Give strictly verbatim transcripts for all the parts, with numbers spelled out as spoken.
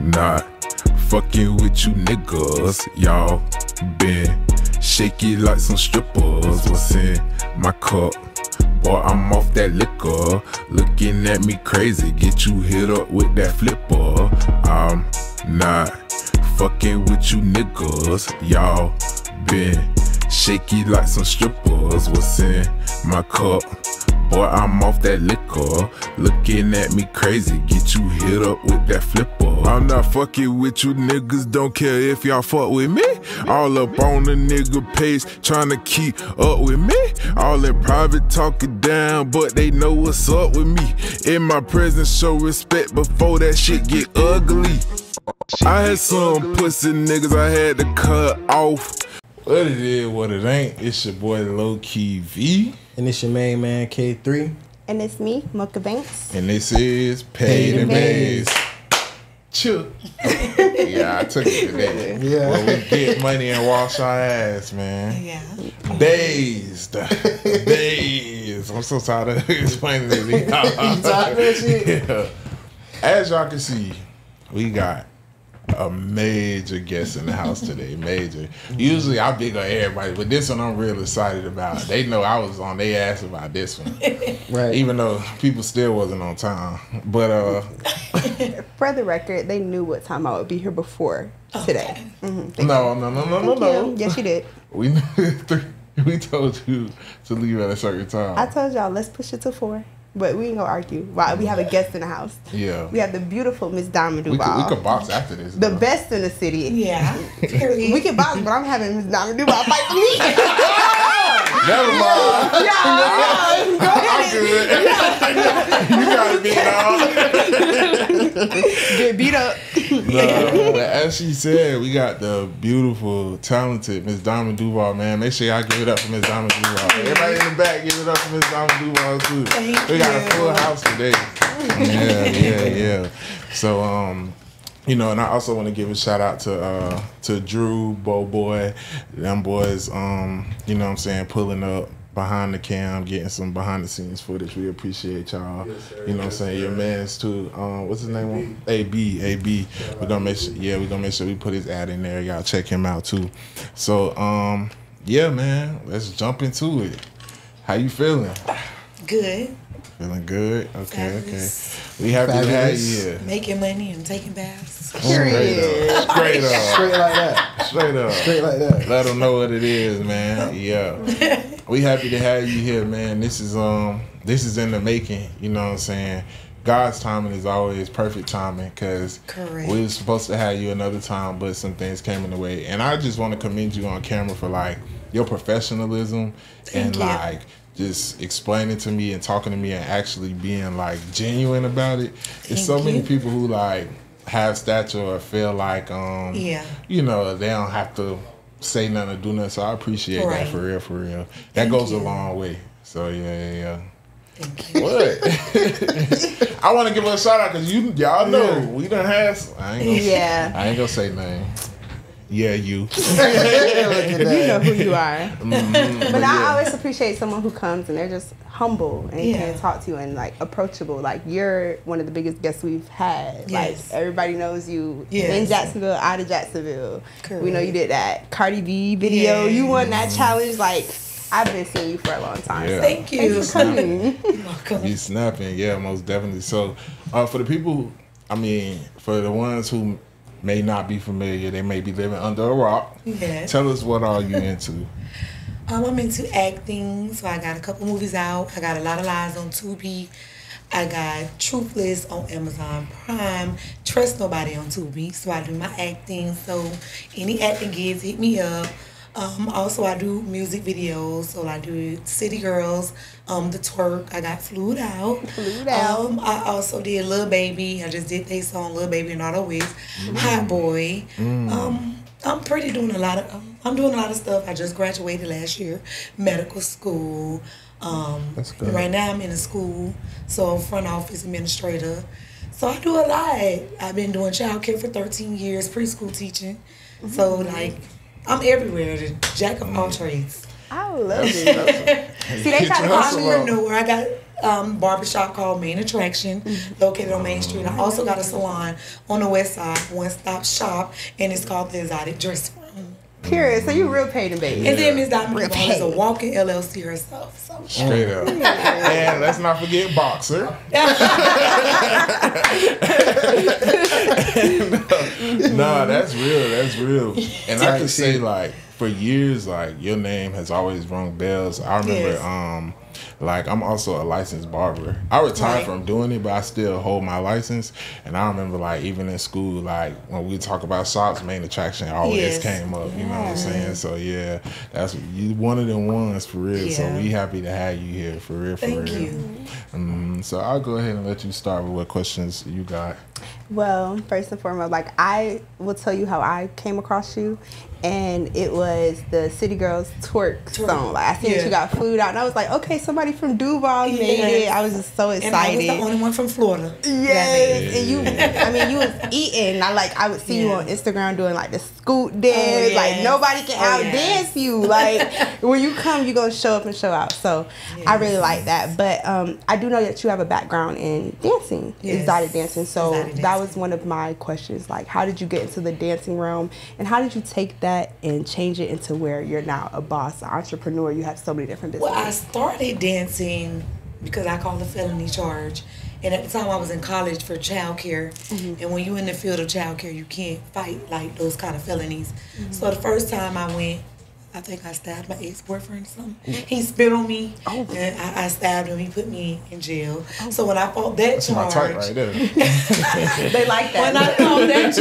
Not fucking with you niggas. Y'all been shaky like some strippers. What's in my cup? Boy, I'm off that liquor. Looking at me crazy. Get you hit up with that flipper. I'm not fucking with you niggas. Y'all been shaky like some strippers. What's in my cup? Boy, I'm off that liquor. Looking at me crazy. Get you hit up with that flipper. I'm not fucking with you niggas. Don't care if y'all fuck with me. All up on the nigga pace, trying to keep up with me. All in private talking down, but they know what's up with me. In my presence, show respect before that shit get ugly. I had some pussy niggas I had to cut off. What it is, what it ain't. It's your boy Lowkey V. And it's your main man K three. And it's me, Mocha Banks. And this is Paid N Bazed. Chill. Yeah, I took it today. Yeah. Well, we get money and wash our ass, man. Yeah. Dazed. Dazed. I'm so tired of explaining this. You tired of that shit? Yeah. As y'all can see, we got a major guest in the house today. Major. Usually I big on everybody, but this one I'm real excited about. They know I was on they ass about this one. Right. Even though people still wasn't on time. But uh for the record, they knew what time I would be here before okay. today. Mm-hmm. No, no, no, no, no, no. Yes, you did. We we told you to leave at a certain time. I told y'all let's push it to four. But we ain't gonna argue. Why? We have a guest in the house. Yeah. We have the beautiful Miss Diamond Duval. We could, we could box after this. The girl. Best in the city. Yeah. We could box, but I'm having Miss Diamond Duval fight me. Never mind. Yeah. Yeah. Go ahead. It. You gotta be dog. Get beat up. No, but as she said, we got the beautiful, talented Miss Diamond Duval. Man, make sure y'all give it up for Miss Diamond Duval. Everybody in the back, give it up for Miss Diamond Duval too. Thank we got you. A full house today. Yeah, yeah, yeah. So, um, you know, and I also want to give a shout out to uh, to Drew, Bo Boy, them boys. Um, you know what I'm saying, pulling up behind the cam, getting some behind the scenes footage. We appreciate y'all. Yes, you know what I'm saying, your man's too. Um, what's his name? A B. A B. We're gonna make sure. Yeah, we're gonna make sure we put his ad in there. Y'all check him out too. So, um, yeah, man, let's jump into it. How you feeling? Good. Feeling good? Okay, fabulous. Okay. We happy to have you here. Making money and taking baths. Straight up. Straight up. Straight like that. Straight up. Straight like that. Let them know what it is, man. Yeah. We happy to have you here, man. This is um, this is in the making. You know what I'm saying? God's timing is always perfect timing because we were supposed to have you another time, but some things came in the way. And I just want to commend you on camera for like your professionalism Thank and you. like. Just explaining to me and talking to me and actually being like genuine about it. There's so many people who like have stature or feel like um yeah. you know, they don't have to say nothing or do nothing. So I appreciate right. that for real, for real. That Thank goes you. a long way. So yeah, yeah, yeah. Thank you. What? I wanna give her a shout out because you y'all know yeah. we done had I ain't gonna yeah. I ain't gonna say nothing. Yeah, you. You know who you are. Mm-hmm, but but yeah. I always appreciate someone who comes and they're just humble and yeah. can talk to you and like approachable. Like you're one of the biggest guests we've had. Yes. Like everybody knows you yes. in Jacksonville, out of Jacksonville. Correct. We know you did that Cardi B video. Yes. You won that challenge. Like I've been seeing you for a long time. Yeah. So. Thank you. Thanks for coming. You're welcome. You snapping, yeah, most definitely. So uh, for the people, who, I mean, for the ones who may not be familiar, they may be living under a rock. Yes. Tell us what all you into. um, I'm into acting, so I got a couple movies out. I got A Lot of Lies on Tubi. I got Truthless on Amazon Prime. Trust Nobody on Tubi, so I do my acting. So any acting gigs, hit me up. Um, also, I do music videos, so I do City Girls, um, The Twerk. I got Flued Out. Flued Out. Um, I also did Lil Baby. I just did their song Lil Baby and All The Wigs. Mm. Hot Boy. Mm. Um, I'm pretty doing a lot of. Um, I'm doing a lot of stuff. I just graduated last year, medical school. Um, That's good. Right now, I'm in a school, so I'm front office administrator. So I do a lot. I've been doing childcare for thirteen years, preschool teaching. Mm-hmm. So like. I'm everywhere, the jack of all trades. I love it. See, they try to call me. I know where I got. um, barbershop called Main Attraction, mm-hmm. located on Main Street. I also got a salon on the west side, one-stop shop, and it's called the Exotic Dresser. Period. So you real paid and based. Yeah. And then Miss Diamond Duval is a walking L L C herself. So straight up. And let's not forget boxer. no, nah, that's real. That's real. And I can say, like, for years, like, your name has always rung bells. I remember, yes. um, like, I'm also a licensed barber. I retired right. from doing it, but I still hold my license. And I remember, like, even in school, like, when we talk about shops, Main Attraction always yes. came up. You yeah. know what I'm saying? So, yeah, that's you one of them ones, for real. Yeah. So we happy to have you here, for real, for Thank real. You. Mm, so I'll go ahead and let you start with what questions you got. Well, first and foremost, like, I will tell you how I came across you. And it was the City Girls twerk, twerk. song. Like, I seen yeah. you got food out, and I was like, okay, somebody from Duval yes. made it. I was just so excited. And I was the only one from Florida. Yes, yeah. and you. I mean, you was eating. I like. I would see yeah. you on Instagram doing like the scoot dance. Oh, yes. Like nobody can oh, out dance yes. you. Like when you come, you gonna show up and show out. So yes. I really like that. But um, I do know that you have a background in dancing, yes. exotic dancing. So exotic dancing. That was one of my questions. Like, how did you get into the dancing realm, and how did you take that and change it into where you're now a boss, an entrepreneur, you have so many different businesses? Well, I started dancing because I called a felony charge. And at the time I was in college for child care. Mm-hmm. And when you're in the field of child care, you can't fight like those kind of felonies. Mm-hmm. So the first time I went, I think I stabbed my ex-boyfriend or something. He spit on me, oh. and I, I stabbed him. He put me in jail. Oh. So when I fought that That's charge, my type right there. They like that. When I fought that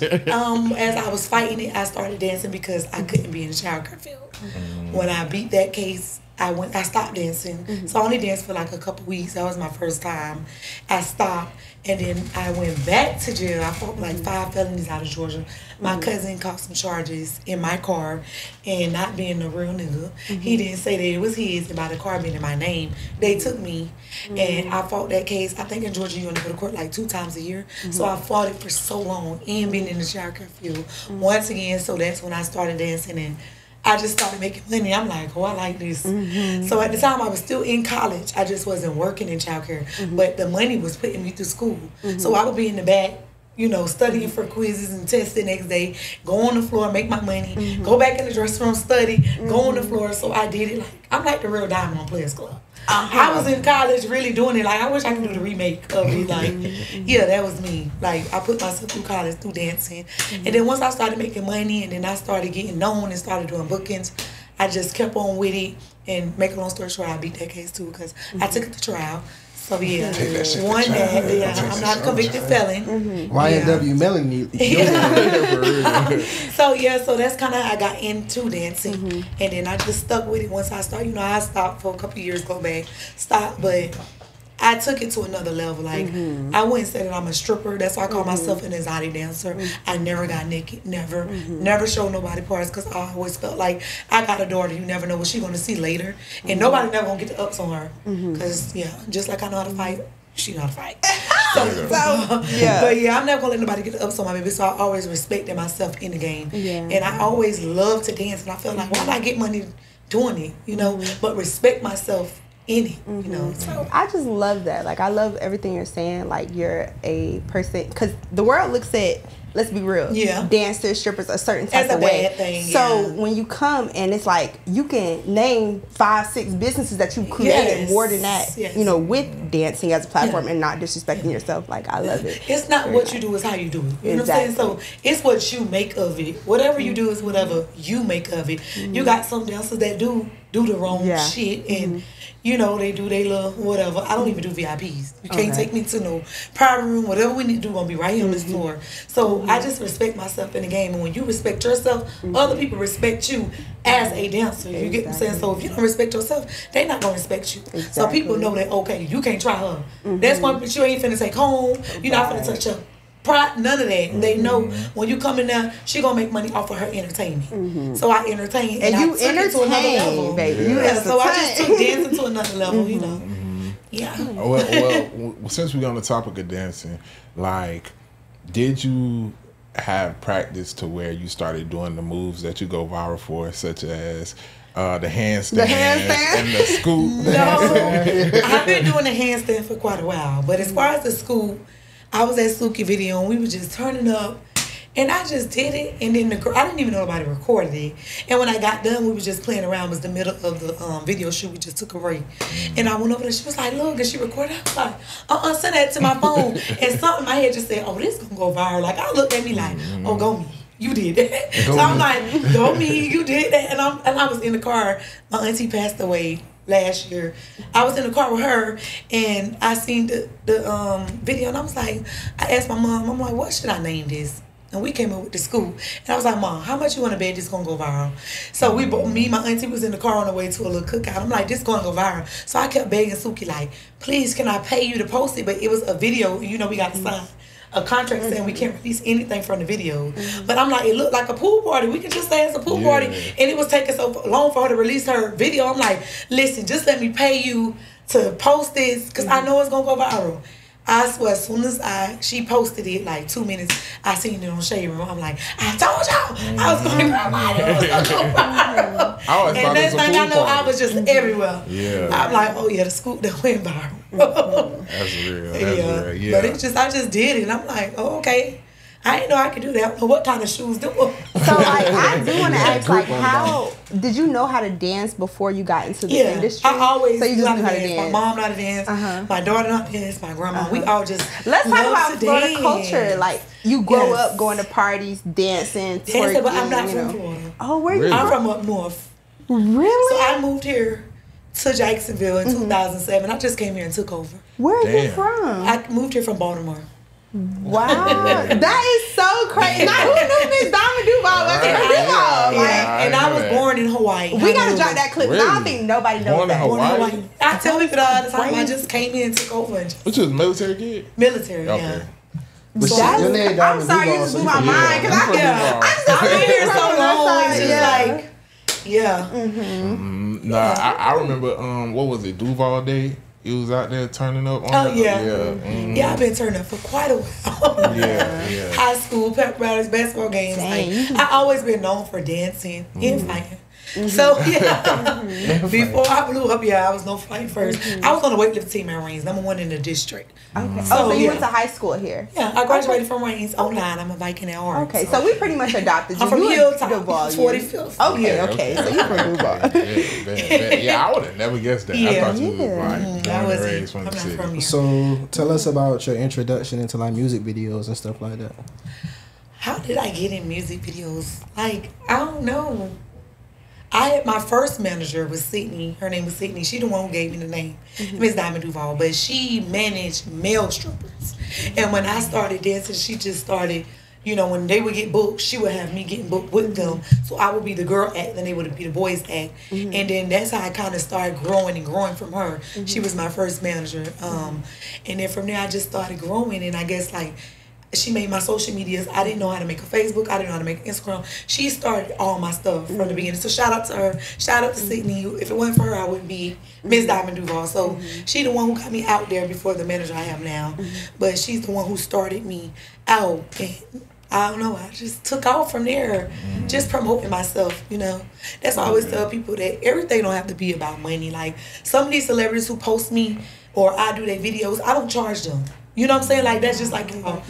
charge, um, as I was fighting it, I started dancing because I couldn't be in the child care field. Mm-hmm. When I beat that case, I went. I stopped dancing. Mm-hmm. So I only danced for like a couple weeks. That was my first time. I stopped, and then I went back to jail. I fought like mm-hmm. five felonies out of Georgia. My mm-hmm. cousin caught some charges in my car, and not being a real nigga, mm-hmm. he didn't say that it was his. And by the car being in my name, they took me, mm-hmm. and I fought that case. I think in Georgia you only go to court like two times a year. Mm-hmm. So I fought it for so long, and being in the child care field mm-hmm. once again. So that's when I started dancing and. I just started making money. I'm like, oh, I like this. Mm-hmm. So at the time, I was still in college. I just wasn't working in childcare. Mm-hmm. But the money was putting me through school. Mm-hmm. So I would be in the back, you know, studying for quizzes and tests the next day, go on the floor, make my money, mm-hmm. go back in the dressing room, study, mm-hmm. go on the floor. So I did it. Like, I'm like the real Diamond Players Club. Uh-huh. I was in college really doing it. Like, I wish I could do the remake of it. Like, mm-hmm. yeah, that was me. Like, I put myself through college, through dancing. Mm-hmm. And then once I started making money and then I started getting known and started doing bookings, I just kept on with it. And make a long story short, I beat that case too because mm-hmm. I took it to trial. So yeah, one day, yeah, I'm not a convicted felon. Mm-hmm. Y N W mailing me. So yeah, so that's kind of how I got into dancing, mm-hmm. and then I just stuck with it. Once I started, you know, I stopped for a couple of years, go back, stop, but I took it to another level. Like mm-hmm. I wouldn't say that I'm a stripper. That's why I call mm-hmm. myself an exotic dancer. Mm-hmm. I never got naked, never, mm-hmm. never showed nobody parts because I always felt like I got a daughter. You never know what she's gonna see later, and mm-hmm. nobody never gonna get the ups on her. Because mm-hmm. yeah, just like I know how to fight, she know how to fight. so, so, yeah. But yeah, I'm never gonna let nobody get the ups on my baby. So I always respected myself in the game, yeah. and I always loved to dance. And I felt like why not get money doing it, you know? Mm-hmm. But respect myself. In it, mm-hmm. you know. So I just love that. Like I love everything you're saying. Like you're a person, because the world looks at. Let's be real. Yeah. Dancers, strippers, a certain type That's of a way. Bad thing, so yeah. when you come and it's like you can name five, six businesses that you created yes. more than that, yes. you know, with dancing as a platform yeah. and not disrespecting yeah. yourself. Like I love it. It's not Very what nice. You do, it's how you do it. You exactly. know what I'm saying? So it's what you make of it. Whatever you do is whatever you make of it. Mm-hmm. You got some dancers that do do the wrong yeah. shit and mm-hmm. you know, they do they little whatever. I don't even do V I Ps. You can't okay. take me to no private room. Whatever we need to do, I'm gonna be right here mm-hmm. on this floor. So mm-hmm. I just respect myself in the game. And when you respect yourself, mm-hmm. other people respect you as a dancer. You exactly. get what I'm saying? So if you don't respect yourself, they not gonna respect you. Exactly. So people know that, okay, you can't try her. Mm-hmm. That's one, but you ain't finna take home. You're not finna touch her. None of that. Mm-hmm. They know when you come in there, she gonna make money off of her entertainment. Mm-hmm. So I entertain and, and you I took entertain, it to another level, baby. You yeah, so I just took dancing to another level, mm-hmm. you know. Mm-hmm. Yeah. Well, well, since we're on the topic of dancing, like, did you have practice to where you started doing the moves that you go viral for, such as Uh, the handstand, the handstand and the scoop. No, I've been doing the handstand for quite a while. But as far as the scoop, I was at Suki Video and we were just turning up, and I just did it. And then the I didn't even know nobody recorded it. And when I got done, we were just playing around. It was the middle of the um, video shoot. We just took a break, and I went over there. She was like, "Look," and she recorded. I was like, "Uh, uh send that to my phone." And something in my head just said, "Oh, this gonna go viral." Like I looked at me like, "Oh, go me." You did that. Go so I'm me. like, go me, you did that. And, I'm, and I was in the car. My auntie passed away last year. I was in the car with her, and I seen the, the um, video, and I was like, I asked my mom, I'm like, what should I name this? And we came up with the school. And I was like, Mom, how much you want to bet this going to go viral? So we, me and my auntie was in the car on the way to a little cookout. I'm like, this going to go viral. So I kept begging Suki, like, please, can I pay you to post it? But it was a video. You know, we got to sign a contract saying we can't release anything from the video. Mm-hmm. But I'm like, it looked like a pool party. We could just say it's a pool yeah. party. And it was taking so long for her to release her video. I'm like, listen, just let me pay you to post this because mm-hmm. I know it's going to go viral. I swear, as soon as I, she posted it, like two minutes, I seen it on Shade Room. I'm like, I told y'all mm-hmm. I was going to my it was going to go viral. I and next thing I know, party. I was just mm-hmm. everywhere. Yeah. I'm like, oh yeah, the school that went viral. That's real. That's yeah. real. Yeah. But it's just, I just did it. And I'm like, oh, okay. I didn't know I could do that. But what kind of shoes do? So like, I do want to ask, like, how did you know how to dance before you got into the yeah, industry? I always so you just knew how to dance. dance. My mom knew how to dance. Uh-huh. My daughter knew how to dance. My grandma. Uh-huh. We all just let's talk about Florida culture. Like, you grow yes. up going to parties, dancing, dancing. Twerking, but I'm not you know. from Florida. Oh, where really? you? I'm from up north. Really? So I moved here to Jacksonville in mm-hmm. two thousand seven. I just came here and took over. Where are Damn. you from? I moved here from Baltimore. Wow. That is so crazy. Now, who knew Miss Diamond Duval was in Duval? Like, and I was born in Hawaii. We got to drop that clip. Really? I don't think nobody knows born that. Born in Hawaii. I tell people all the time, I just came in and took over. What you was a military kid? Military, okay. yeah. But so that is, I'm sorry Duval, you just blew my mind because I yeah. I've been here so long. It's just yeah. like, yeah. Mm-hmm. Mm-hmm. Nah, I, I remember, um, what was it, Duval Day? You was out there turning up on Oh, the, yeah. Yeah. Mm-hmm. yeah, I've been turning up for quite a while. yeah, yeah. High school, pep rallies, basketball games. Like, I've always been known for dancing mm-hmm. and fighting. Mm-hmm. So, yeah. Mm-hmm. Before I blew up, yeah, I was no fight first. Mm-hmm. I was on the weightlifting team at Reigns, number one in the district. Okay. Mm-hmm. So, oh, so you yeah. went to high school here? Yeah, I graduated okay. from Reigns online. I'm a Viking at Orange. Okay, so. so we pretty much adopted you. I'm from Hilltop, Fortyfield. Okay, okay, so you're from Duval. yeah, yeah, yeah. yeah, I would have never guessed that. Yeah. I thought you yeah. were right. Mm-hmm. I wasn't. From I'm the not city. from here. So, tell us about your introduction into like music videos and stuff like that. How did I get in music videos? Like, I don't know. I had my first manager was Sydney. Her name was Sydney. She the one who gave me the name, mm-hmm. Miss Diamond Duval. But she managed male strippers. And when I started dancing, she just started, you know, when they would get booked, she would have me getting booked with them. So I would be the girl act, then they would be the boys act. Mm-hmm. And then that's how I kind of started growing and growing from her. Mm-hmm. She was my first manager. Um, and then from there, I just started growing. And I guess, like, she made my social medias. I didn't know how to make a Facebook. I didn't know how to make Instagram. She started all my stuff from the beginning. So shout out to her. Shout out to Sydney. If it wasn't for her, I wouldn't be Miss Diamond Duval. So mm-hmm. she the one who got me out there before the manager I am now. Mm-hmm. But she's the one who started me out. And I don't know. I just took off from there. Mm-hmm. Just promoting myself, you know. That's why I always tell people that everything don't have to be about money. Like, some of these celebrities who post me or I do their videos, I don't charge them. You know what I'm saying? Like, that's just like, you know,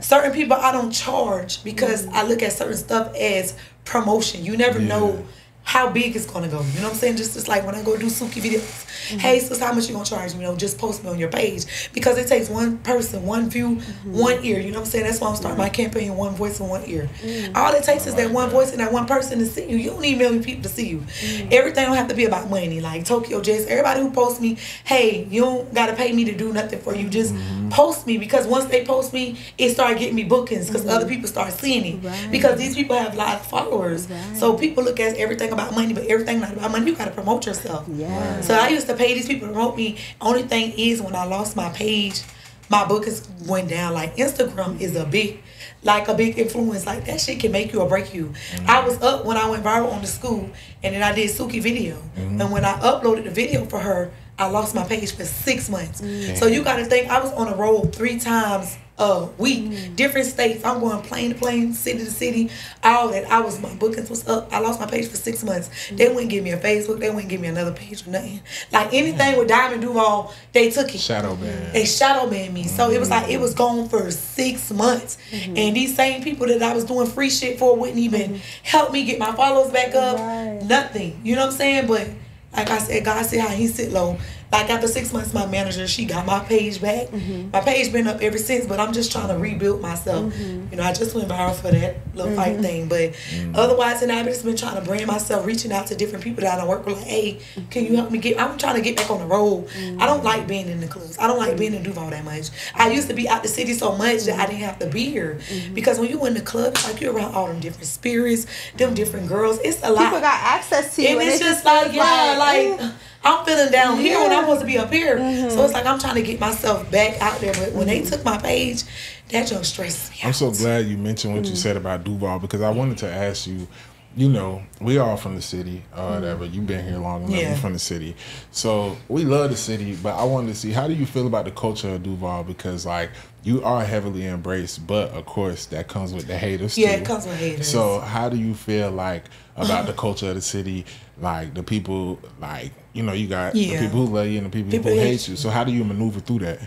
certain people I don't charge because mm-hmm. I look at certain stuff as promotion. You never yeah. know how big it's going to go. You know what I'm saying? Just, just like when I go do Suki videos, mm-hmm. hey, sis, how much you going to charge me? You know, just post me on your page. Because it takes one person, one view, mm-hmm. one ear. You know what I'm saying? That's why I'm starting mm-hmm. my campaign, one voice and one ear. Mm-hmm. All it takes is that one voice and that one person to see you. You don't need a million people to see you. Mm-hmm. Everything don't have to be about money. Like Tokyo Jets, everybody who posts me, hey, you don't got to pay me to do nothing for you. Just mm-hmm. post me. Because once they post me, it started getting me bookings because mm-hmm. other people start seeing it. Right. Because these people have a lot of followers. Right. So people look at everything about money, but everything not about money. You gotta promote yourself. Yeah. So I used to pay these people to promote me. Only thing is, when I lost my page, my bookings went down. Like, Instagram is a big, like a big influence. Like, that shit can make you or break you. Mm-hmm. I was up when I went viral on the school, and then I did Suki video. Mm-hmm. And when I uploaded the video for her, I lost my page for six months. Mm-hmm. So you gotta think, I was on a roll three times a week. Mm. Different states. I'm going plane to plane, city to city. All that. I was, my bookings was up. I lost my page for six months. Mm. They wouldn't give me a Facebook. They wouldn't give me another page or nothing. Like anything with Diamond Duval, they took it. Shadow banned. They shadow banned me. Mm. So it was like it was gone for six months. Mm-hmm. And these same people that I was doing free shit for wouldn't even mm-hmm. help me get my followers back up. Right. Nothing. You know what I'm saying? But like I said, God said how he sit low. Like after six months, my manager, she got my page back. Mm-hmm. My page been up ever since, but I'm just trying to rebuild myself. Mm-hmm. You know, I just went viral for that little mm-hmm. fight thing. But mm-hmm. otherwise, and I've just been trying to brand myself, reaching out to different people that I don't work with. Like, hey, can you help me get, I'm trying to get back on the road. Mm-hmm. I don't like being in the clubs. I don't like being in Duval that much. I used to be out the city so much that I didn't have to be here. Mm-hmm. Because when you in the club, it's like you're around all them different spirits, them different girls. It's a lot. People got access to you. And, and it's, it's just, just like, yeah, like... like I'm feeling down here when I'm supposed to be up here. Mm-hmm. So it's like I'm trying to get myself back out there. But when mm-hmm. they took my page, that just stressed me out. I'm so glad you mentioned what mm-hmm. you said about Duval, because I wanted to ask you, you know, we all from the city or mm-hmm. whatever. You've been here long enough. Yeah. You're from the city. So we love the city, but I wanted to see, how do you feel about the culture of Duval? Because, like, you are heavily embraced, but, of course, that comes with the haters, yeah, too. Yeah, it comes with haters. So how do you feel, like, about the culture of the city? Like, the people, like, you know, you got yeah. the people who love you and the people, people who hate you. So how do you maneuver through that?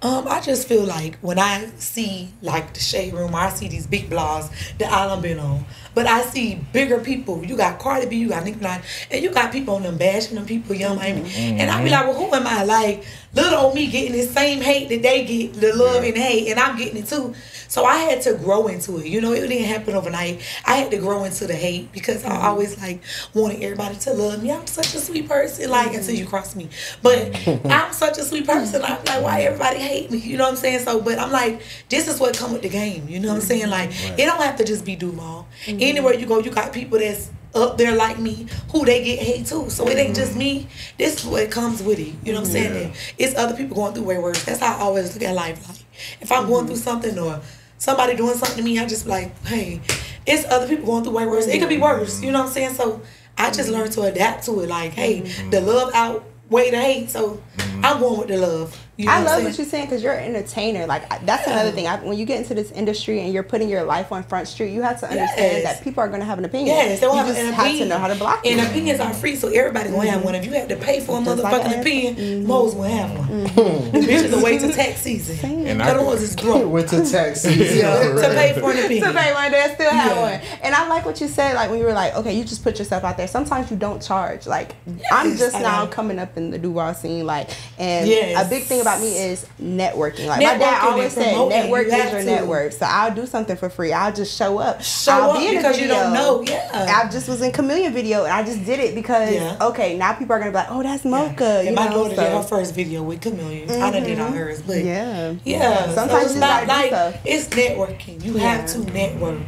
Um, I just feel like when I see, like, the Shade Room, I see these big blogs that I've been on. But I see bigger people. You got Cardi B, you got Nicki Minaj, and you got people on them bashing them people, young Miami. Mm-hmm. And I be like, well, who am I? Like, little old me getting the same hate that they get, the love yeah. and hate, and I'm getting it too. So I had to grow into it. You know, it didn't happen overnight. I had to grow into the hate because mm-hmm. I always, like, wanted everybody to love me. I'm such a sweet person, like, until you cross me. But I'm such a sweet person. I'm like, why everybody hate me? You know what I'm saying? So, but I'm like, this is what come with the game. You know what I'm saying? Like, right. it don't have to just be Duval. Mm-hmm. Anywhere you go, you got people that's up there like me who they get hate too. So it ain't just me. This is what comes with it. You know what I'm saying? Yeah. It's other people going through way worse. That's how I always look at life. Like, if I'm mm-hmm. going through something or somebody doing something to me, I just like, hey, it's other people going through way worse. It could be worse. You know what I'm saying? So I just learned to adapt to it. Like, hey, mm-hmm. the love outweighs the hate. So mm-hmm. I'm going with the love. You know I love what you're saying, because you're an entertainer. Like, that's yeah. another thing. I, when you get into this industry and you're putting your life on Front Street, you have to understand yes. that people are going to have an opinion. Yes, they will have just an have opinion. To know how to block it. And them. Opinions are free, so everybody's going to have one. If you have to pay for a just motherfucking like opinion, mm-hmm. Mo's will have one. Mm-hmm. The bitches will wait till tax season. And I was broke. Went to tax season yeah, right. to pay for an opinion. To pay one, they still have yeah. one. And I like what you said. Like when you were like, okay, you just put yourself out there. Sometimes you don't charge. Like yes, I'm just I now know. Coming up in the Duval scene. Like and yes. a big thing about me is networking. Like networking, my dad always said, network you is your to. Network. So I'll do something for free. I'll just show up. Show I'll be up in because you don't know. Yeah. I just was in Chameleon video and I just did it because yeah. okay, now people are gonna be like, oh, that's Mocha. Yeah. You and my know, daughter so. Did her first video with Chameleon. Mm-hmm. I done did all hers, but yeah, yeah. Sometimes so it's not like it's networking. You yeah. have to network.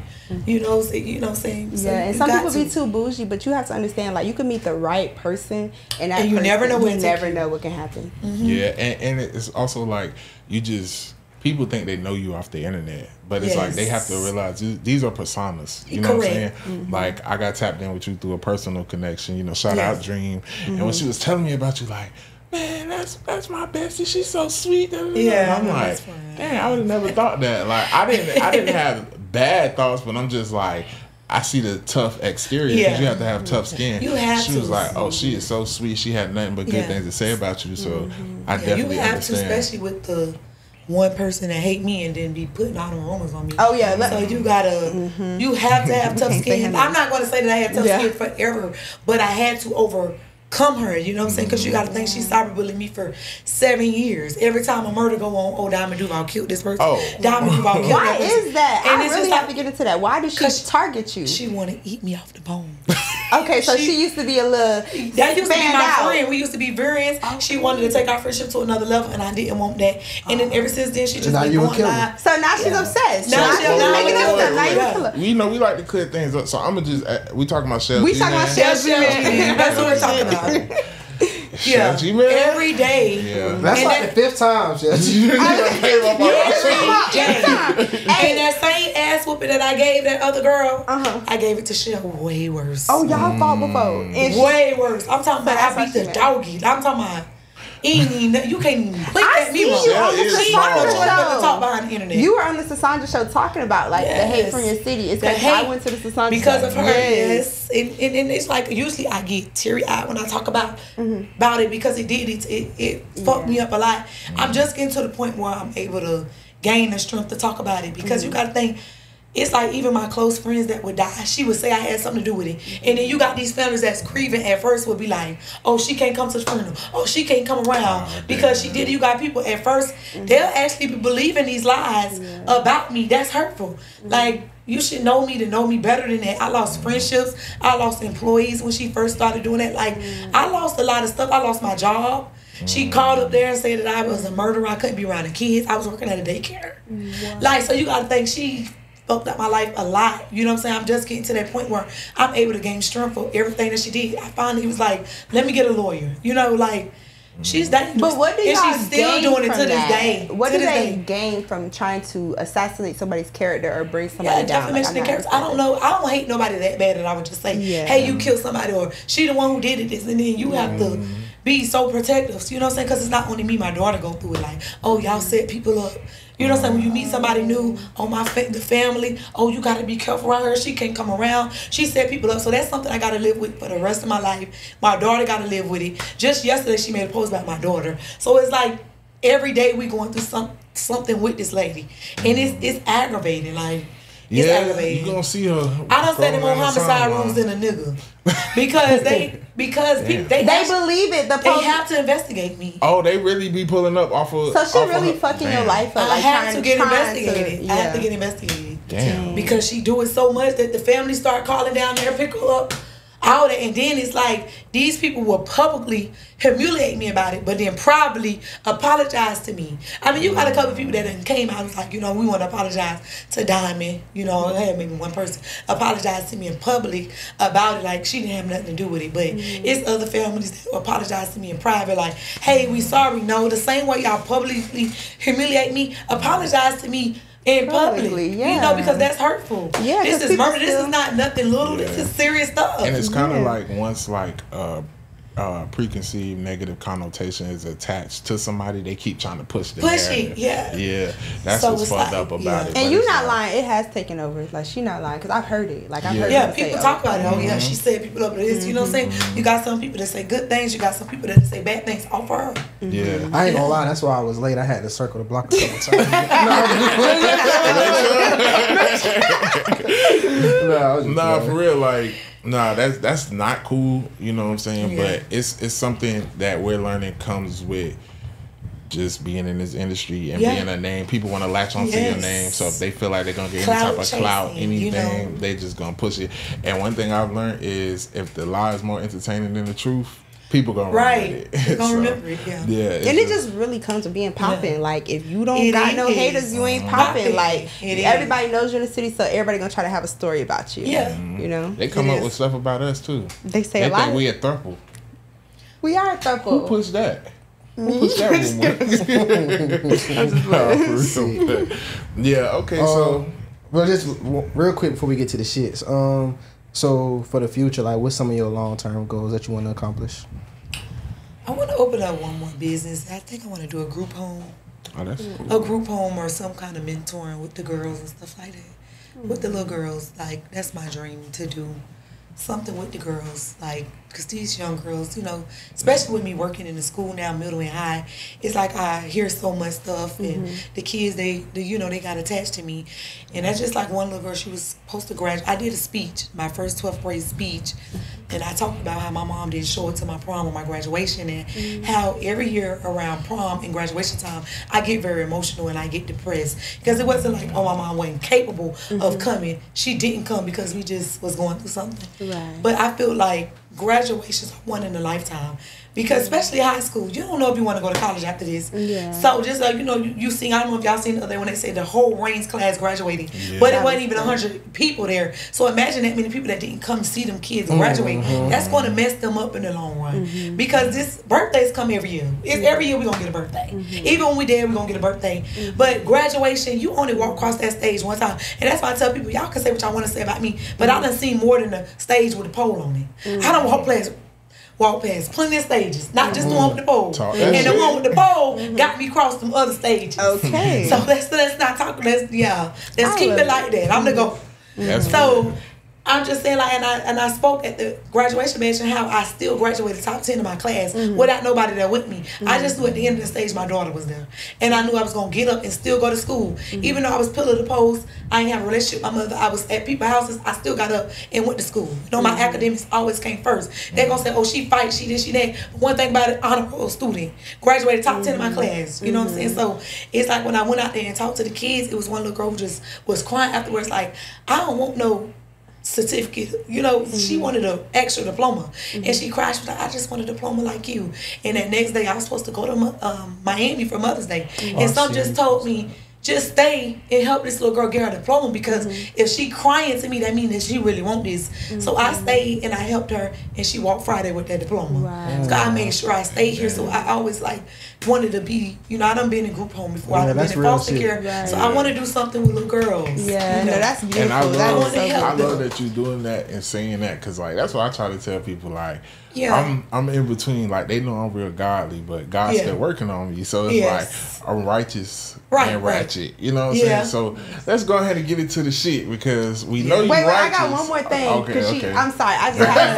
You know, so, you know what I'm saying? So yeah, and some people to. Be too bougie, but you have to understand, like, you can meet the right person, and, that and you person, never know what you never know what can happen. Mm-hmm. Yeah, and, and it's also like you just people think they know you off the internet, but it's yes. like they have to realize these are personas. You know correct. What I'm saying? Mm-hmm. Like I got tapped in with you through a personal connection. You know, shout yes. out Dream, mm-hmm. and when she was telling me about you, like. Man, that's that's my bestie. She's so sweet. Yeah, and I'm like, damn, I would have never thought that. Like, I didn't, I didn't have bad thoughts, but I'm just like, I see the tough exterior because yeah. you have to have tough skin. You have she to. Was like, oh, she is so sweet. She had nothing but good yeah. things to say about you. So mm-hmm. I yeah, definitely understand. You have understand. To, especially with the. One person that hate me and then be putting all the rumors on me. Oh yeah, so you gotta, mm-hmm. you have to have tough skin. I'm not gonna say that I had tough yeah. skin forever, but I had to over. Come her, you know what I'm saying? Because you got to think she's cyberbullying me for seven years. Every time a murder go on, oh, Diamond Duval killed this person. Oh. Diamond Duval killed Why that person. Why is that? And I it's really just have like, to get into that. Why does she, she target you? She want to eat me off the bone. Okay, so she, she used to be a little That used to be my out. Friend. We used to be variants. Oh, she wanted to take our friendship to another level, and I didn't want that. And then ever since then, she just been going live. So now she's yeah. obsessed. Now, now she's making up stuff. Now you're a killer. You know, we like to clear things up, so I'm going to just, uh, we talking about Shelby. We talking about Shelby. That's what we're talking about. Yeah, every day. Yeah. That's and like that, the fifth time. She, she, I, every day. And that same ass whooping that I gave that other girl, uh-huh. I gave it to Shell way worse. Oh, y'all mm. fought before. And way she, worse. I'm talking about I beat the doggy. I'm talking about. Ain't, you can't click I at me. You yeah, on the Sassandra show. Talk behind the internet. You were on the Sassandra show talking about like yes. the hate from your city. It's because I went to the Sassandra because show. Of her. Yes, yes. And, and, and it's like usually I get teary eyed when I talk about mm-hmm. about it because it did it it, it yeah. fucked me up a lot. Mm-hmm. I'm just getting to the point where I'm able to gain the strength to talk about it because mm-hmm. you got to think. It's like even my close friends that would die, she would say I had something to do with it. And then you got these families that's grieving at first would be like, oh, she can't come to the funeral. Oh, she can't come around oh, because she did it. You got people at first, mm-hmm. they'll actually be believing these lies yeah. about me. That's hurtful. Mm-hmm. Like, you should know me to know me better than that. I lost friendships. I lost employees when she first started doing that. Like, mm-hmm. I lost a lot of stuff. I lost my job. She called up there and said that I was a murderer. I couldn't be around the kids. I was working at a daycare. Wow. Like, so you got to think she... fucked up my life a lot. You know what I'm saying? I'm just getting to that point where I'm able to gain strength for everything that she did. I finally was like, let me get a lawyer. You know, like, she's that. But what do y'all she's still gain doing it to that? This day. What do they day. gain from trying to assassinate somebody's character or bring somebody yeah, down? Defamation like, of character. I don't know. I don't hate nobody that bad that I would just say, yeah. hey, you killed somebody or she the one who did it this and then you mm. have to be so protective. You know what I'm saying? Because it's not only me, my daughter go through it like, oh, y'all set people up. You know what I'm saying? When you meet somebody new, oh, my fa the family, oh, you got to be careful around her. She can't come around. She set people up. So that's something I got to live with for the rest of my life. My daughter got to live with it. Just yesterday, she made a post about my daughter. So it's like every day we going through some, something with this lady. And it's, it's aggravating. Like, it's yeah, aggravating. You're going to see her. I done said it more homicide rooms than a nigga. Because they... Because yeah. people, they, they have, believe it. The police, they have to investigate me. Oh, they really be pulling up off of. So she really fucking damn. your life up. I like have to get investigated. To, yeah. I have to get investigated. Damn. Because she do it so much that the family start calling down there, pick her up, out it, and then it's like these people will publicly humiliate me about it, but then probably apologize to me. I mean, you got a couple of people that done came out and was like, you know, we want to apologize to Diamond. You know, I had maybe one person apologize to me in public about it, like she didn't have nothing to do with it. But mm-hmm. it's other families that apologize to me in private, like, hey, we sorry. No, the same way y'all publicly humiliate me, apologize to me in public, Probably, yeah. you know, because that's hurtful. Yeah, this is murder. Still... This is not nothing little. Yeah. This is serious stuff. And it's kind of yeah. like once like uh, uh, preconceived negative connotation is attached to somebody, they keep trying to push the push narrative. it. Yeah, yeah, that's so what's fucked like, up about yeah. it. And you're not like, lying. It has taken over. Like she's not lying because I've heard it. Like I've yeah. heard. Yeah, people say, talk about it. Oh yeah, she said people up to this. Mm-hmm. You know what I'm saying? You got some people that say good things. You got some people that say bad things. All for her. Yeah, I ain't gonna lie. That's why I was late. I had to circle the block a couple times. no, nah, nah for real. Like, nah, that's that's not cool. You know what I'm saying? Yeah. But it's it's something that we're learning comes with just being in this industry and yeah. being a name. People want to latch onto yes. your name, so if they feel like they're gonna get clout any type of chasing, clout, anything, you know? They just gonna push it. And one thing I've learned is if the lie is more entertaining than the truth, people gonna right. remember it. They gonna so, remember it, yeah. yeah and it just, just really comes to being popping. Yeah. Like, if you don't it got no is. haters, you ain't popping. It like, it everybody is. knows you're in the city, so everybody gonna try to have a story about you. Yeah. Mm-hmm. You know? They come it up is. with stuff about us, too. They say they a lot. They think we a throuple. We are a throuple. Who pushed that? Who pushed that rumor? Yeah, okay, um, so. Well, just real quick before we get to the shits. Um... So for the future, like, what's some of your long-term goals that you want to accomplish? I want to open up one more business. I think I want to do a group home. Oh, that's cool. A group home or some kind of mentoring with the girls and stuff like that. Mm-hmm. With the little girls, like, that's my dream to do something with the girls, like, because these young girls, you know, especially with me working in the school now, middle and high, it's like I hear so much stuff, and mm-hmm. the kids, they, they, you know, they got attached to me. And that's just like one little girl, she was supposed to graduate. I did a speech, my first twelfth grade speech, and I talked about how my mom didn't show it to my prom or my graduation, and mm-hmm. how every year around prom and graduation time, I get very emotional and I get depressed. Because it wasn't like, oh, my mom wasn't capable mm-hmm. of coming. She didn't come because we just was going through something. Right. But I feel like graduations are one in a lifetime, because especially high school, you don't know if you want to go to college after this. Yeah. So just like, you know, you, you seen, I don't know if y'all seen the other day when they say the whole Reigns class graduating, yeah. but it wasn't even a hundred people there. So imagine that many people that didn't come see them kids graduate. Mm-hmm. That's going to mess them up in the long run, mm-hmm. because this birthdays come every year. It's every year we're going to get a birthday. Mm-hmm. Even when we dead, we're going to get a birthday. Mm-hmm. But graduation, you only walk across that stage one time. And that's why I tell people, y'all can say what y'all want to say about me, but mm-hmm. I done seen more than a stage with a pole on it. Mm-hmm. I don't play as walked past plenty of stages, not just mm-hmm. the one with the pole. Talk and the shit. one with the pole mm-hmm. got me across some other stages. Okay. So let's let's not talk. Let's yeah. Let's I keep it like that. I'm gonna go. That's so weird. I'm just saying, like, and I and I spoke at the graduation mention how I still graduated top ten in my class mm-hmm. without nobody there with me. Mm-hmm. I just knew at the end of the stage my daughter was there, and I knew I was gonna get up and still go to school, mm-hmm. even though I was pillar to post. I didn't have a relationship with my mother. I was at people's houses. I still got up and went to school. You know, my mm-hmm. academics always came first. They're gonna say, "Oh, she fights, she this, she that." But one thing about it, honor roll student, graduated top mm-hmm. ten in my class. You mm-hmm. know what I'm saying? So it's like when I went out there and talked to the kids, it was one little girl who just was crying afterwards, like, "I don't want no certificate." You know, mm-hmm. she wanted an extra diploma, mm-hmm. and she cried. She was like, "I just want a diploma like you." And that next day, I was supposed to go to um, Miami for Mother's Day, mm-hmm. and oh, some just told me, just stay and help this little girl get her diploma, because mm-hmm. if she crying to me, that means that she really want this. Mm-hmm. So I stayed and I helped her, and she walked Friday with that diploma. Right. So I made sure I stayed here. So I always like wanted to be, you know, I done been in group home before. Yeah, I done been in foster care. Right. So I want to do something with little girls. Yeah, you know? No, that's beautiful. And I love, I want to help I love them. that you're doing that and saying that, because like that's what I try to tell people, like. Yeah. I'm I'm in between, like they know I'm real godly, but God's yeah. still working on me. So it's yes. like I'm righteous right, and ratchet. Right. You know what I'm yeah. saying? So let's go ahead and get into the shit, because we yeah. know you wait, righteous. Wait, I got one more thing. Oh, okay, okay. She, I'm sorry, I just had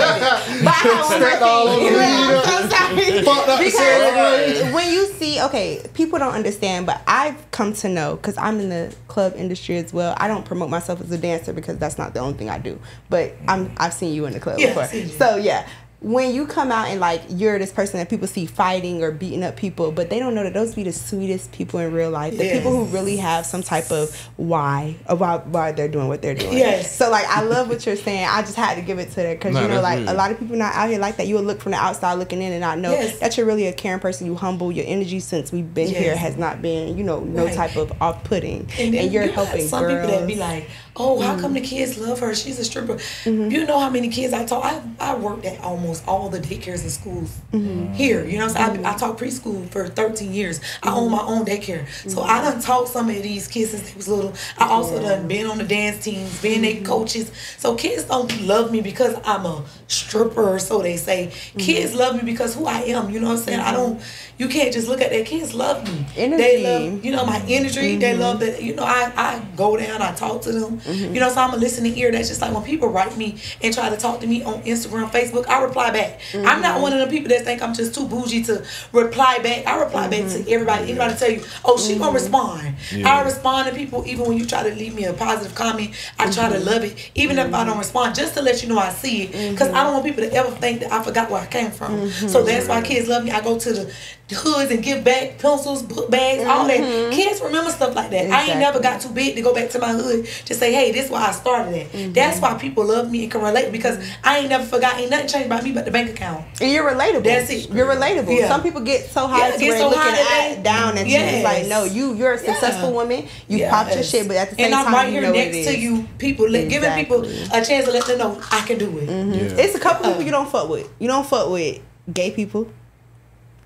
to. But I got one more thing. You know, I'm so sorry. Because when you see, okay, people don't understand, but I've come to know, because I'm in the club industry as well. I don't promote myself as a dancer because that's not the only thing I do. But I'm I've seen you in the club yeah, before. So yeah. when you come out and like you're this person that people see fighting or beating up people, but they don't know that those be the sweetest people in real life. The yes. people who really have some type of why about why they're doing what they're doing. Yes. So like I love what you're saying. I just had to give it to that, because no, you know like weird. a lot of people not out here like that. You will look from the outside looking in and not know yes. that you're really a caring person. You humble. Your energy since we've been yes. here has not been, you know, no right. type of off putting. And, and you're you helping some girls. People that be like, "Oh, how mm. come the kids love her? She's a stripper." Mm-hmm. You know how many kids I taught? I, I worked at almost all the daycares and schools mm-hmm. here. You know what I'm saying? Mm-hmm. I, I taught preschool for thirteen years. Mm-hmm. I own my own daycare. Mm-hmm. So I done taught some of these kids since they was little. I also yeah. done been on the dance teams, been mm-hmm. their coaches. So kids don't love me because I'm a stripper, so they say. Mm-hmm. Kids love me because who I am. You know what I'm saying? Mm-hmm. I don't, you can't just look at that. Kids love me. Energy. They love, you know, my energy. Mm-hmm. They love that. You know, I, I go down, I talk to them. Mm-hmm. You know, so I'm a listening ear. That's just like when people write me and try to talk to me on Instagram, Facebook, I reply back. Mm-hmm. I'm not one of the people that think I'm just too bougie to reply back. I reply mm-hmm. back to everybody. Anybody yeah. tell you, "Oh, she mm-hmm. gonna respond." Yeah. I respond to people even when you try to leave me a positive comment. I mm-hmm. try to love it, even mm-hmm. if I don't respond, just to let you know I see it, because mm-hmm. I don't want people to ever think that I forgot where I came from. Mm-hmm. So that's why kids love me. I go to the hoods and give back pencils, book bags, mm-hmm. all that. Kids remember stuff like that. Exactly. I ain't never got too big to go back to my hood to say, "Hey, this is where I started at." Mm-hmm. That's why people love me and can relate, because I ain't never forgot. Ain't nothing changed about me but the bank account. And you're relatable. That's it. You're relatable. Yeah. Some people get so high yeah, to where so looking at, down at yes. you. It's like, no, you, you're a successful yeah. woman. You yes. popped your shit, but at the same and time, and I'm right here next to you. People exactly. giving people a chance to let them know I can do it. Mm-hmm. yeah. It's a couple uh, people you don't fuck with. You don't fuck with gay people,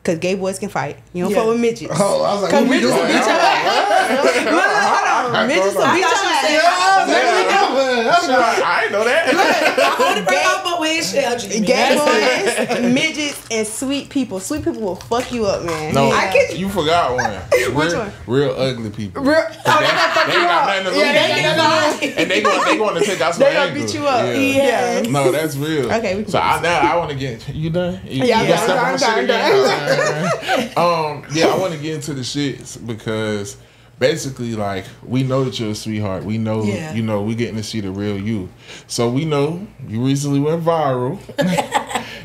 because gay boys can fight. You don't yeah. fuck with midgets. Oh, I was like, because midgets will beat your ass. Midgets will beat your ass. I ain't know that. I only bring up up with shit. Gay boys, midgets, and sweet people. Sweet people will fuck you up, man. No, yeah. I get you. You forgot one. Which one? Real ugly people. Real. Oh, they got fuck you up. Yeah, they and they going, they going to take out some. They gonna beat you up. Yeah. No, that's real. Okay. So now I want to get you done. Yeah, I'm done. I'm done. um, yeah, I want to get into the shits, because basically, like, we know that you're a sweetheart. We know, yeah. you know, we getting to see the real you. So we know you recently went viral.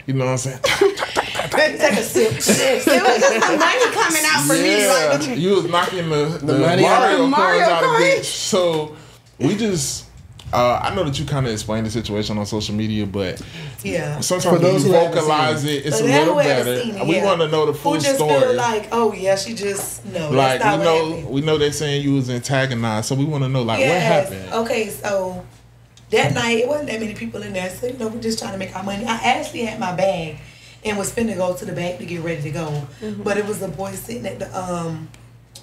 You know what I'm saying? Take a sip. It was just some money coming out for yeah, me. Like, you was knocking the, the, the Mario, Mario, Mario coins out of bitch. So we just... Uh, I know that you kind of explained the situation on social media, but yeah, sometimes when you vocalize it, it's a little better. It, we yeah. want to know the full just story. Feel like, oh yeah, she just no. Like that's not we know, happened. we know they're saying you was antagonized, so we want to know like yes. what happened. Okay, so that night it wasn't that many people in there, so you know we're just trying to make our money. I actually had my bag and was finna go to the back to get ready to go, mm-hmm. but it was a boy sitting at the um.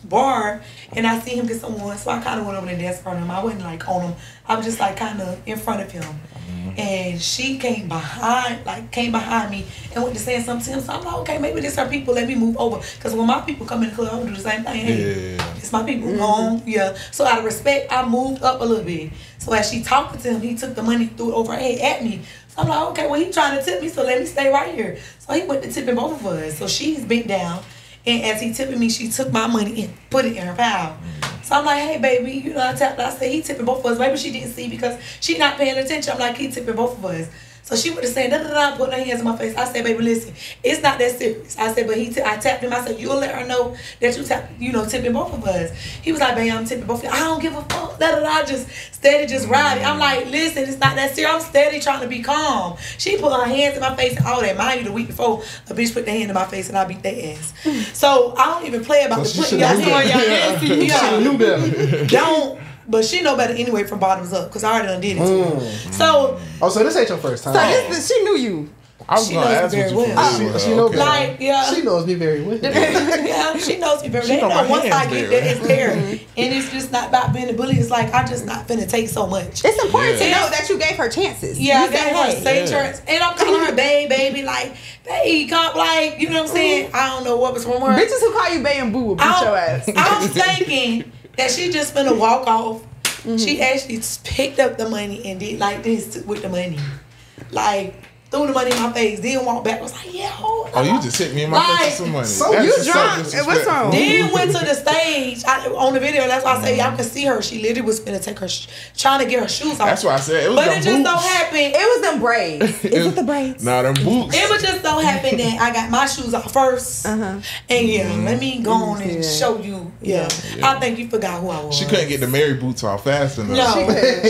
bar, and I see him get someone, so I kind of went over to dance in front of him. I wasn't like on him, I was just like kind of in front of him, mm-hmm. Mm-hmm. And she came behind, like came behind me and went to saying something to him. So I'm like, okay, maybe this her people. Let me move over. Because when my people come in the club, I'm gonna do the same thing. Hey, yeah. It's my people. Mm-hmm. Home. Yeah. So out of respect, I moved up a little bit. So as she talking to him, he took the money, threw it over her head at me. So I'm like, okay, well, he trying to tip me, so let me stay right here. So he went to tipping both of us. So she's bent down. And as he tipping me, she took my money and put it in her pile. Mm-hmm. So I'm like, hey, baby, you know, I tapped. I said, he tipping both of us. Maybe she didn't see because she not paying attention. I'm like, he tipping both of us. So she would have said, da-da-da, put her hands in my face. I said, baby, listen, it's not that serious. I said, but he, t I tapped him. I said, you'll let her know that you tap, you know, tipping both of us. He was like, baby, I'm tipping both of you. I don't give a fuck. Da-da-da, just steady, just riding. I'm like, listen, it's not that serious. I'm steady trying to be calm. She put her hands in my face and all that. Mind you, the week before, a bitch put their hand in my face and I beat their ass. So I don't even play about so the putting y'all hands in your ass. You better. Don't. But she know better anyway from Bottoms Up, because I already done did it to her. Mm. So... Oh, so this ain't your first time. So this, this, she knew you. I was going to ask you well. uh, She, she, okay. like, yeah. She knows me very well. Yeah, she knows me very well. They know once I get there, it's there. And it's just not about being a bully. It's like, I'm just not finna take so much. It's important yeah. to know that you gave her chances. Yeah, you I gave her say chance. Yeah. And I'm calling her babe, baby, like, babe, come, like, you know what I'm saying? I don't know what was wrong with her. Bitches who call you babe and boo will beat your ass. I'm thinking... that she just finna walk off. Mm-hmm. She actually picked up the money and did like this with the money. Like, threw the money in my face, then walked back. I was like, yeah, hold on. Oh, you just hit me in my like, face with some money. So that's you drunk. So what's wrong? Then went to the stage I, on the video. That's why I say y'all can see her. She literally was finna take her, trying to get her shoes off. That's why I said it was But it just boots. Don't happen. It was them braids. Is it the braids? Nah, them boots. It was just don't happen that I got my shoes off first. Uh-huh. And yeah, mm-hmm. let me go on and yeah. show you. Yeah. yeah. I think you forgot who I was. She couldn't get the Mary boots off fast enough. No. She,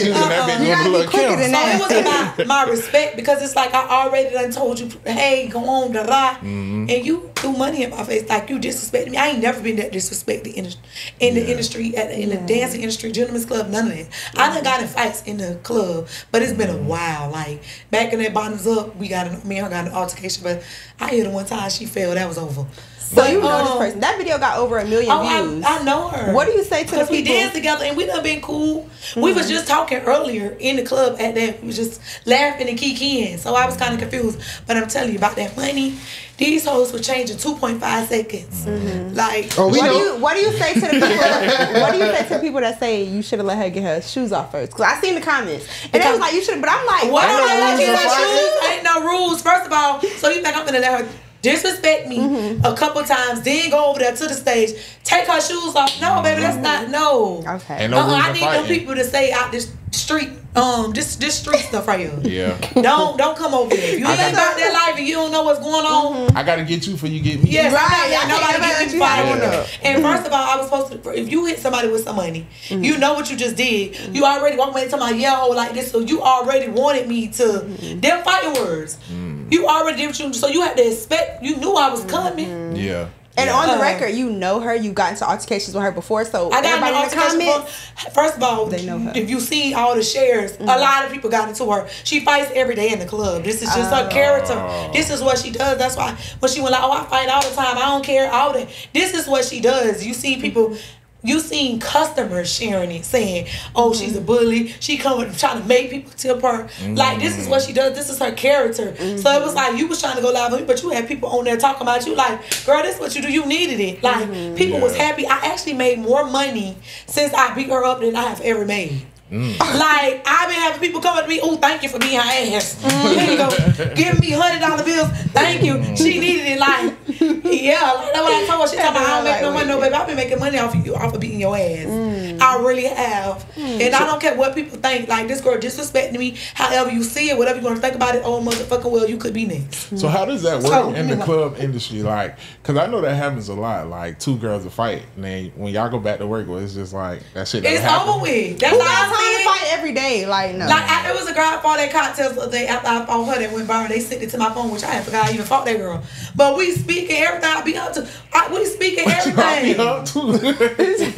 she was uh-uh. in that bitch with a little camera. So it was about my respect because it's like I already done told you, hey, go on, da da, mm-hmm. and you threw money in my face like you disrespected me. I ain't never been that disrespected in the, in yeah. the industry, at, in yeah. the dancing industry, gentlemen's club, none of that. Yeah. I done got in fights in the club, but it's been a while. Like back in that Bottoms Up, we got an, me and her got an altercation, but I hit her one time, she fell, that was over. So but, you know um, this person. That video got over a million oh, views. I, I know her. What do you say to the people? Because we danced together and we done been cool. Mm-hmm. We was just talking earlier in the club at that. We was just laughing and kikiing. So I was kind of confused. But I'm telling you about that money. These hoes were changing two point five seconds. Mm-hmm. Like, oh, what, do you, what do you say to the people? What do you say to the people that say you should have let her get her shoes off first? Because I seen the comments and because, they was like, you should. But I'm like, why don't I let you get her shoes? Ain't no rules. First of all, so you think I'm gonna let her disrespect me mm-hmm. a couple times, then go over there to the stage, take her shoes off? No, baby, that's not no. Okay. No uh-uh, I need them people to stay out this street, um, this this street stuff right here. Yeah. Don't don't come over there. You ain't got that life and you don't know what's going on. Mm-hmm. I gotta get you before you get me. Yes, right. Yeah, nobody gets you. Yeah. And first of all, I was supposed to. If you hit somebody with some money, mm-hmm. you know what you just did. Mm-hmm. You already walked into my yell like this, so you already wanted me to. Mm-hmm. Them fighting words. Mm-hmm. You already did what you, so you had to expect, you knew I was coming. Mm-hmm. Yeah. And yeah. on the record, you know her, you got into altercations with her before, so I got everybody in the comments. Before. First of all, they know her. If you see all the shares, mm-hmm. a lot of people got into her. She fights every day in the club. This is just oh. her character. This is what she does. That's why when she went like, oh, I fight all the time. I don't care. All that. This is what she does. You see people... You seen customers sharing it, saying, oh, mm-hmm. she's a bully. She coming trying to make people tip her. Mm-hmm. Like, this is what she does. This is her character. Mm-hmm. So it was like, you was trying to go live, but you had people on there talking about you. Like, girl, this is what you do. You needed it. Like, mm-hmm. people yeah. was happy. I actually made more money since I beat her up than I have ever made. Mm. Like, I've been having people come up to me, oh, thank you for being her ass. Mm. Here you go. Give me one hundred dollar bills. Thank you. She needed it. Like, yeah. Like, that's what I told her. She talking about, I don't make no money, no, baby. I've been making money off of you, off of beating your ass. Mm. I really have. Mm. And I don't care what people think. Like, this girl disrespecting me. However you see it, whatever you want to think about it, oh, motherfucking well, you could be next. So how does that work so, in the know. club industry? Like, because I know that happens a lot. Like, two girls a fight. And then when y'all go back to work, well, it's just like, that shit that It's happen. over with. That's all. I fight every day, like no. Like I, it was a girl I fought at Cocktails the other day after I fought her. That went viral. They sent it to my phone, which I had forgot I even fought that girl. But we speaking everything. I be up to. I, we speaking everything.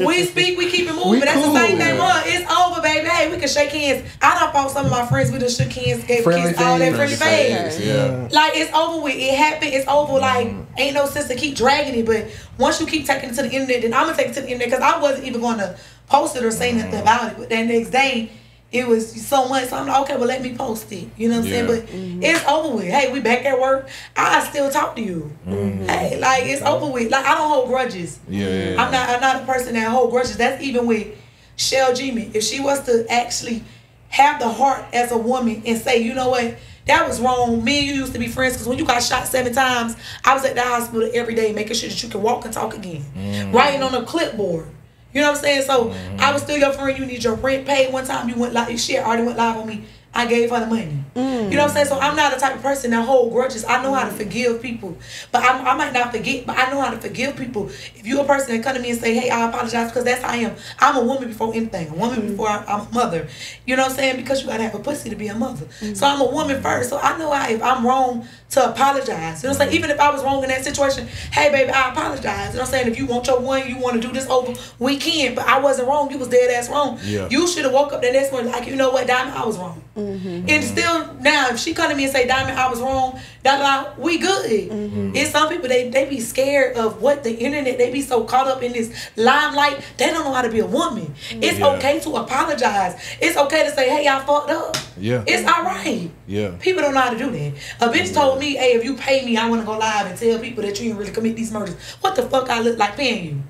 We speak. We keep it moving. We but that's cool, the same thing. Yeah. It's over, baby. Hey, we can shake hands. I done fought some of my friends. We done shook hands, gave friendly kids, things, all that pretty face. Yeah. Like it's over with. It happened. It's over. Like ain't no sense to keep dragging it. But once you keep taking it to the internet, then I'm gonna take it to the internet because I wasn't even gonna. Posted or saying nothing about it, but that next day it was so much. So I'm like, okay, well, let me post it. You know what I'm yeah. saying? But mm-hmm. it's over with. Hey, we back at work. I still talk to you. Mm-hmm. Hey, like, it's over with. Like, I don't hold grudges. Yeah, yeah, yeah. I'm not I'm not a person that hold grudges. That's even with Shell G-Man. If she was to actually have the heart as a woman and say, you know what? That was wrong. Me and you used to be friends because when you got shot seven times, I was at the hospital every day making sure that you can walk and talk again. Mm-hmm. Writing on a clipboard. You know what I'm saying? So mm-hmm. I was still your friend. You need your rent paid. One time you went live. She already went live on me. I gave her the money. Mm. You know what I'm saying? So I'm not the type of person that hold grudges. I know how to forgive people. But I'm, I might not forget, but I know how to forgive people. If you're a person that come to me and say, hey, I apologize, because that's how I am. I'm a woman before anything. A woman mm. before I, I'm a mother. You know what I'm saying? Because you got to have a pussy to be a mother. Mm. So I'm a woman first. So I know I, if I'm wrong, to apologize. You know what I'm saying? Even if I was wrong in that situation, hey, baby, I apologize. You know what I'm saying? If you want your one, you want to do this over, we can. But I wasn't wrong. You was dead ass wrong. Yeah. You should have woke up the next morning like, you know what, Diamond, I was wrong. Mm-hmm. And still now, if she come to me and say, Diamond, I was wrong, da da, we good. Mm-hmm. And some people they they be scared of what the internet. They be so caught up in this limelight. They don't know how to be a woman. Mm-hmm. It's yeah. okay to apologize. It's okay to say, hey, I fucked up. Yeah, it's all right. Yeah, people don't know how to do that. A bitch yeah. told me, hey, if you pay me, I want to go live and tell people that you didn't really commit these murders. What the fuck I look like paying you?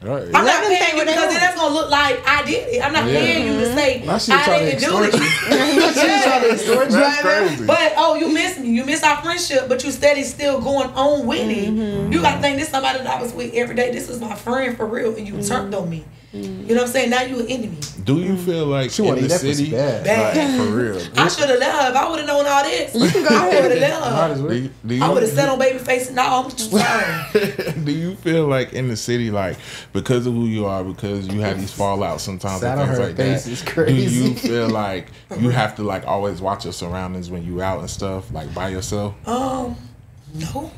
Right. I'm not paying you because then that's gonna look like I did it. I'm not yeah. paying you to say well, I didn't do it. Yes. That's crazy. But oh, you miss me. You miss our friendship, but you steady still going on with it. Mm-hmm. You gotta think this is somebody that I was with every day. This is my friend for real, and you mm-hmm. turned on me. Mm-hmm. You know what I'm saying? Now you an enemy. Do you feel like she in the city? Bad. Bad. Like, for real. I should have left. I would have known all this. You can go I would have left. Do you, do you, I would have sat on baby face and I'm just sorry. Do you feel like in the city, like because of who you are, because you have these fallouts sometimes and things like that? Is crazy. Do you feel like you have to like always watch your surroundings when you out and stuff, like by yourself? Um, no.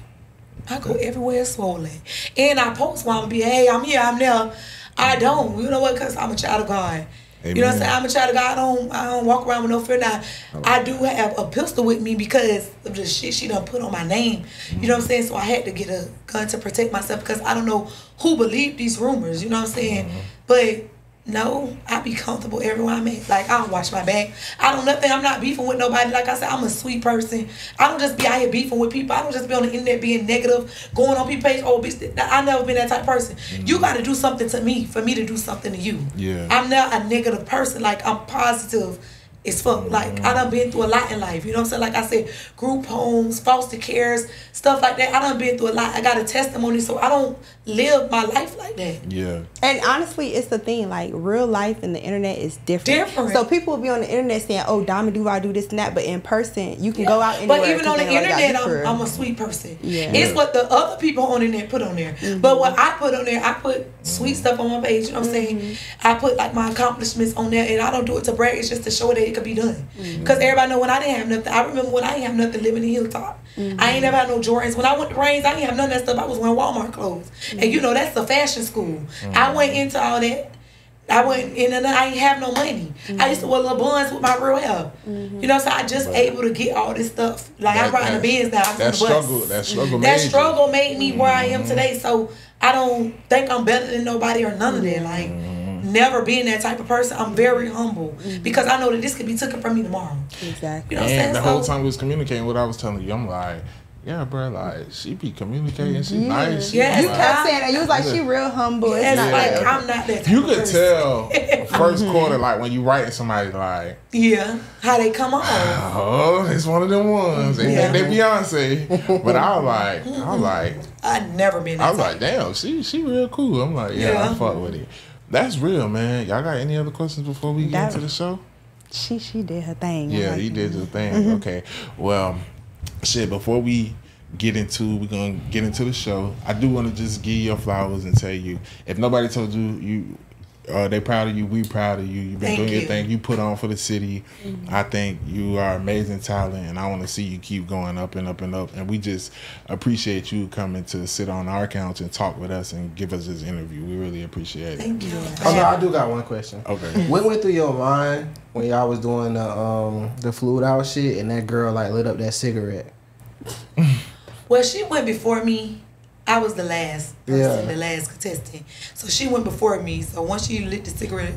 I go everywhere swollen. And I post while I'm be, hey, I'm here, I'm there. I don't. You know what? Because I'm a child of God. Amen. You know what I'm saying? I'm a child of God. I don't, I don't walk around with no fear. Now, right. I do have a pistol with me because of the shit she done put on my name. Mm-hmm. You know what I'm saying? So I had to get a gun to protect myself because I don't know who believed these rumors. You know what I'm saying? Mm-hmm. But no, I be comfortable everywhere I'm at. Like, I don't wash my back. I don't nothing. I'm not beefing with nobody. Like I said, I'm a sweet person. I don't just be out here beefing with people. I don't just be on the internet being negative, going on people's page. Oh, bitch, I never been that type of person. Mm-hmm. You got to do something to me for me to do something to you. Yeah. I'm not a negative person. Like, I'm positive as fuck. Like, mm-hmm. I done been through a lot in life. You know what I'm saying? Like I said, group homes, foster cares, stuff like that. I done been through a lot. I got a testimony, so I don't live my life like that. Yeah. And honestly, it's the thing. Like, real life and the internet is different. Different. So people will be on the internet saying, oh, Diamond Duval do this and that, but in person, you can yeah. go out anywhere. But even on the internet, I'm, I'm a sweet person. Yeah. It's yeah. what the other people on the internet put on there. Mm-hmm. But what I put on there, I put sweet stuff on my page. You know what I'm mm-hmm. saying? I put, like, my accomplishments on there, and I don't do it to brag. It's just to show that it could be done. Mm-hmm. Because everybody know when I didn't have nothing. I remember when I didn't have nothing living in Hilltop. Mm-hmm. I ain't never had no Jordans. When I went to Reigns, I didn't have none of that stuff. I was wearing Walmart clothes. Mm-hmm. And, you know, that's the fashion school. Mm-hmm. I went into all that. I went in and I ain't have no money. Mm-hmm. I used to wear little buns with my real hair. Mm-hmm. You know, so I just right. able to get all this stuff. Like, that, I'm riding the Benz now. I'm that, struggle, that struggle made That struggle you. made me mm-hmm. where I am today. So I don't think I'm better than nobody or none of that. Like, mm-hmm. never being that type of person. I'm very humble mm-hmm. because I know that this could be taken from me tomorrow. Exactly. You know what I'm saying? The so, whole time we was communicating, what I was telling you, I'm like, yeah, bro, like, she be communicating. She yeah. nice. She yeah, you kept like, saying that. You was like, she real humble. It's yeah. like, I'm not that type You could person. tell first quarter, like, when you writing somebody, like. Yeah, how they come on. Oh, it's one of them ones. They yeah. they Beyonce. But I was like, I was like. I never been that I was type. like, damn, she, she real cool. I'm like, yeah, yeah. I fuck with it. That's real, man. Y'all got any other questions before we get that, into the show? She she did her thing. Yeah, like he did his thing. Mm-hmm. Okay. Well, shit, before we get into, we're going to get into the show, I do want to just give you your flowers and tell you, if nobody told you, you uh, they proud of you, we proud of you. You've been Thank doing you. your thing. You put on for the city. Mm-hmm. I think you are amazing talent, and I want to see you keep going up and up and up. And we just appreciate you coming to sit on our couch and talk with us and give us this interview. We really appreciate it. Thank you. Oh, no, I do got one question. Okay. What went through your mind when y'all was doing the, um, the fluid out shit and that girl like lit up that cigarette? Well, she went before me. I was the last person, yeah. the last contestant. So she went before me. So once she lit the cigarette,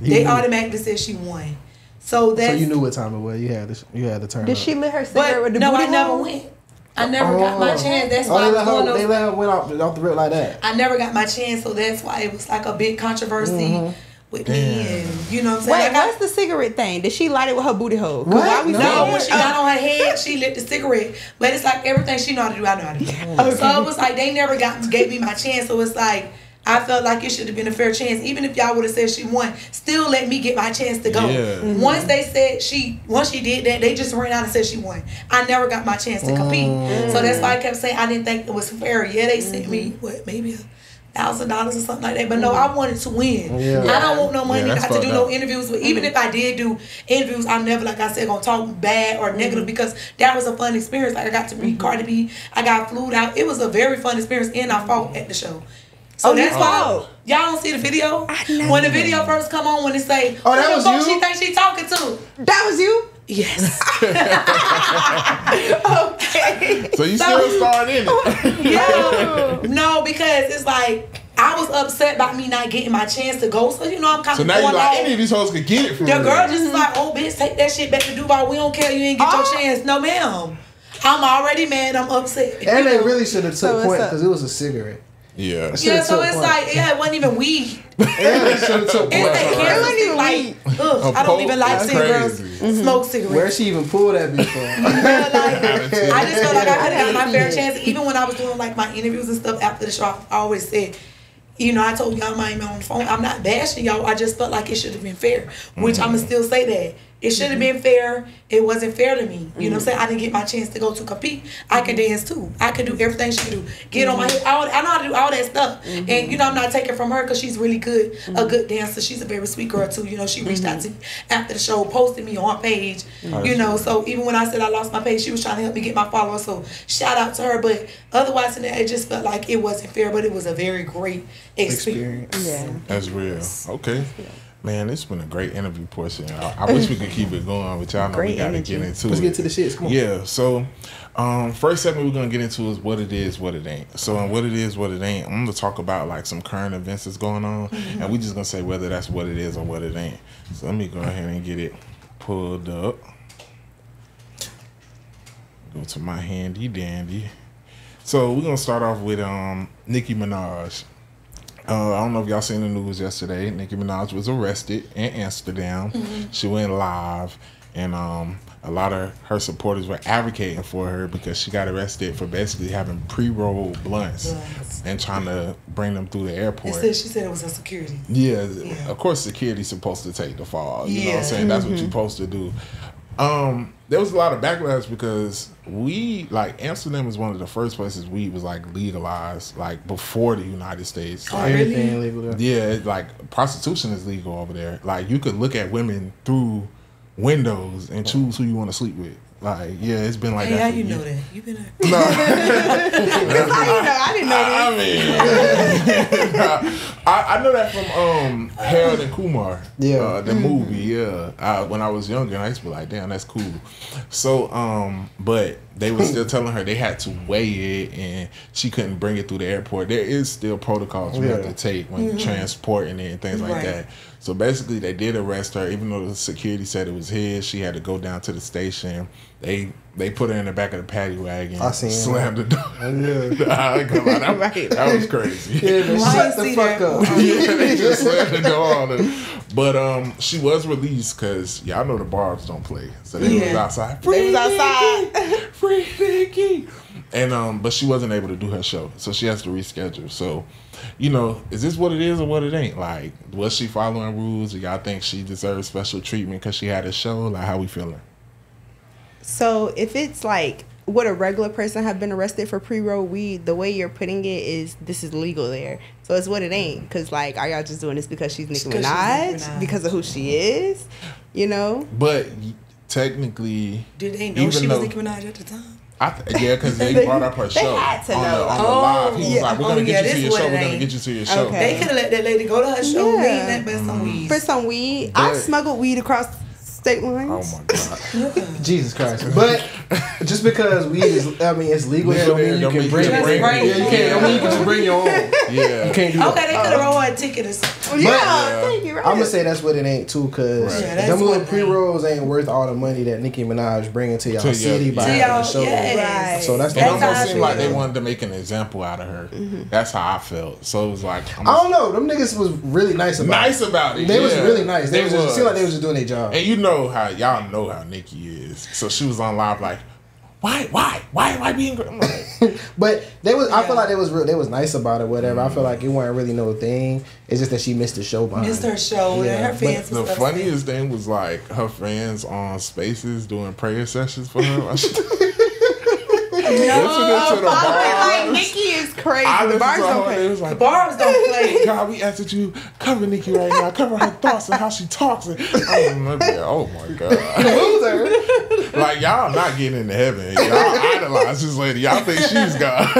yeah. they automatically said she won. So that so you knew what time it was. You had the, you had the turn. Did up. She lit her cigarette with the no, booty hole? No, I never went. I never oh. got my chance. That's oh, why they let, her, they let her went off, off the rip like that. I never got my chance, so that's why it was like a big controversy. Mm-hmm. With Damn. me and, you know what I'm saying? Wait, like, what's I, the cigarette thing? Did she light it with her booty hole? Why we no, saying? When she got on her head, she lit the cigarette. But it's like everything she know how to do, I know how to do. Okay. So it was like they never got gave me my chance. So it's like I felt like it should have been a fair chance. Even if y'all would have said she won, still let me get my chance to go. Yeah. Mm-hmm. Once they said she, once she did that, they just ran out and said she won. I never got my chance to compete. Mm-hmm. So that's why I kept saying I didn't think it was fair. Yeah, they sent mm-hmm. me, what, maybe a thousand dollars or something like that, but no, I wanted to win. Yeah. I don't want no money. Yeah, not to do no interviews with. Even if I did do interviews, I'm never, like I said, gonna talk bad or negative, because that was a fun experience. Like I got to meet Cardi B, I got flued out. It was a very fun experience, and I fought at the show. So oh, that's why y'all don't see the video. When the video first come on, when it say, "Oh, that was you," she think she talking to. That was you. Yes. Okay. So you so, still started in it. Yeah. No, because it's like I was upset about me not getting my chance to go. So you know I'm kind so of. So now you like, any of these hoes could get it from the girl. Them. Just is like, oh bitch, take that shit back to Duval. We don't care. You ain't get oh. your chance. No, ma'am. I'm already mad. I'm upset. And they really should have took so point because it was a cigarette. Yeah. Yeah, so it's point. like, yeah, it wasn't even weed. Yeah, it should've took point. It wasn't even like, ugh, I don't even like cigarettes. Mm-hmm. Smoke cigarettes. Where she even pulled that before? Yeah, like, I just felt like I could have got my fair chance. Even when I was doing like my interviews and stuff after the show, I always said, you know, I told y'all my name on the phone. I'm not bashing y'all. I just felt like it should have been fair, which mm-hmm. I'm going to still say that. It should have been fair. It wasn't fair to me. You know what I'm saying? I didn't get my chance to go to compete. I could dance too. I could do everything she do. Get mm-hmm. on my head. I, would, I know how to do all that stuff. Mm-hmm. And, you know, I'm not taking from her because she's really good, mm-hmm. a good dancer. She's a very sweet girl too. You know, she reached mm-hmm. out to me after the show, posted me on her page. Mm-hmm. You know, so even when I said I lost my page, she was trying to help me get my followers. So shout out to her. But otherwise, it just felt like it wasn't fair, but it was a very great experience. experience. Yeah. That's real. Okay. Yeah. Man, it's been a great interview portion. I, I wish we could keep it going, but y'all know we gotta energy. get into Let's it. Let's get to the shits. Come on. Yeah. So, um, first segment we're gonna get into is what it is, what it ain't. So, in what it is, what it ain't, I'm gonna talk about like some current events that's going on, mm-hmm. and we just gonna say whether that's what it is or what it ain't. So, let me go ahead and get it pulled up. Go to my handy dandy. So, we're gonna start off with um Nicki Minaj. Uh, I don't know if y'all seen the news yesterday. Nicki Minaj was arrested in Amsterdam. Mm-hmm. She went live, and um, a lot of her supporters were advocating for her because she got arrested for basically having pre-rolled blunts yes. and trying to bring them through the airport. It said, she said it was a security. Yeah, yeah, of course security's supposed to take the fall. You yeah. know what I'm saying? That's mm-hmm. what you're supposed to do. Um, there was a lot of backlash because weed, like Amsterdam was one of the first places weed was like legalized, like before the United States. Like, oh, everything illegal there. Yeah, like prostitution is legal over there. Like you could look at women through windows and choose who you want to sleep with. Like, yeah, it's been like hey, that. How you years. know that? You been like, no. That's how you know. I didn't know that. I mean, I, I know that from um, Harold and Kumar. Yeah. Uh, the mm-hmm. movie, yeah. I, when I was younger, I used to be like, damn, that's cool. So, um, but they were still telling her they had to weigh it and she couldn't bring it through the airport. There is still protocols you yeah. have to take when mm-hmm. transporting it and things like right. that. So basically, they did arrest her, even though the security said it was his. She had to go down to the station. They they put her in the back of the paddy wagon, I seen slammed it. the door. Yeah. That, right. that was crazy. Yeah, shut the fuck up. Yeah, they just slammed the door on her. But um, she was released because y'all know the bars don't play, so they yeah. was outside. Free they was outside. Free Nicki. And um, but she wasn't able to do her show, so she has to reschedule. So. You know, is this what it is or what it ain't? Like, was she following rules? Do y'all think she deserves special treatment because she had a show? Like, how we feeling? So, if it's like, would a regular person have been arrested for pre-rolled weed? The way you're putting it is, this is legal there. So, it's what it ain't. Because, like, are y'all just doing this because she's Nicki Minaj? Because of who she is? You know? But, technically... Did they know she was Nicki Minaj at the time? I th- yeah, because they brought up her show on the, on the oh, live. He was yeah. like, we're going to oh, get yeah, you to your show. We're going to get you to your show. Okay. They could have let that lady go to her show yeah. and that, but some weed. For some weed. But I've smuggled weed across state lines. Oh my god, Jesus Christ! But just because weed is, I mean, it's legal. Yeah, don't mean you can bring your own. Yeah, you can't. I mean, you can just bring your own. Yeah, you can't do that. Okay, they could have rolled a ticket or something. Yeah, yeah. Thank you, right. I'm gonna say that's what it ain't too, cause right. yeah, them little pre rolls ain't worth all the money that Nicki Minaj bringing to y'all to city your, by the show. Yes. Right. So that's it. Almost seemed like they wanted to make an example out of her. Mm-hmm. That's how I felt. So it was like I'm I don't know. Them niggas was really nice about nice it. about it. They yeah. was really nice. They, they was, was. Just, it seemed like they was just doing their job. And you know how y'all know how Nicki is. So she was on live like, why, why, why am I being? I'm like, but they was. Yeah. I feel like they was real. They was nice about it. Whatever. Mm-hmm. I feel like it wasn't really no thing. It's just that she missed the show. Missed her show. Yeah. And her fans. The funniest there. thing was like her fans on Spaces doing prayer sessions for her. No, to the like Nicki is crazy. I the bars don't play. Like, the bars don't play. God, we asked that you cover Nicki right now, cover her thoughts and how she talks. And I remember, oh my god, loser! Like y'all not getting into heaven. Y'all idolize this lady. Y'all think she's God.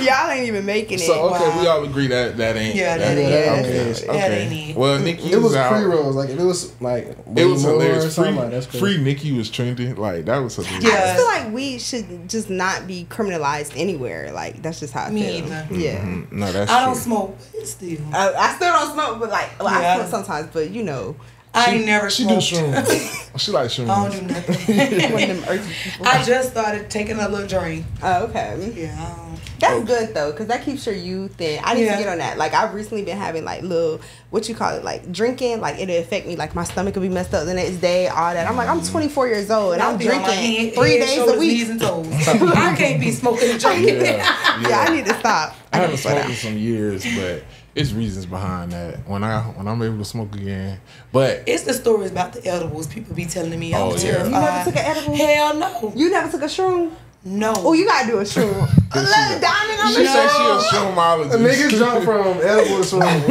Y'all ain't even making it. So okay, wow. we all agree that that ain't. Yeah, that, that ain't. That, okay, okay. That ain't well, Nicki. It was, was pre rolls. Like it was like it was hilarious. Free, like, free Nicki was trending. Like that was hilarious. Yeah. I just feel like we should just not be criminalized anywhere. Like that's just how I Me feel. Either. Yeah. Mm-hmm. No, that's I don't true. smoke. Still. I, I still don't smoke, but like well, yeah. I smoke sometimes. But you know, I she, never. She smoked. do shrooms. She likes shrooms. I don't do nothing. One of them earthy people. I just started taking a little drink. Oh, okay. Yeah. That's oh. good though, cause that keeps your youth in. I need yeah. to get on that. Like I've recently been having like little, what you call it, like drinking. Like it'll affect me. Like my stomach will be messed up the next day. All that. I'm like, I'm twenty-four years old and I'll I'm drinking hand, three hand, days shoulders, a week. Knees and toes. I can't be smoking and drinking. Yeah, yeah. yeah, I need to stop. I, I haven't smoked in some years, but it's reasons behind that. When I when I'm able to smoke again, but it's the stories about the edibles. People be telling me, oh, oh yeah, you never took an edible? Hell no. You never took a shroom? No. Oh, you gotta do a shroom. A little diamond on the shroom. She said she a shroomologist. Niggas jump from edible to shroom.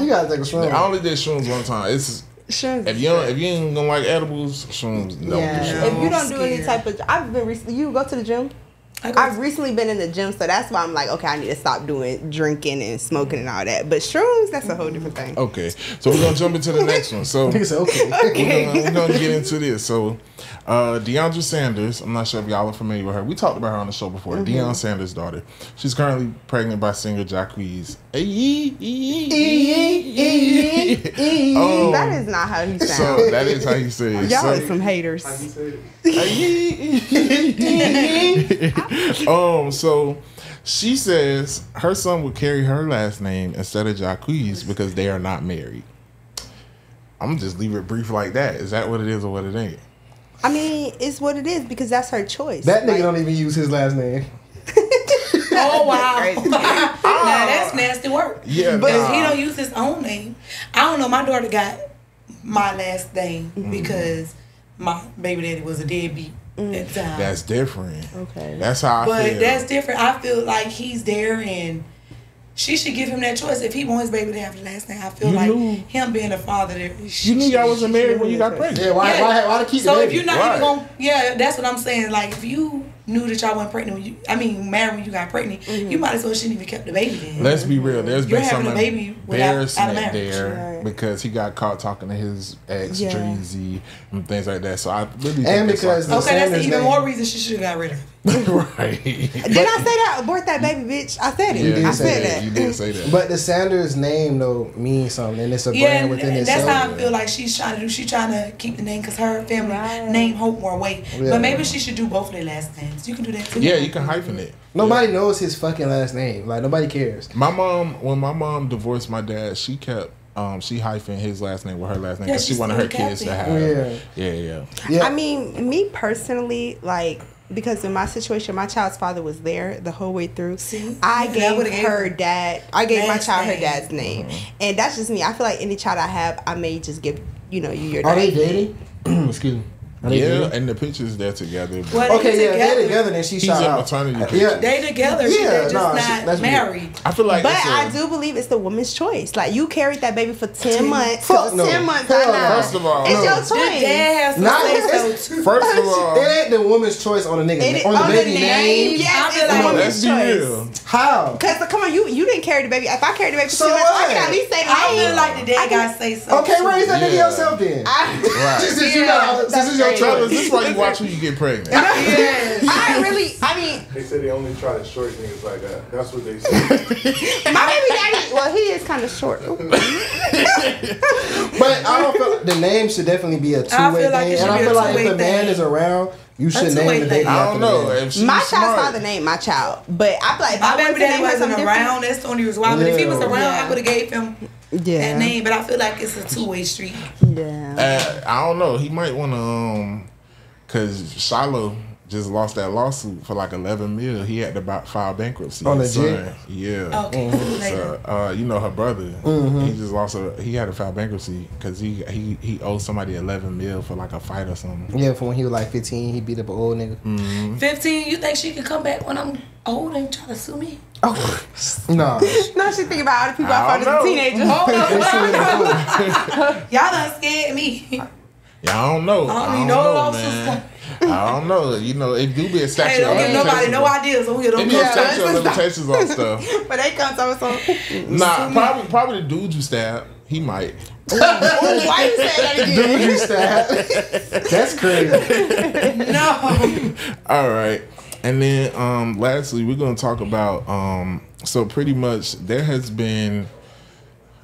You gotta take a shroom. I only did shrooms one time. It's shrooms. If you don't, if you ain't gonna like edibles, shrooms. No. Yeah. Do shrooms. If you don't do any type of, I've been recently. You go to the gym. I've recently been in the gym, so that's why I'm like, okay, I need to stop doing drinking and smoking and all that. But shrooms, that's a whole different thing. Okay, so we're gonna jump into the next one. So okay, okay. We're, gonna, we're gonna get into this. So uh, DeAndre Sanders, I'm not sure if y'all are familiar with her. We talked about her on the show before. Mm-hmm. Deion Sanders' daughter. She's currently pregnant by singer Jacquees. Oh, that is not how he sounds. So that is how he says. Y'all are some haters. How he says. um, so she says her son would carry her last name instead of Jacquees because they are not married. I'm gonna just leave it brief like that. Is that what it is or what it ain't? I mean, it's what it is because that's her choice. That nigga like, don't even use his last name. Oh wow! Now that's nasty work. Yeah, but nah. He don't use his own name. I don't know. My daughter got my last name mm-hmm. because my baby daddy was a deadbeat. Mm. That's different. Okay. That's how I but feel. But that's different. I feel like he's there and she should give him that choice. If he wants baby to have the last name, I feel you like knew. him being a father there. She, you knew y'all wasn't married when you got pregnant. Yeah, why, yeah. why, why, why to keep so the baby? So if you're not right. even going to, yeah, that's what I'm saying. Like if you knew that y'all wasn't pregnant when you, I mean married when you got pregnant, mm-hmm. you might as well shouldn't even kept the baby then. Let's be real. There's you're been some embarrassment without, there right. because he got caught talking to his ex, yeah. Dreezy, and things like that. So I really and because like, okay, Sanders that's even name. more reason she should have got rid of it. Right. Did I say that? Abort that baby, bitch. I said it. Yeah, I said that. that. You did say that. But the Sanders name though means something and it's a yeah, brand within itself. That's how I feel like she's trying to do. She's trying to keep the name because her family right. name Hope more weight. Yeah. But maybe she should do both of their last names. You can do that too. Yeah, you can hyphen it. Nobody yeah. knows his fucking last name. Like nobody cares. My mom, when my mom divorced my dad, she kept um she hyphened his last name with her last name because yeah, she wanted her kids it. to have. Yeah. yeah, yeah, yeah. I mean, me personally, like because in my situation, my child's father was there the whole way through. See? I yeah, gave her gave dad. I gave my child name. her dad's name, mm-hmm. and that's just me. I feel like any child I have, I may just give you know you your. Are they dating? Excuse me. Yeah, and the pictures they're together. But okay, they yeah, together. they're together and she He's shot out. Maternity uh, yeah. They together. Yeah, they're just no, not she, married. I feel like, but I do believe it's the woman's choice. Like you carried that baby for ten, ten months. Fuck no. Ten months. Hell, I first of all, it's no. your choice. Dad has not so first of all, it ain't the woman's choice on the nigga it, on, on the baby name. Yeah, it's the woman's choice. How? Because come on, you you didn't carry the baby. If I carried the baby for ten months, I can at least say I feel like the dad guy say something. Okay, raise that nigga yourself then. This is you know this is your. Travis, this is why you watch when you get pregnant. Yeah. I really, I mean. They said they only try to short niggas like that. That's what they said. My baby daddy, well, he is kind of short. But I don't feel, the name should definitely be a two-way thing. Like and I feel like if the man is around, you should name the baby. I don't know. My child's not the name, my child. But I feel like my baby daddy wasn't around. That's the only reason why. But if he was around, I would have gave him yeah. that name. But I feel like it's a two-way street. Yeah. Uh, I don't know. He might want to, um, cause Shiloh just lost that lawsuit for like eleven mil. He had to buy, file bankruptcy. Oh, legit? Yeah. Okay. Mm-hmm. So, uh, you know her brother. Mm-hmm. He just lost. A, he had to file bankruptcy because he he he owed somebody eleven mil for like a fight or something. Yeah, for when he was like fifteen, he beat up an old nigga. Mm-hmm. Fifteen? You think she could come back when I'm old and try to sue me? Oh no! No, she think about all the people I fought as a teenager. Oh, no. Y'all done scared me. Y'all don't know. I don't, I don't know, lawsuits. I don't know. You know, it do be a statute. Hey, don't give nobody no ideas. Don't give nobody. It be a statute of limitations on stuff. But they come to us. Nah, probably probably the dude you stabbed. He might. Why you say that again? Dude you stabbed. That's crazy. No. All right. And then, um, lastly, we're gonna talk about. Um, so pretty much, there has been.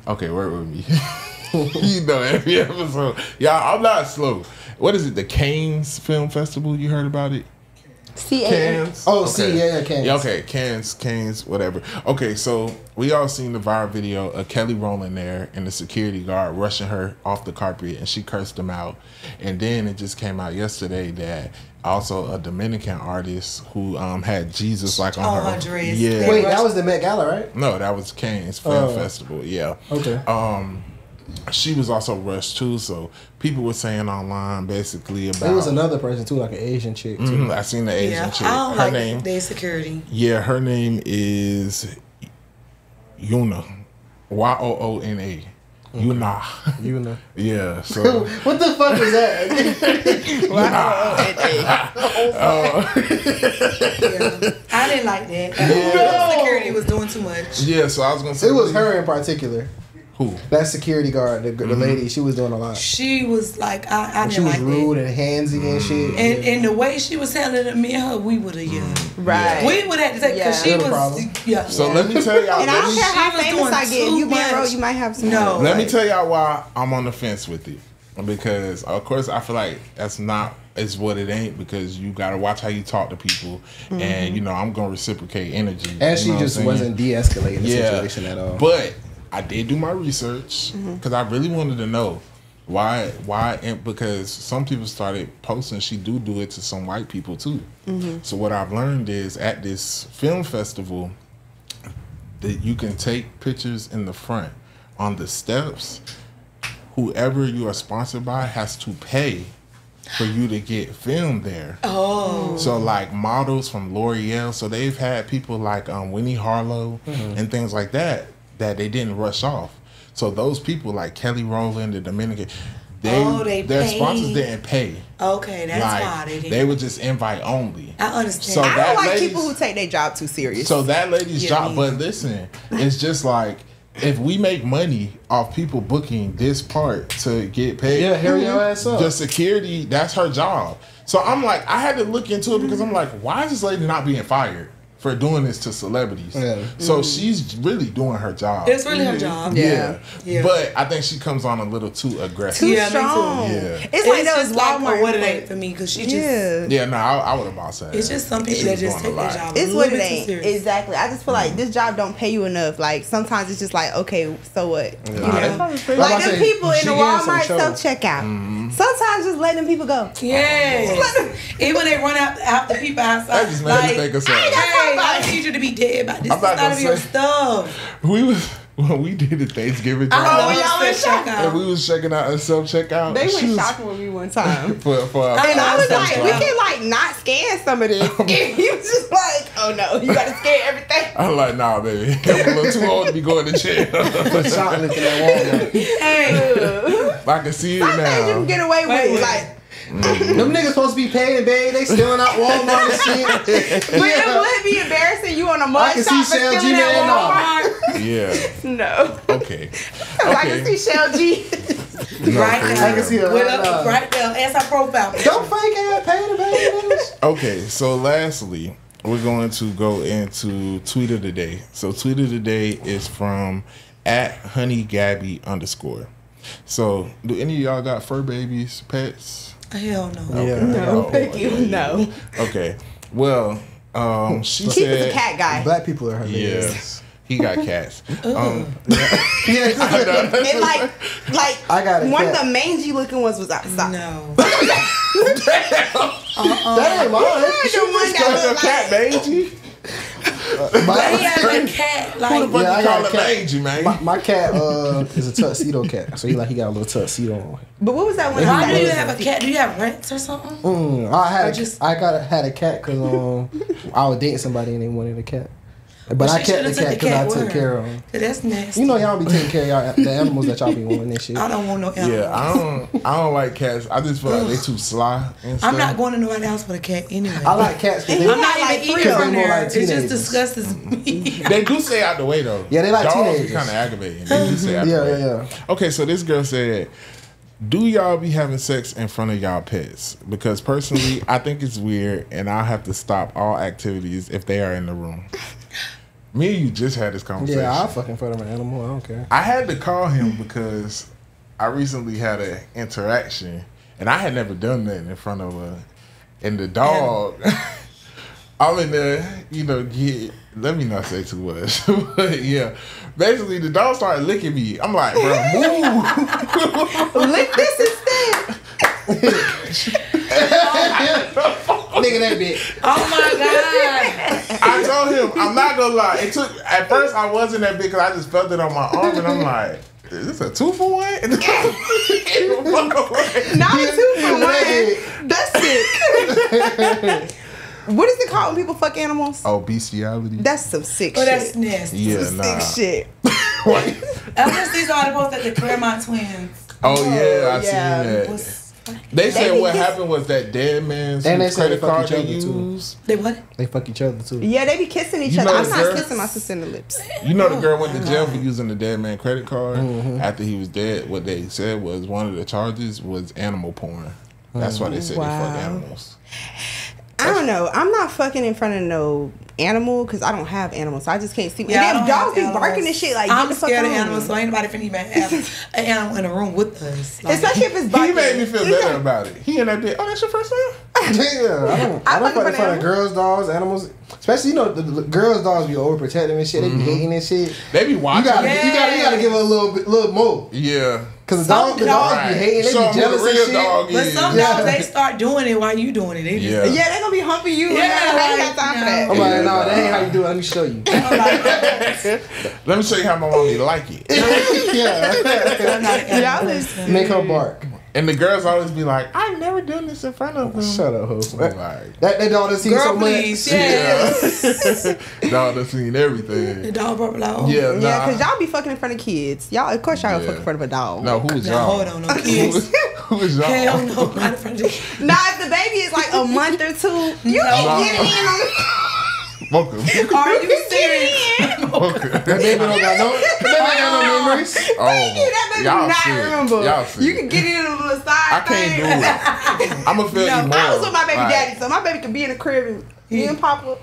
Okay, work with me. You know, every episode, y'all. I'm not slow. What is it? The Cannes Film Festival? You heard about it? Cannes. Oh, okay. C yeah, Cannes. Yeah, okay, Cannes, Cannes, whatever. Okay, so we all seen the viral video of Kelly Rowland there and the security guard rushing her off the carpet, and she cursed him out. And then it just came out yesterday that. Also, a Dominican artist who um, had Jesus like on oh, her dress. Yeah. Wait, that was the Met Gala, right? No, that was Cannes Film uh, Festival. Yeah. Okay. Um, she was also rushed too, so people were saying online basically about. There was another person too, like an Asian chick. Too. Mm, I seen the Asian yeah. chick. I don't her like name. Day security. Yeah, her name is Yuna, Y O O N A. Yuna. Yuna. Yeah. So what the fuck is that? Wow. Yeah. I didn't like that. No. Security was doing too much. Yeah, so I was gonna say it was her in particular. Who? That security guard, the, the mm-hmm. lady, she was doing a lot. She was like, I, I didn't like that. She was rude that. and handsy and shit. And yeah. and the way she was handling it, me and her, we would have, yeah. Right. We would have to take, because yeah. she was, problem. yeah. So yeah. let me tell y'all. And I don't care how famous I get, you being real, you might have some. No. Let like, me tell y'all why I'm on the fence with it. Because, of course, I feel like that's not, it's what it ain't, because you got to watch how you talk to people. Mm-hmm. And, you know, I'm going to reciprocate energy. And she just wasn't de-escalating the yeah. situation at all. But I did do my research because mm-hmm. I really wanted to know why, why, and because some people started posting she do do it to some white people too. Mm-hmm. So what I've learned is at this film festival that you can take pictures in the front on the steps. Whoever you are sponsored by has to pay for you to get filmed there. Oh. So like models from L'Oreal. So they've had people like um, Winnie Harlow mm-hmm. and things like that. That they didn't rush off, so those people like Kelly Rowland, the Dominican, they, oh, they their paid. sponsors didn't pay. Okay, that's like, why they didn't. They were just invite only. I understand. So I that don't like ladies, people who take their job too serious. So that lady's yeah, job, but listen, it's just like if we make money off people booking this part to get paid, yeah, hurry your ass up. The security, that's her job. So I'm like, I had to look into it because I'm like, why is this lady not being fired for doing this to celebrities? Yeah. So mm. she's really doing her job. It's really her job. Yeah. yeah. But I think she comes on a little too aggressive. Too yeah, strong. Yeah. It's, it's like those Walmart. What it ain't for me, because she yeah. just... Yeah, no, I, I would have bought that. It's just some people that just take their job. It's what it ain't. Exactly. I just feel like mm. this job don't pay you enough. Like, sometimes it's just like, okay, so what? Yeah. You yeah. know? Like, like the people in the Walmart self-checkout. Mm-hmm. Sometimes just letting people go. Yeah. Oh. Even when they run out after people outside. I just made them think of something. I need you to be dead by this. I'm not, it's not gonna of say, your stuff. We was Well, we did a Thanksgiving. I know, y'all was checking out. And we was checking out and self-checkout. They went shopping with me one time. for, for our and I was like, we can like not scan some of this. He was just like, oh no, you gotta scan everything. I'm like, nah, baby. I'm a little too old to be going to jail. For shoplifting at Walmart. Hey. I can see it now. Sometimes you can get away with it. Like, mm-hmm. Them niggas supposed to be paid, babe. They stealing out Walmart and shit. But yeah. It would be embarrassing. You on a mug shop and stealing G at Walmart. Yeah. No. Okay. Okay. I can see Shell G. No, right now. I can see her. With right, up, right there. As her profile. Don't fake ass paid, babe. Okay. So lastly, we're going to go into Tweet of the Day. So Tweet of the Day is from at Honey Gabby underscore. So do any of y'all got fur babies, pets? Hell no. Okay. Yeah. No, oh, thank you. No. Okay. Well, um, she Keith said... Keith a cat guy. Black people are her babies. Yeah. He got cats. um, yeah. Yeah, I know. And like, like I got one cat. Of the mangy looking ones was outside. No. Damn. Uh-uh. Damn, mine. She was got a cat mangy. Uh, my yeah, cat, like, who the fuck yeah, you call a cat, mangy, man? My, my cat uh, is a tuxedo cat, so he like he got a little tuxedo on. But what was that one? Why do you have a cat? Do you have rents or something? Mm, I had, a, just... I got a, had a cat because um, I was dating somebody and they wanted a cat. But, but I kept the cat because I took care of him. That's nasty. You know y'all be taking care of y'all, the animals that y'all be wanting and shit. I don't want no animals. Yeah, I don't. I don't like cats. I just feel like they too sly. And stuff. I'm not going to nobody's house with a cat anyway. I like cats. They, I'm not like even eating from there. Like it just disgusts me. They do stay out the way though. Yeah, they like dogs teenagers. Dogs are kind of aggravating. They do stay out yeah, the way. Yeah, yeah. Okay, so this girl said, do y'all be having sex in front of y'all pets? Because personally, I think it's weird, and I'll have to stop all activities if they are in the room. Me and you just had this conversation. Yeah, I'll fucking put him an animal. I don't care. I had to call him because I recently had an interaction, and I had never done that in front of a... And the dog... I'm in there, you know, get... Let me not say too much. But yeah. Basically, the dog started licking me. I'm like, bro, move. Lick this instead. Nigga, that bitch. Oh my god! I told him I'm not gonna lie. It took at first I wasn't that big because I just felt it on my arm and I'm like, is this a two for one? Not a two for one. That's it. What is it called when people fuck animals? Oh, bestiality. That's some sick oh, shit. Oh, that's nasty. Yeah, some nah. Sick shit. I just these are the posts that the Claremont twins. Oh, oh yeah, I yeah. seen that. What's They said they what his... happened was that dead man's and they credit card they used. They what? They fuck each other too. Yeah, they be kissing each you other. I'm not girl? kissing my sister in the lips. You know the girl went to jail for using the dead man credit card mm-hmm. after he was dead. What they said was one of the charges was animal porn. That's mm-hmm. why they said wow. they fuck animals. I don't know. I'm not fucking in front of no animal because I don't have animals. So I just can't see. Yeah, and then dogs be barking and shit. Like, I'm get the scared fuck of animals, so ain't nobody finna even have an animal in a room with us. Like, especially if it's barking. He made me feel better like, about it. He and that bitch. Oh, that's your first time? Yeah. I don't, I I don't fuck in front of girls, dogs, animals. Especially, you know, the, the girls' dogs be overprotective and shit. They be mm-hmm. hating and shit. They be watching. You gotta, yeah. you gotta, you gotta give it a little, little more. Yeah. Cause the dogs, the dogs right. be hating, they some be jealous and shit. Dog but some yeah. dogs, they start doing it while you doing it. They just, yeah. yeah, they gonna be humping you. Yeah, I ain't got time for that. I'm like, no, that ain't how you do it. Let me show you. Let me show you how my mommy like it. Yeah, make her bark. And the girls always be like, I've never done this in front of them. Shut up, hoes. Like, that, that dog has seen so much. Yeah. Dog has seen everything. The dog broke low. Yeah, nah. Yeah, because y'all be fucking in front of kids. Y'all, of course y'all yeah. fucking in front of a dog. No, who is y'all? Hold on, no kids. Who is y'all? Hell no, not in front of kids. Nah, if the baby is like a month or two, you no. can get in on the... Mocha. Are you serious? Mocha. That baby don't got no, that baby got no memories. Oh, that baby y'all not see remember. Y'all see you can get in a little side I thing. I can't do it. I'm going to feel no, immoral. I was with my baby right. daddy, so my baby could be in the crib and he and Papa.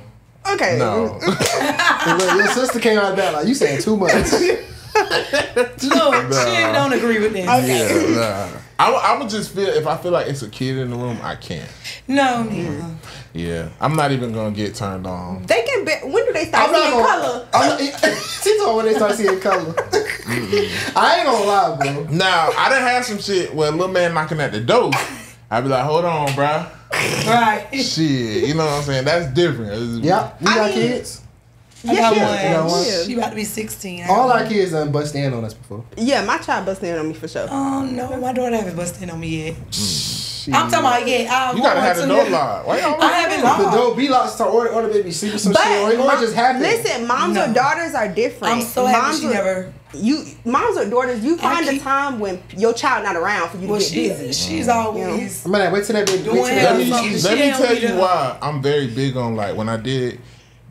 Okay. No. Your sister came out of that like, you saying too much. Look, nah. She don't agree with this. Okay. Yeah, nah. I, I would just feel, if I feel like it's a kid in the room, I can't. No, neither. Mm. Yeah, I'm not even gonna get turned on. They can be. When do they start I'm seeing gonna, color? I'm not, she told when they start seeing color. Mm-mm. I ain't gonna lie, bro. Now I done had some shit where a little man knocking at the door. I be like, hold on, bro. Right. Shit, you know what I'm saying? That's different. Yeah. You got I mean, kids? I yeah, got she one. Got one. She, she about to be sixteen. I All our know. kids done bust in on us before. Yeah, my child bust in on me for sure. Oh, no, my daughter haven't bust in on me yet. Mm. I'm talking about, yeah. I you gotta have a no lock. Why y'all I haven't locked. The dope be locked to order, order baby sleep some but shit. Or mom, just happen. Listen, moms no. or daughters are different. I'm so happy moms she are, never... You, moms or daughters, you find a time when your child not around for you well, to get she's, busy. She's always you know? I'm wait till that baby doing Let me, let me tell you why I'm very big on, like, when I did...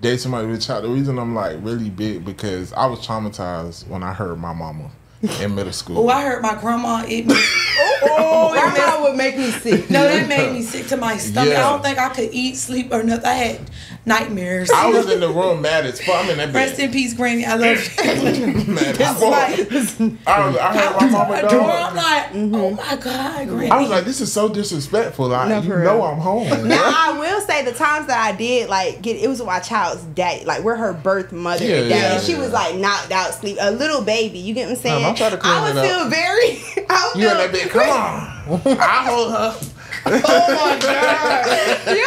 date somebody with a child. The reason I'm like really big because I was traumatized when I heard my mama in middle school. Oh, I heard my grandma. It made, oh, grandma would make me sick. No, that made me sick to my stomach. Yeah. I don't think I could eat, sleep, or nothing. I had nightmares. I was in the room mad as fuck. I'm in that bed. Rest in peace, Granny. I love you. Mad as fuck. I, was, I heard my mama door. I'm like, mm-hmm. oh my God, Granny. I was like, this is so disrespectful. I no, you know real. I'm home. Now bro. I will say the times that I did like get it was my child's dad, like we're her birth mother, yeah, and dad, yeah, and she yeah. was like knocked out sleep, a little baby. You get what I'm saying? No, I'm trying to clean I would it feel up. very. I would you feel, and that bitch, come on. I hold her. Oh my God! Yo,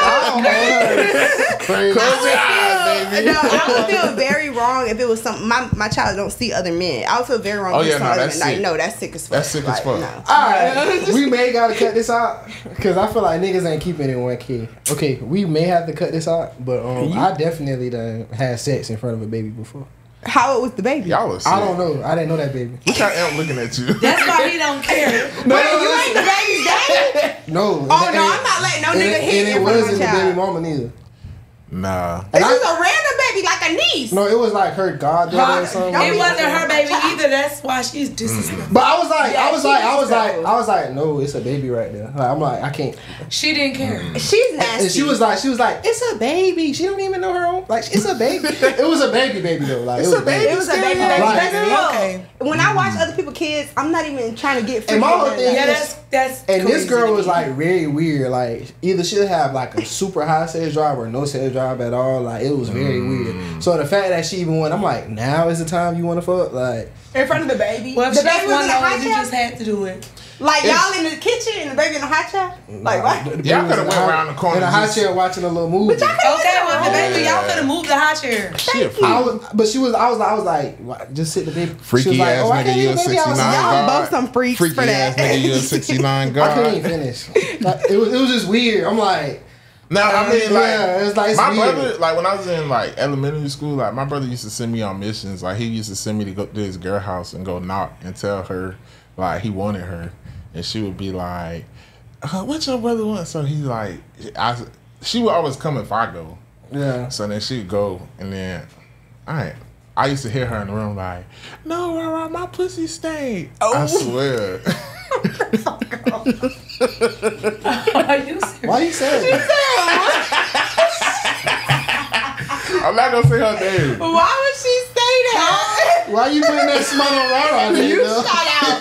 crazy. Close your eyes, baby. No, I would feel very wrong if it was something. My my child don't see other men. I would feel very wrong. Oh yeah, no, that's sick. Like, no, that's sick as fuck. That's sick as fuck. Like, no. All right, we may gotta cut this out because I feel like niggas ain't keeping it in one kid. Okay, we may have to cut this out, but um, I definitely done had sex in front of a baby before. How old was the baby? Y'all was sick. I don't know. I didn't know that baby. Look how I'm looking at you. That's why he don't care. No, wait, you ain't the baby's daddy? No. Oh, and, no, I'm not letting no nigga hit you in front of my child. And it wasn't the baby mama neither. Nah. This is a random baby, like a niece. No, it was like her goddaughter or something. It wasn't her baby either. That's why she's disrespectful. But I was like, yeah, I was like, I was like, I was like, no, it's a baby right there. Like, I'm like, I can't. She didn't care. She's nasty. And she was like, she was like, it's a baby. She don't even know her own. Like, it's a baby. It was a baby, baby though. Like, it was a baby. It was a baby, baby. Okay. When I watch other people's kids, I'm not even trying to get. And my whole thing is, that's and this girl was like really weird. Like, either she'll have like a super high sales drive or no sales drive. At all, like it was very mm. weird. So the fact that she even went, I'm like, now is the time you want to fuck, like in front of the baby. Well, if the baby was in the hot chair, you just had to do it. Like y'all in the kitchen and the baby in the hot chair, like nah, what? Y'all could have went around the corner in a hot chair watching a little movie. But okay, well the baby, y'all could have moved the hot chair. Thank you. I was, but she was, I was, I was like, just sit the baby. Freaky she was ass like, oh, nigga, you're sixty-nine. Y'all both some freaks Freaky for that. Freaky ass nigga, you're sixty-nine. God, I couldn't even finish. Like, it was, it was just weird. I'm like. Now I mean, like, yeah, it's like it's my weird. brother, like when I was in like elementary school, like my brother used to send me on missions. Like he used to send me to go to his girl house and go knock and tell her like he wanted her, and she would be like, uh, "What your brother want?" So he's like, "I." She would always come if I go. Yeah. So then she'd go, and then I. Right. I used to hear her in the room like, "No, Rara, my pussy stayed." Oh. I swear. Oh, girl. Are you serious? Why you saying that? I'm not gonna say her name. Why would she say that? Why are you putting that smile on Rara? You, you know? Shout out.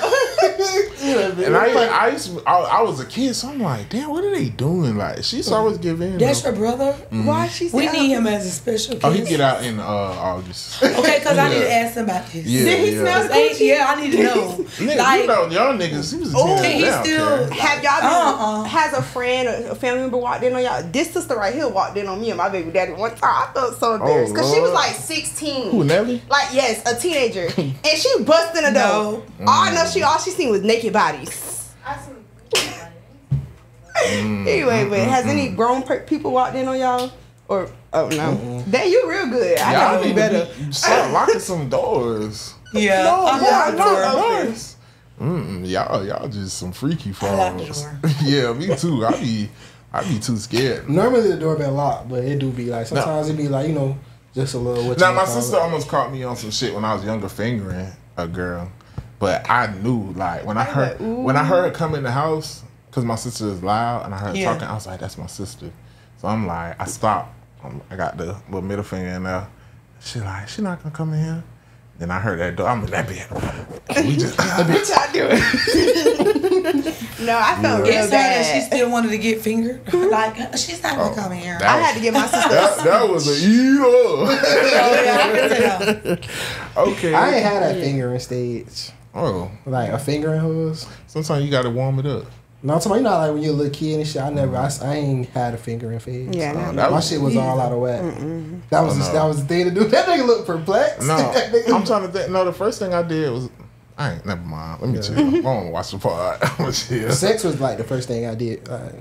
And I, I used, to, I, I was a kid, so I'm like, damn, what are they doing? Like, she's always giving. That's her brother. Mm-hmm. Why she? We need him as a special guest. Oh, he get out in uh, August. Okay, because yeah. I need to ask him about this. Yeah, did he yeah. smells eight? Yeah, I need to know. Nigga, like, you know, y'all niggas. He was a ooh, he down, still like, have y'all uh-uh. has a friend or a family member walked in on y'all? This sister right here walked in on me and my baby daddy one time. I felt so embarrassed because oh, she was like sixteen. Who, Nelly? Like yes, a teenager. And she busted a no. door. Mm. All I know, she all she seen was naked bodies. I seen naked bodies. Anyway, but has any grown per people walked in on y'all? Or oh no, mm-hmm. Damn, you real good. I gotta be better. Start locking some doors. Yeah, no, I'm yeah, locking doors. Mm-mm, y'all, y'all just some freaky frogs. Yeah, me too. I be, I be too scared. Normally the door been locked, but it do be like sometimes no. it be like you know. Just a little. Now my sister it? almost caught me on some shit when I was younger fingering a girl, but I knew like when I heard Ooh. when I heard her come in the house because my sister is loud and I heard her yeah. talking. I was like, that's my sister. So I'm like, I stopped. I'm, I got the little middle finger in there. She like, she not gonna come in here. Then I heard that door. I'm like, that bitch. We just bitch. I do it. No, I felt yeah. real bad. She still wanted to get fingered. Like she's not gonna oh, come here. I was, had to get my sister. That, that was a eater. Oh, yeah, I okay. I ain't had a yeah. fingering stage. Oh, like a fingering hose. Sometimes you gotta warm it up. No, I'm talking about, you know, like when you're a little kid and shit. I never, I, I ain't had a finger in feds. Yeah, no, that my was, shit was yeah. all out of whack. Mm-mm. That was oh, no. that was the thing to do. That nigga looked perplexed. No, I'm trying to think. No, the first thing I did was, I ain't never mind. Let me yeah. chill. I want to watch the part. Sex was like the first thing I did. Like,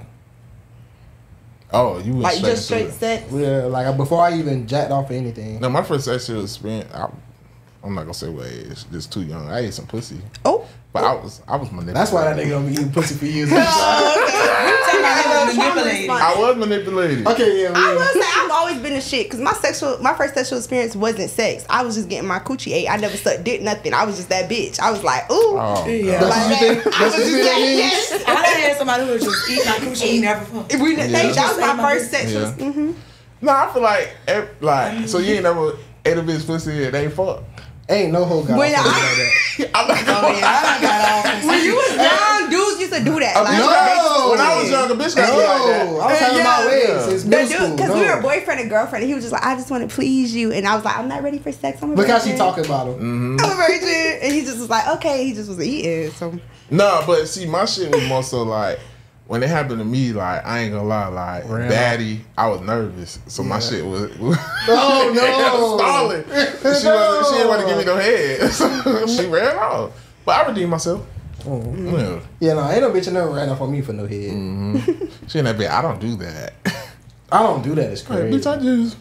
oh, you was like just straight sex. Yeah, like before I even jacked off or anything. No, my first sexual experience. I, I'm not gonna say what age. Just too young. I ate some pussy. Oh. But I was, I was manipulated. That's why that nigga gonna be eating pussy for years. No, okay. I, was manipulated. I was manipulated. Okay, yeah. I will say I've always been a shit because my sexual, my first sexual experience wasn't sex. I was just getting my coochie ate. I never sucked dick, nothing. I was just that bitch. I was like, ooh, oh, yeah. That's like, you think, that's I was just that yes. I had somebody who was just eating my coochie. We never fucked. We yeah. That yeah. was my first sexual. Yeah. Mm-hmm. No, I feel like, like, so you ain't never ate a bitch pussy and ain't fucked. Ain't no whole guy. When I, like I, like oh, yeah, I when you was young, dudes used to do that. Like, no, when I was young, a bitch got no, like that. I was having my legs. It's middle school. Because no. we were boyfriend and girlfriend, and he was just like, "I just want to please you," and I was like, "I'm not ready for sex. I'm a virgin." Look how she talking about him. Mm-hmm. I'm a virgin, and he just was like, "Okay." He just was eating. So no, but see, my shit was more so like when it happened to me, like I ain't gonna lie, like really? Daddy, I was nervous, so yeah. my shit was. Oh no! Stalling. She no. wasn't. She didn't want to give me no head. So she ran off, but I redeemed myself. Mm-hmm. Yeah. yeah, no, ain't no bitch never ran off on me for no head. Mm-hmm. She ain't that bitch. I don't do that. I don't do that. It's crazy. Hey, bitch, I just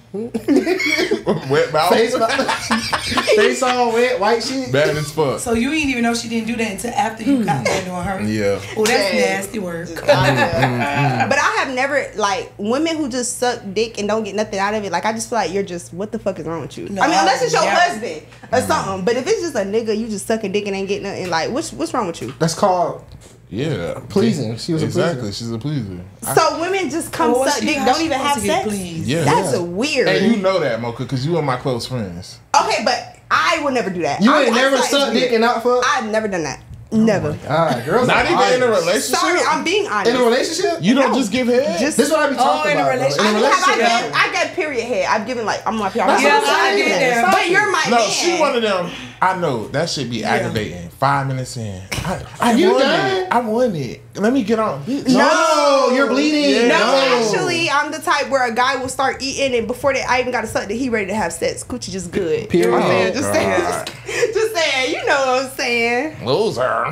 wet mouth, face, face all wet, white shit. Bad as fuck. So you didn't even know she didn't do that until after you got there doing her. Yeah. Oh, that's Dang. nasty work. Mm, mm, mm. But I have never like women who just suck dick and don't get nothing out of it. Like I just feel like you're just what the fuck is wrong with you? No, I mean, unless it's your yeah. husband or mm. something. But if it's just a nigga, you just sucking dick and ain't getting nothing. Like what's what's wrong with you? That's called. Yeah, pleasing. She was exactly. A She's a pleaser. So I, women just come oh, suck dick, don't even have sex. Yeah, that's yeah. weird. And you know that, Mocha, because you are my close friends. Okay, but I would never do that. You I, ain't I, never sucked dick and not fuck. I've never done that. Oh never. God, girls. Not even honest. in a relationship. Sorry, I'm being honest. In a relationship, you don't no. just give head. Just, this is what I be talking oh, about. Oh, in a relationship, in a relationship I, have, I, got, I got period head. I've given like I'm like yeah, I did that. But you're my no. Man. She one of them. I know that should be yeah. aggravating. Five minutes in, I, I you won done? it. I won it. Let me get on. Bitch. No, no, you're bleeding. Yeah, no, no, actually, I'm the type where a guy will start eating, and before that, I even got a suck that he ready to have sex. Coochie just good. Period. Oh, man, just saying. Just saying. You know what I'm saying? Loser.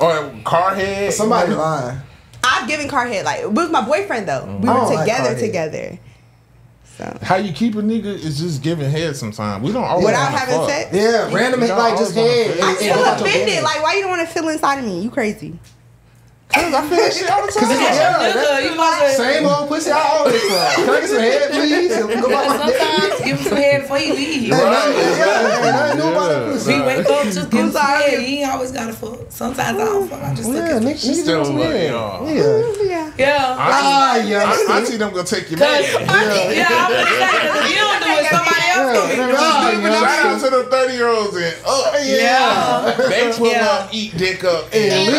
Or car head. Somebody lying. I've given car head like with my boyfriend though. We were together like together. So how you keep a nigga is just giving head sometimes. We don't always without having fuck. sex. Yeah, random you know, like just head. I feel offended. Like why you don't want to feel inside of me? You crazy. Cause I feel that shit all the time. Cause it's yeah, nigga, like, same old pussy I always fuck. Can I get some head, please? Go sometimes give him some head before you leave. Right. Yeah, yeah, yeah. Pussy. We wake up, just give him some head. He ain't always gotta fuck. Sometimes I don't fuck. I just look at him. She's still weird. Yeah. Yeah. Ah, yeah. I see them gonna take your man. Yeah. Yeah. You don't do it. Somebody else do it. Shout out to the thirty year olds and oh yeah, they pull up, eat dick up, and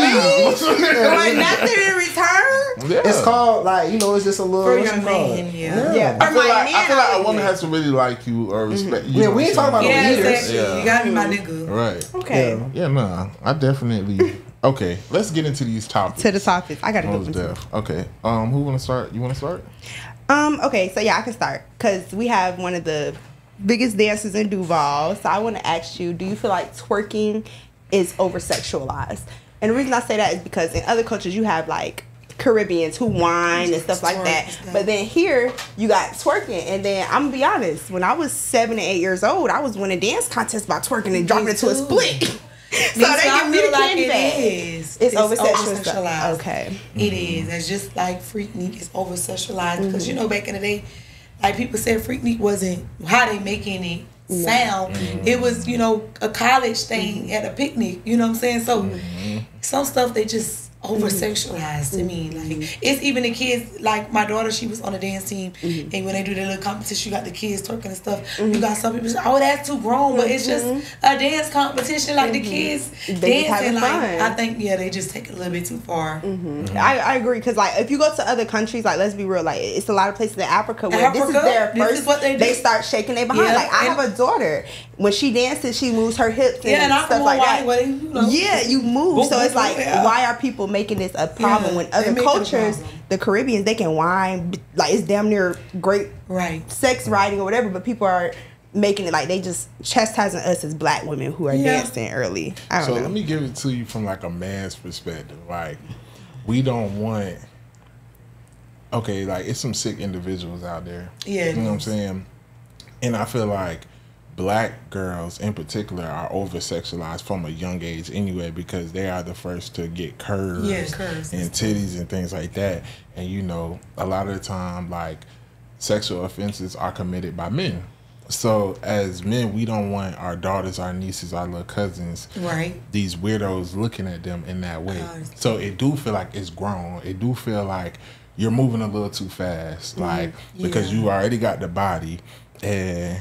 leave. Like nothing in return. Yeah. It's called like you know. It's just a little. For your man, yeah. yeah. yeah. I, feel like, I feel like a woman has to really like you or respect mm-hmm. you. Yeah, we ain't talking about yeah, no leaders. Exactly. Yeah. You gotta be my nigga. Right. Okay. Yeah, yeah nah. I definitely. Okay, let's get into these topics. To the topics, I gotta Most go. Okay. Um, who wanna start? You wanna start? Um. Okay. So yeah, I can start because we have one of the biggest dancers in Duval. So I wanna ask you: do you feel like twerking is over sexualized? And the reason I say that is because in other cultures you have like Caribbeans who whine and stuff like that. But then here you got twerking. And then I'm gonna be honest, when I was seven and eight years old, I was winning dance contests by twerking and dropping it to a split. so they give me the like it back. Is. It's, it's over sexualized. Okay. It mm-hmm. is. It's just like Freaknik is over sexualized because mm-hmm. you know back in the day, like people said Freaknik wasn't how they making it. Sound mm-hmm. it was you know a college thing mm-hmm. at a picnic, you know what I'm saying? So mm-hmm. some stuff they just over sexualized mm-hmm. to me. Like it's even the kids, like my daughter, she was on the dance team mm-hmm. and when they do their little competition, you got the kids twerking and stuff mm-hmm. you got some people say, oh that's too grown, but it's just a dance competition, like mm-hmm. the kids they dancing like fun. I think yeah they just take it a little bit too far. Mm-hmm. Mm-hmm. I, I agree because like if you go to other countries, like let's be real, like it's a lot of places in Africa where Africa, this is their first, this is what they, do. They start shaking their behind. Yeah. Like I and, have a daughter when she dances, she moves her hips yeah, and, and stuff like that. Way, you know, yeah, you move. Boom, so it's boom, like, yeah. why are people making this a problem yeah, when other cultures, the Caribbeans, they can whine like it's damn near great right. sex riding or whatever, but people are making it like they just chastising us as black women who are yeah. dancing early. I don't so know. Let me give it to you from like a man's perspective. Like, we don't want. Okay, like it's some sick individuals out there. Yeah, you know what I'm saying. And I feel like black girls in particular are over sexualized from a young age anyway, because they are the first to get curves, yeah, curves and titties and things like that. And you know, a lot of the time, like, sexual offenses are committed by men. So as men, we don't want our daughters, our nieces, our little cousins, right? These weirdos looking at them in that way. Uh, so it do feel like it's grown. It do feel like you're moving a little too fast, like yeah. because you already got the body, and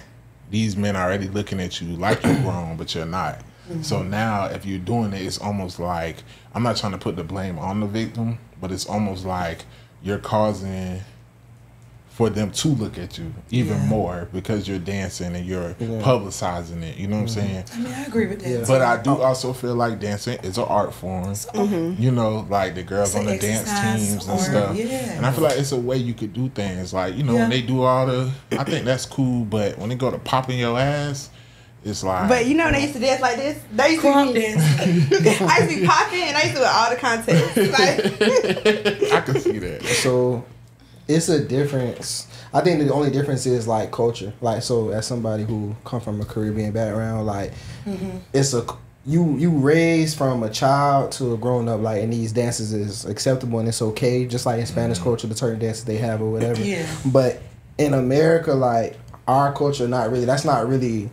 these men are already looking at you like you're grown, but you're not. Mm-hmm. So now, if you're doing it, it's almost like, I'm not trying to put the blame on the victim, but it's almost like you're causing for them to look at you even yeah. more because you're dancing and you're yeah. publicizing it. You know what mm-hmm. I'm saying? I mean, I agree with that. But I do also feel like dancing is an art form. Mm-hmm. You know, like the girls on the dance teams and or, stuff. Yeah. And I feel like it's a way you could do things. Like, you know, yeah. when they do all the, I think that's cool, but when they go to popping your ass, it's like, but you know, they used to dance like this. They used to be dance. I used to be popping and I used to do all the contests. Like, I can see that. So, it's a difference. I think the only difference is like culture. Like, so as somebody who come from a Caribbean background, like mm-hmm. it's a you you raised from a child to a grown up, like, and these dances is acceptable and it's okay. Just like in Spanish mm-hmm. culture, the certain dances they have or whatever. Yeah. But in America, like our culture, not really. That's not really.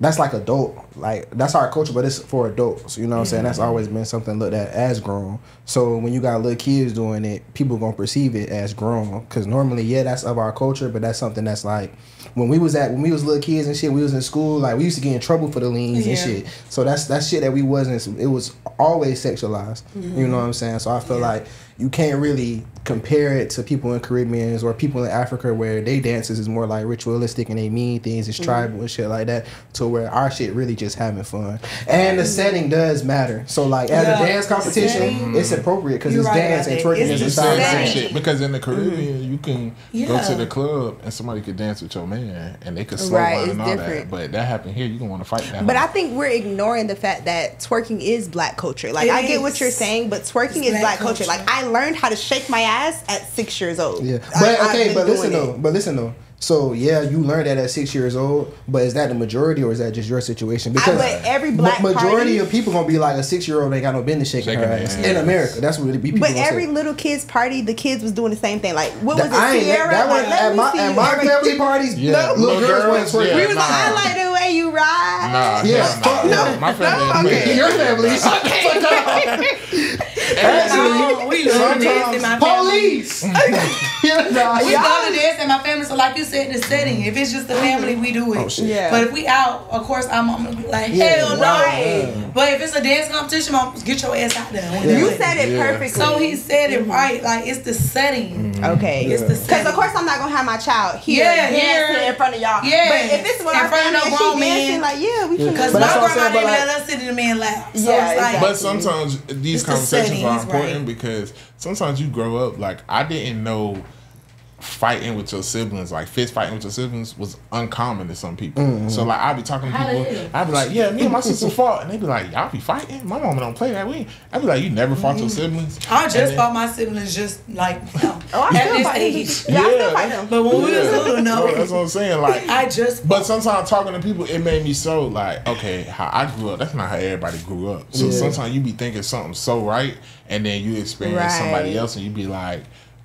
That's like adult. Like that's our culture, but it's for adults. You know what I'm saying? That's always been something looked at as grown. So when you got little kids doing it, people gonna perceive it as grown. Because normally, yeah, that's of our culture, but that's something that's like when we was at when we was little kids and shit, we was in school, like we used to get in trouble for the leans yeah. and shit. So that's that shit that we wasn't. It was always sexualized. Mm-hmm. You know what I'm saying? So I feel yeah. like you can't really compare it to people in Caribbeans or people in Africa where they dances is more like ritualistic and they mean things, it's tribal mm-hmm. and shit like that, to where our shit really just having fun. And the setting does matter. So like at yeah. a dance competition, setting. It's appropriate because it's right dance and twerking is inside shit. Because in the Caribbean, mm-hmm. you can yeah. go to the club and somebody could dance with your man and they could slow right, line and all different. That. But that happened here, you don't want to fight that. But home. I think we're ignoring the fact that twerking is black culture. Like it I is. Get what you're saying, but twerking it's is black culture. culture. Like I learned how to shake my ass at six years old. Yeah, but I, okay, but listen though, it. but listen though. So yeah, you learned that at six years old, but is that the majority or is that just your situation? Because I, but every black ma majority party, of people gonna be like a six year old ain't got no business shaking, shaking her ass in America. That's what it be. But every say. Little kids party, the kids was doing the same thing. Like what was the, it? Sierra? That like, at my, at my family parties, yeah. little, little girls went yeah, we was nah. like, I like the way you ride. Nah, yeah, nah, no, no, my family, no, okay. your family. Okay. Actually, we go to dance in my family. Police! yeah, nah, we go to dance in my family. So like you said, in the setting, if it's just the family, we do it. Oh, shit. Yeah. But if we out, of course, I'm, I'm gonna be like, hell yeah, no. Right. But if it's a dance competition, I'm gonna get your ass out there. Yeah. You said it yeah. perfectly. So he said it right. Like, it's the setting. Mm-hmm. Okay. Yeah. It's the setting. Because, of course, I'm not gonna have my child here yeah, dancing here. In front of y'all. Yeah. But if it's what in front of no grown man, like, yeah, we can. Because my grandma didn't let us sit in the man lap. So yeah, it's like. But sometimes these conversations are important right. because sometimes you grow up like I didn't know fighting with your siblings like fist fighting with your siblings was uncommon to some people mm-hmm. so like I'd be talking to people I'd be like yeah me and my sister fought and they'd be like y'all be fighting my mama don't play that way I'd be like you never fought mm-hmm. your siblings I just then, fought my siblings just like no. oh, I still fight age. Yeah, yeah I still fight them but when yeah. we was little no well, that's what I'm saying like I just but sometimes talking to people it made me so like okay how I grew up that's not how everybody grew up so yeah. sometimes you be thinking something so right and then you experience right. somebody else and you be like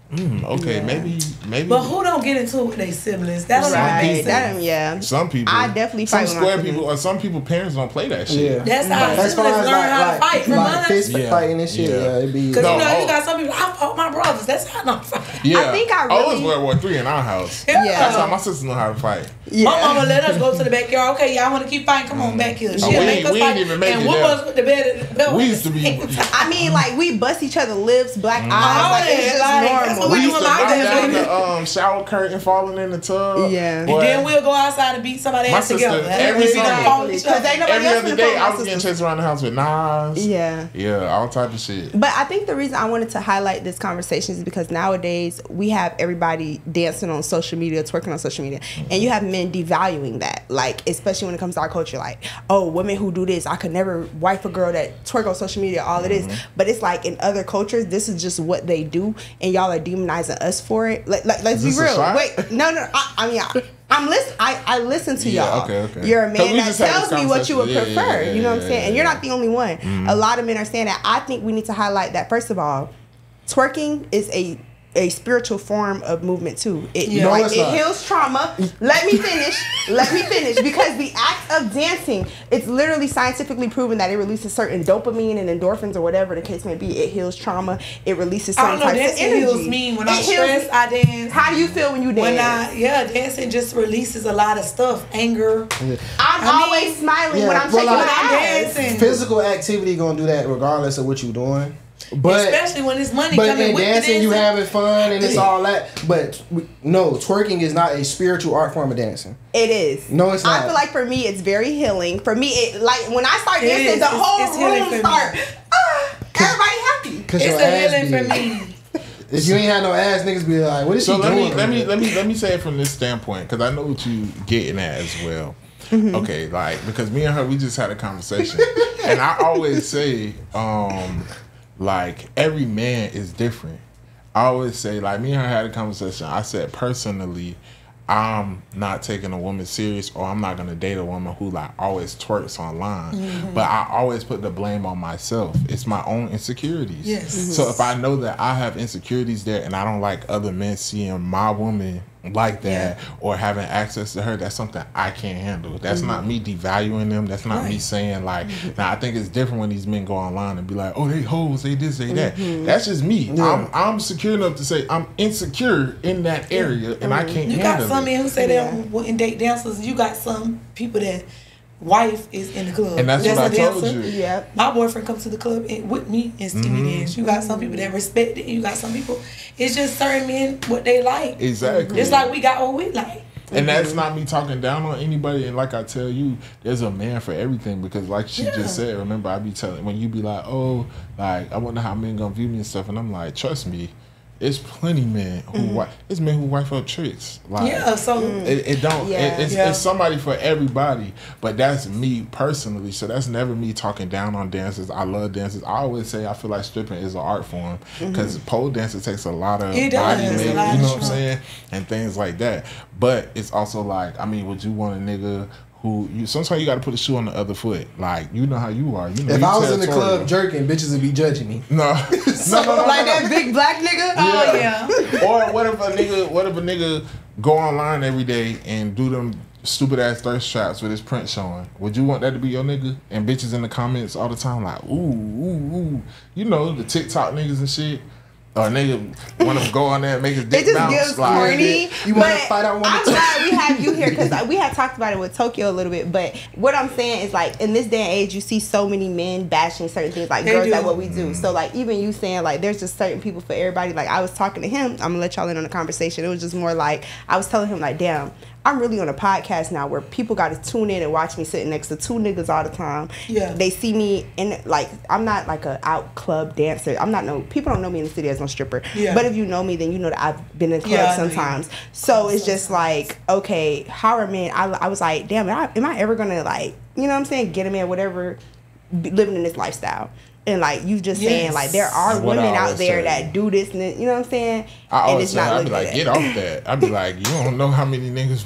Mm, okay, yeah. maybe, maybe. But who don't get into it with their siblings? That's right. That, yeah. Some people. I definitely fight some square people, or some people parents don't play that shit. Yeah. That's how like, siblings learn like, how to like, fight. From like fist yeah. fighting and shit. Yeah, yeah it be. Because no, you know, oh, you got some people. I fought my brothers. That's how I fight. Yeah. I think I really. Oh, it was World War Three in our house. Yeah. That's how my sisters know how to fight. Yeah. My mama let us go to the backyard. Okay, y'all want to keep fighting? Come on back here. She no, we make us we fight. Even make and whoop us with the bed. We used to be. I mean, like we bust each other lips, black eyes. Like it's just normal. That's what we, we do a lot of the um, shower curtain falling in the tub. Yeah. And then we'll go outside and beat somebody else together. Every other day, I was getting chased around the house with knives. Yeah. Yeah, all type of shit. But I think the reason I wanted to highlight this conversation is because nowadays we have everybody dancing on social media, twerking on social media. Mm-hmm. And you have men devaluing that. Like, especially when it comes to our culture, like, oh, women who do this, I could never wife a girl that twerk on social media, all mm-hmm. it is. But it's like in other cultures, this is just what they do, and y'all are demonizing us for it. Like, like let's be real. Wait, no, no, I, I mean, I, I'm listen. I, I listen to yeah, y'all. Okay, okay. You're a man that tells me what you would yeah, prefer. Yeah, yeah, yeah, you know what I'm saying? And you're not the only one. Mm-hmm. A lot of men are saying that. I think we need to highlight that. First of all, twerking is a a spiritual form of movement too. It, yeah. like, no, it heals trauma. Let me finish. Let me finish. Because the act of dancing, it's literally scientifically proven that it releases certain dopamine and endorphins or whatever the case may be. It heals trauma. It releases certain types of energy. It heals me when I'm stressed. I dance. How do you feel when you dance? When I, yeah, dancing just releases a lot of stuff. Anger. Yeah. I'm I always mean, smiling yeah, when I'm shaking like, my ass. Dancing. Physical activity gonna do that regardless of what you're doing. But especially when it's money but coming in with dancing, you having fun and it's all that. But no, twerking is not a spiritual art form of dancing. It is. No, it's not. I feel like for me, it's very healing. For me, it like when I start dancing, it the whole it's, it's room start. Ah, everybody happy. It's a healing for me. If you ain't had no ass, niggas be like, "What is she doing?" So let me let me let me let me say it from this standpoint because I know what you getting at as well. Mm-hmm. Okay, like because me and her, we just had a conversation, and I always say. um Like, every man is different. I always say, like, me and her had a conversation. I said, personally, I'm not taking a woman serious or I'm not going to date a woman who, like, always twerks online. Mm-hmm. But I always put the blame on myself. It's my own insecurities. Yes. Mm-hmm. So if I know that I have insecurities there and I don't like other men seeing my woman like that yeah. or having access to her, that's something I can't handle. That's mm-hmm. not me devaluing them. That's not right. me saying like mm-hmm. now I think it's different when these men go online and be like, oh, they hoes, they this, they that. Mm-hmm. That's just me. Yeah. I'm I'm secure enough to say I'm insecure in that area mm-hmm. and I can't you handle it. You got some men who say yeah. they wouldn't date dancers. You got some people that wife is in the club. And that's, that's what I told dancer. You. Yeah. My boyfriend comes to the club and, with me and Stevie mm-hmm. dance. You got some people that respect it. You got some people. It's just certain men what they like. Exactly. It's like we got what we like. And mm-hmm. that's not me talking down on anybody. And like I tell you, there's a man for everything because like she yeah. just said, remember I be telling, when you be like, oh, like I wonder how men gonna view me and stuff. And I'm like, trust me. It's plenty men who mm-hmm. wife. It's men who wife up tricks. Like, yeah, so it, it don't. Yeah, it, it's, yeah. it's somebody for everybody. But that's me personally. So that's never me talking down on dancers. I love dancers. I always say I feel like stripping is an art form because mm-hmm. pole dancing takes a lot of it body does, weight. A lot you know of what I'm saying? And things like that. But it's also like, I mean, would you want a nigga? Who you sometimes you gotta put a shoe on the other foot. Like you know how you are. You know, if you I was in the club jerking, bitches would be judging me. No. so, no, no, no like no, no. that big black nigga? Yeah. Oh yeah. Or what if a nigga what if a nigga go online every day and do them stupid ass thirst traps with his print showing? Would you want that to be your nigga? And bitches in the comments all the time like, ooh, ooh, ooh. You know, the TikTok niggas and shit. Or a nigga want to go on there and make his dick bounce. It just gives corny. You want to fight on one I'm glad we have you here because we had talked about it with Tokyo a little bit. But what I'm saying is like in this day and age, you see so many men bashing certain things like they girls do. That what we do. Mm. So like even you saying like there's just certain people for everybody. Like I was talking to him. I'm going to let y'all in on the conversation. It was just more like I was telling him like, damn. I'm really on a podcast now where people got to tune in and watch me sitting next to two niggas all the time. Yeah. They see me in, like, I'm not like a out club dancer. I'm not no, people don't know me in the city as no stripper. Yeah. But if you know me, then you know that I've been in clubs yeah, sometimes. So it's just like, okay, how are men? I, I was like, damn, am I, am I ever going to like, you know what I'm saying? Get a man, whatever, be living in this lifestyle. And like you just yes. saying like there are women out there say. That do this and you know what I'm saying? I always and it's say, not I'd be like, get off that. I'd be like, you don't know how many niggas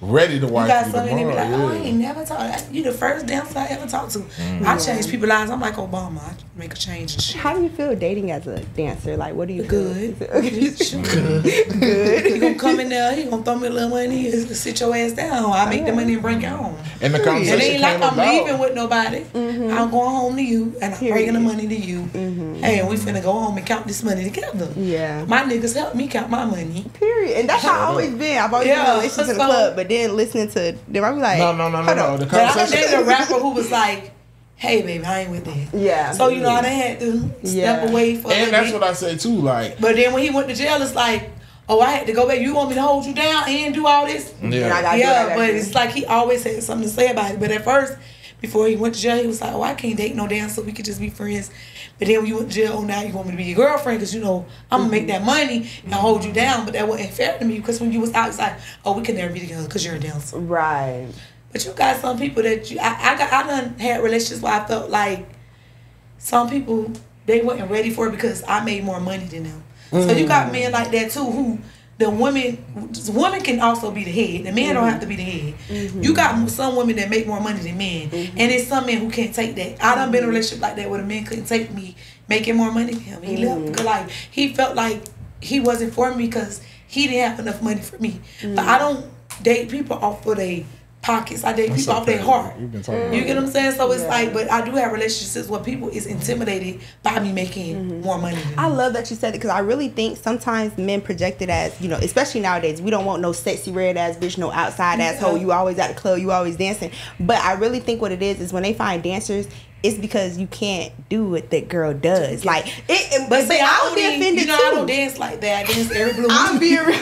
ready to watch you, you so tomorrow. Be like, oh, yeah. I ain't never talked. You the first dancer I ever talked to. Mm-hmm. I change people's lives. I'm like Obama. I make a change and shit. How do you feel dating as a dancer? Like, what do you good. Feel? Okay. Good. Good. He gonna come in there. He gonna throw me a little money. And sit your ass down. I make yeah. the money and bring it home. And the conversation it ain't like I'm about. Leaving with nobody. Mm-hmm. I'm going home to you and I'm bringing the money to you. Mm-hmm. Hey, and we finna go home and count this money together. Yeah. My niggas help me count my money. Period. And that's how I've always been. I've always yeah. been in relation to the club, but then listening to them, I was like, no, no, no, no, no. The conversation. There's a rapper who was like, hey, baby, I ain't with that. Yeah. So, you know, I had to yeah. step away for and a that's bit. What I said, too, like. But then when he went to jail, it's like, oh, I had to go back. You want me to hold you down and do all this? Yeah. I gotta yeah, but it's like he always had something to say about it. But at first, before he went to jail, he was like, oh, I can't date no damn, so we could just be friends. But then when you went to jail, oh, now you want me to be your girlfriend because, you know, I'm going to make that money and hold you down. But that wasn't fair to me because when you was outside, oh, we can never be together because you're a dancer. Right. But you got some people that you, I, I got, I done had relationships where I felt like some people, they wasn't ready for it because I made more money than them. Mm-hmm. So you got men like that too who, the women, women can also be the head. The men mm-hmm. don't have to be the head. Mm-hmm. You got some women that make more money than men. Mm-hmm. And there's some men who can't take that. I done been in a relationship like that where the man couldn't take me making more money than him. He mm-hmm. left because like, he felt like he wasn't for me because he didn't have enough money for me. Mm-hmm. But I don't date people off for they pockets. I date That's people so off their heart. You've been talking about you get what I'm saying? So it's yeah. like, but I do have relationships where people is intimidated by me making mm-hmm. more money than I me. Love that you said it because I really think sometimes men project it as, you know, especially nowadays, we don't want no sexy red ass bitch, no outside yeah. asshole. You always at the club, you always dancing. But I really think what it is is when they find dancers, it's because you can't do what that girl does. Like, it, it but see, I would be offended you know, too. I don't dance like that. I dance every blue moon. I'm being real.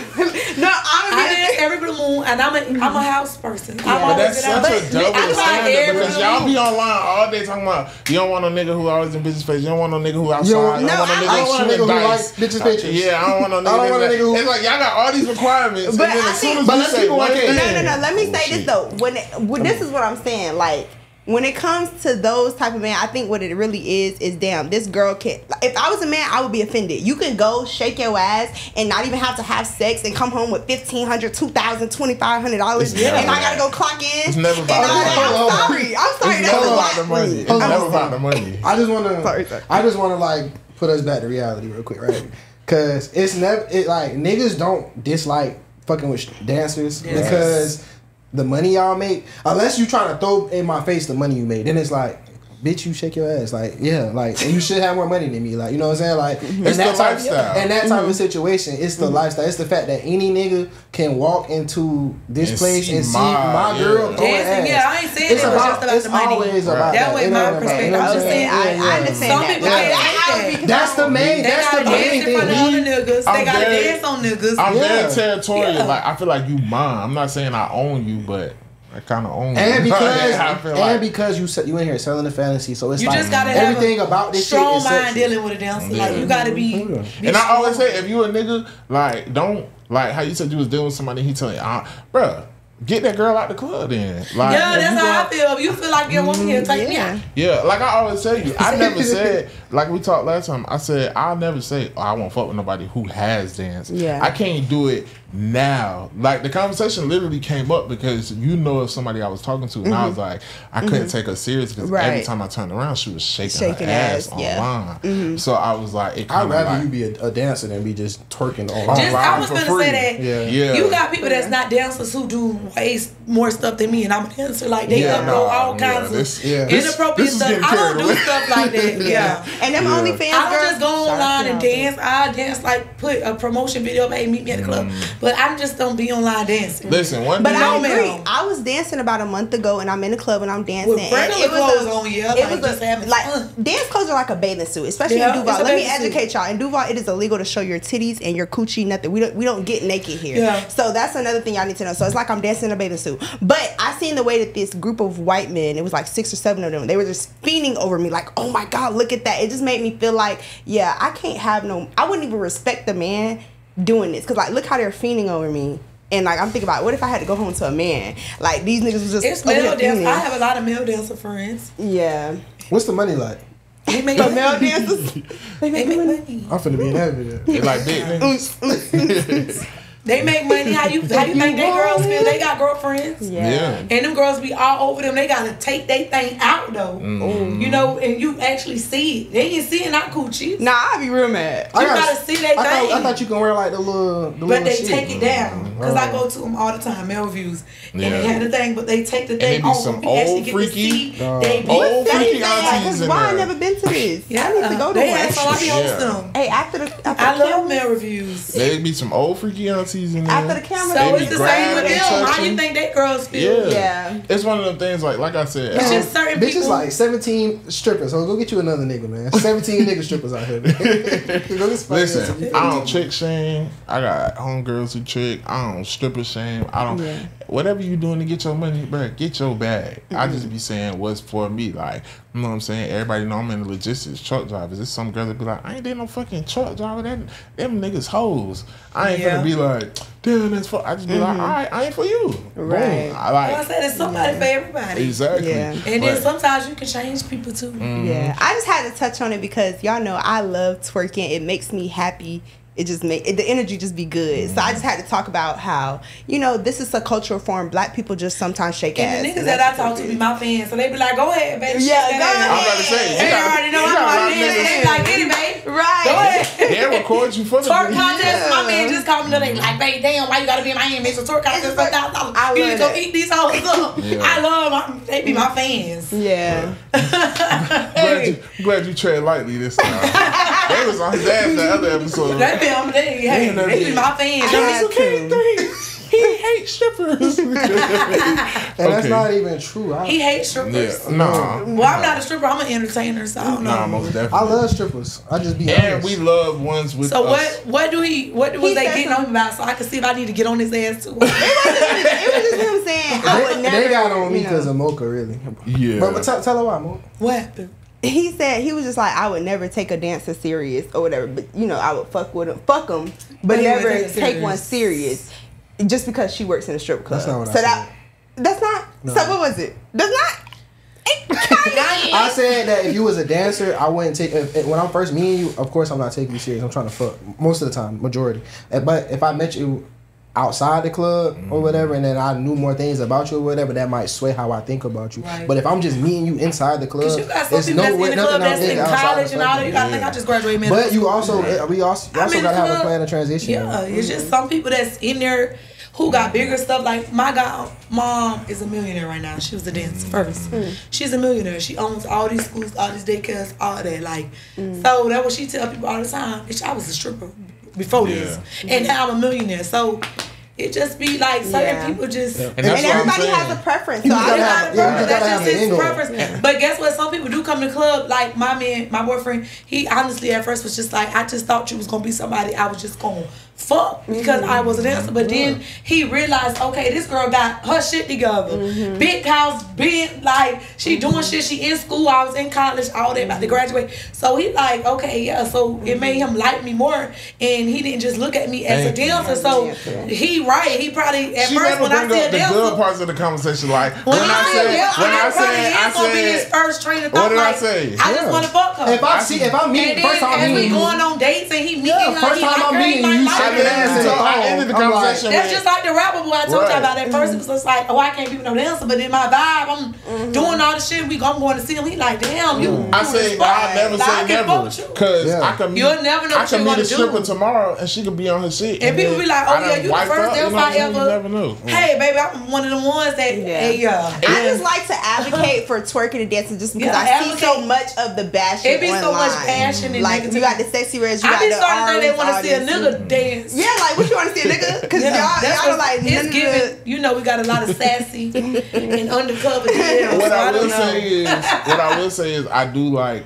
No, I'm I dance every blue moon, and I'm a mm-hmm. I'm a house person. Yeah. But that's such but a double standard because y'all be online all day talking about you don't want no nigga who always in bitches' face. You don't want no nigga who outside. No, I don't want no nigga, I, I don't want a nigga who likes bitches' pictures. Yeah, I don't want no nigga. I don't want a nigga who. It's like y'all got all these requirements. But and then I as soon think, as you say one thing, no, no, no. Let me say this though. When this is what I'm saying, like. When it comes to those type of men, I think what it really is is, damn, this girl can't. If I was a man, I would be offended. You can go shake your ass and not even have to have sex and come home with fifteen hundred dollars, two thousand dollars, twenty-five hundred dollars. Yeah. And I got to go clock in. It's never about the money. I'm sorry. I'm sorry. It's never about the money. It's never about the money. I just want to, I just want to like put us back to reality real quick, right? Because it's never, it like, niggas don't dislike fucking with dancers yes. because the money y'all make, unless you trying to throw in my face the money you made, then it's like, bitch, you shake your ass, like yeah, like and you should have more money than me, like you know what I'm saying, like mm-hmm. it's the lifestyle, and that type mm-hmm. of situation, it's the mm-hmm. lifestyle, it's the fact that any nigga can walk into this and place see and my, see my yeah. girl throwing ass. Yeah, I ain't saying it's it was about, just about the money. It's always right. about that. That was my perspective. I was saying, I, yeah, yeah. I understand some that. Some people, that's the main, that's the main thing. They gotta dance in front of other niggas. They gotta dance on niggas. I'm very territorial. Like I feel like you mine. I'm not saying I own you, but. I kind of own and because yeah, and like. because you you in here selling the fantasy, so it's you like just gotta everything have a about this strong shit is strong mind dealing with a dancer. Yeah. Like you gotta be. Yeah. be and strong. I always say, if you a nigga, like don't like how you said you was dealing with somebody. He telling you, ah, bruh, get that girl out the club then. Like, yeah, that's how go, I feel. If you feel like you want me to take me out. Yeah, like I always tell you, I never said, like we talked last time, I said, I'll never say, oh, I won't fuck with nobody who has danced. Yeah. I can't do it now. Like the conversation literally came up because you know if somebody I was talking to and mm-hmm. I was like, I couldn't mm-hmm. take her serious because right. every time I turned around, she was shaking, shaking her ass, ass online. Yeah. Mm-hmm. So I was like, it I'd rather like, you be a, a dancer than be just twerking online. Just, I was going to say that yeah. Yeah. you got people that's not dancers who do way more stuff than me, and I'm a dancer. Like they yeah, upload nah, all yeah, kinds this, of yeah. inappropriate this, this stuff. I don't do stuff like that. Yeah, and them yeah. OnlyFans I don't just go online and dance. I dance like put a promotion video, hey, meet me at the club. Mm. But I just don't be online dancing. Listen, one but I agree. I was dancing about a month ago, and I'm in the club and I'm dancing. With and it was clothes a, on, yeah, it like, was a, like fun. Dance clothes are like a bathing suit, especially yeah, in Duval. Let me educate suit. y'all. In Duval, it is illegal to show your titties and your coochie. Nothing. We don't. We don't get naked here. Yeah. So that's another thing y'all need to know. So it's like I'm dancing in a bathing suit, but I seen the way that this group of white men, it was like six or seven of them, they were just fiending over me like, oh my god, look at that. It just made me feel like, yeah, I can't have no, I wouldn't even respect the man doing this, because like look how they're fiending over me. And like I'm thinking about, what if I had to go home to a man? Like these niggas was just, it's male dance. I have a lot of male dancer friends. Yeah, what's the money like? They make the male dancers, they make, they make money. money I'm finna be in that video like big niggas. They make money. How you how you think they girls feel? They got girlfriends. Yeah. yeah. And them girls be all over them. They gotta take they thing out though. Mm-hmm. You know, and you actually see it. They ain't seeing our coochie. Nah, I be real mad. You I gotta, gotta see they I thing. Thought, I thought you can wear like the little. The but little they shit. Take it down because mm-hmm. I go to them all the time, male views, and yeah. they have the thing, but they take the thing off. Some old freaky, uh, they be old freaky aunties in there. Why I never been to this? Yeah, I need to go to one. That's all I be hosting them. Hey, after the I love male reviews. They be some old freaky aunties. season. After the camera, so it's the same with them. How do you think that girls feel? Yeah. yeah, it's one of them things. Like, like I said, it's just certain bitches people. Like seventeen strippers. So go get you another nigga, man. Seventeen nigga strippers out here. Go get Listen, I don't trick shame. I got homegirls who trick. I don't stripper shame. I don't. Yeah. Whatever you doing to get your money back, get your bag. Mm-hmm. I just be saying what's for me. Like, you know what I'm saying? Everybody know I'm in the logistics, truck drivers. There's some girls that be like, I ain't did no fucking truck driver. That, them niggas hoes. I ain't yeah. gonna be like, damn, that's for. I just be mm-hmm. like, all right, I ain't for you. Right. Boom. I like. Well, I said it's somebody yeah. for everybody. Exactly. Yeah. And but, then sometimes you can change people too. Mm-hmm. Yeah. I just had to touch on it because y'all know I love twerking. It makes me happy. It just make the energy just be good. Mm. So I just had to talk about how, you know, this is a cultural form. Black people just sometimes shake ass. And the niggas that I talk to be my fans, so they be like, go ahead, baby. Yeah, go ahead. I'm about to say, you they got, already know I'm my man. They be like, get it, babe. Right. Go ahead. They record you for the twerk contest. Yeah. My man just called me the day like, babe, damn, why you gotta be in Miami? It's a twerk contest. Like, I you need to go eat these hoes up. Yeah. I love them. They be my fans. Yeah. yeah. glad, you, glad you tread lightly this time. They was on his ass the other episode. That film, they, hey, they, they be my fans. That's okay. He hates strippers. And that's okay. not even true. I, he hates strippers. Yeah. No. Well, I'm not a stripper. I'm an entertainer, so I don't know. No, most definitely. I love strippers. I just be And honest. We love ones with So us. what What do he, what was he they getting on him about so I can see if I need to get on his ass too? It was just him saying, I would never. They got on me because of Mocha, really. Yeah. But, but t- tell her why, Mocha. What happened? He said he was just like, I would never take a dancer serious or whatever, but you know, I would fuck with him, fuck him, but, but never take serious. one serious just because she works in a strip club. That's not what so I that said. that's not no. So what was it? That's not. I said that if you was a dancer, I wouldn't take. If, if, when I'm first meeting you, of course I'm not taking you serious. I'm trying to fuck most of the time, majority. But if I met you outside the club mm. or whatever, and then I knew more things about you or whatever, that might sway how I think about you. Right. But if I'm just meeting you inside the club, you got it's no way nothing club, that's in college and all that. You gotta yeah. think I just graduated. But school. you also, right. we also, you also gotta have club. a plan of transition. Yeah, right? It's just some people that's in there who got bigger stuff. Like my god mom is a millionaire right now. She was a dancer first. Mm. She's a millionaire. She owns all these schools, all these daycares, all that. Like, mm. so that's what she tell people all the time. Bitch, I was a stripper before yeah. this, and yeah. now I'm a millionaire. So it just be like certain yeah. people just, yeah. and, and everybody has a preference. So I got a preference. That's just his preference. Yeah. But guess what? Some people do come to the club. Like my man, my boyfriend, he honestly at first was just like, I just thought you was gonna be somebody I was just gonna fuck because mm-hmm. I was a dancer. But then he realized, okay, this girl got her shit together. Mm-hmm. Big house, big, like she mm-hmm. doing shit. She in school. I was in college. All that, about to graduate. So he like, okay, yeah. So mm-hmm. it made him like me more, and he didn't just look at me as Thank a dancer. So he right. He probably at she first when I said the good parts of the conversation, like when, when I said, yeah, when I, I said, I said, be his first train of thought, what did like, I say? I just yeah. want to fuck her. If I see, if I meet, first time as we going on dates and he meeting yeah, her, he like meeting like. Yeah. So I ended the conversation. That's just like the rapper boy I told right. you about that person. It was like, oh, I can't give no dancer, but in my vibe, I'm mm-hmm. doing all the shit. We I'm going to see him. He like, damn, you. Mm. I say, I never like, say I never, because yeah. I can meet. You'll never know I what can meet a stripper do. tomorrow, and she could be on her shit. And, and people be like, oh yeah, you the first dancer I ever. You never knew. Hey, baby, I'm one of the ones that. Yeah. yeah. I just like to advocate for twerking and dancing just because yeah, I see so much of the bashing. It be so much passion and like you got the sexy red. I be starting to they want to see a nigga dance. Yeah, like what you want to see, nigga? Because yeah, y'all, y'all are like, it's giving. You know, we got a lot of sassy and undercover. Deals, what so I, I will say is, what I will say is, I do like,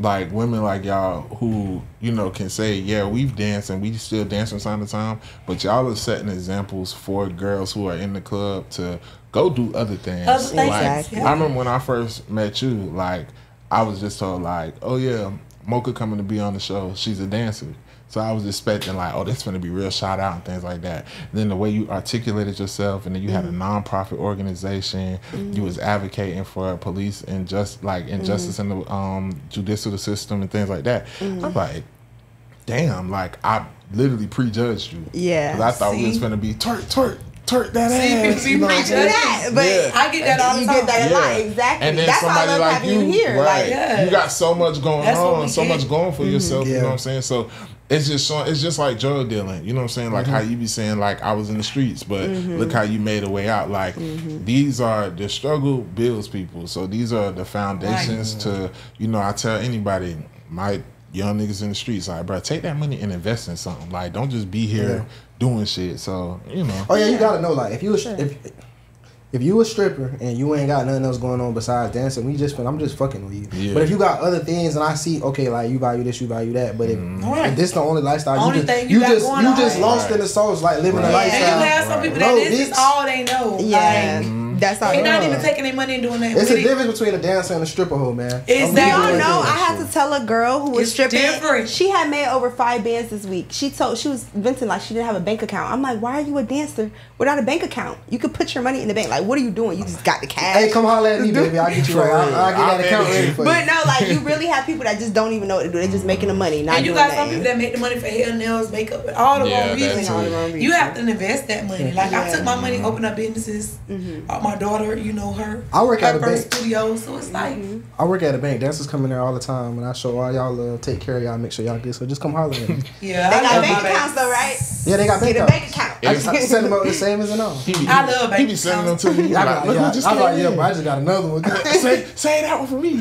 like women like y'all who you know can say, yeah, we've danced and we still dance from time to time. But y'all are setting examples for girls who are in the club to go do other things. Other things like, yeah. I remember when I first met you, like I was just told, like, oh yeah, Mocha coming to be on the show. She's a dancer. So I was expecting like, oh, that's going to be real shout out and things like that. And then the way you articulated yourself, and then you mm-hmm. had a nonprofit organization, mm-hmm. you was advocating for police and just like injustice mm-hmm. in the um, judicial system and things like that. Mm-hmm. I'm like, damn, like I literally prejudged you. Yeah, because I thought See? we was going to be twerk, twerk. Twerk that ass. See, you know, I get that, but yeah. I get that all the time. You get that a yeah. lot, exactly. And then that's somebody why I love like having you here. Right. Like, yeah. You got so much going that's on, so much going for mm-hmm. yourself. Yeah. You know what I'm saying? So it's just so, it's just like drug dealing. You know what I'm saying? Like mm-hmm. how you be saying like I was in the streets, but mm-hmm. look how you made a way out. Like mm-hmm. these are the struggle builds people. So these are the foundations right. to you know. I tell anybody my. young niggas in the streets. Like, bro, take that money and invest in something. Like, don't just be here yeah. doing shit. So, you know. Oh yeah, you gotta know. Like, if you a, if if you a stripper and you ain't got nothing else going on besides dancing, we just I'm just fucking with you. Yeah. But if you got other things, and I see, okay, like you value this, you value that. But if, right. if this the only lifestyle, only you just thing you, you got just going you on. Just lost right. in the sauce, like living right. a lifestyle. Yeah, you have some right. people that no, this, this is all they know. Yeah. Like, that's how. They're not even taking their money and doing that. It's a difference between a dancer and a stripper hoe, man. Is that? I don't know. I had to tell a girl who was stripping. Different. She had made over five bands this week. She told she was venting like she didn't have a bank account. I'm like, why are you a dancer without a bank account? You could put your money in the bank. Like, what are you doing? You just got the cash. Hey, come holler at me, baby. I'll get you. Right. I'll, I'll get I'll that account ready for you. But no, like you really have people that just don't even know what to do. They're just making the money. Not and you got some people that make the money for hair, nails, makeup, all the wrong reasons. You have to invest that money. Like I took my money, opened up businesses. My daughter, you know her. I work at a bank. Studio, so it's like I work at a bank. Dancers come in there all the time, and I show all y'all love, take care of y'all, make sure y'all good. So just come holler at me. Yeah, they got bank accounts though, right? Yeah, they got bank accounts. I just send them out the same as and all. I love bank accounts. He be sending them to me. I got, yeah, but I just got another one. Say, say that one for me.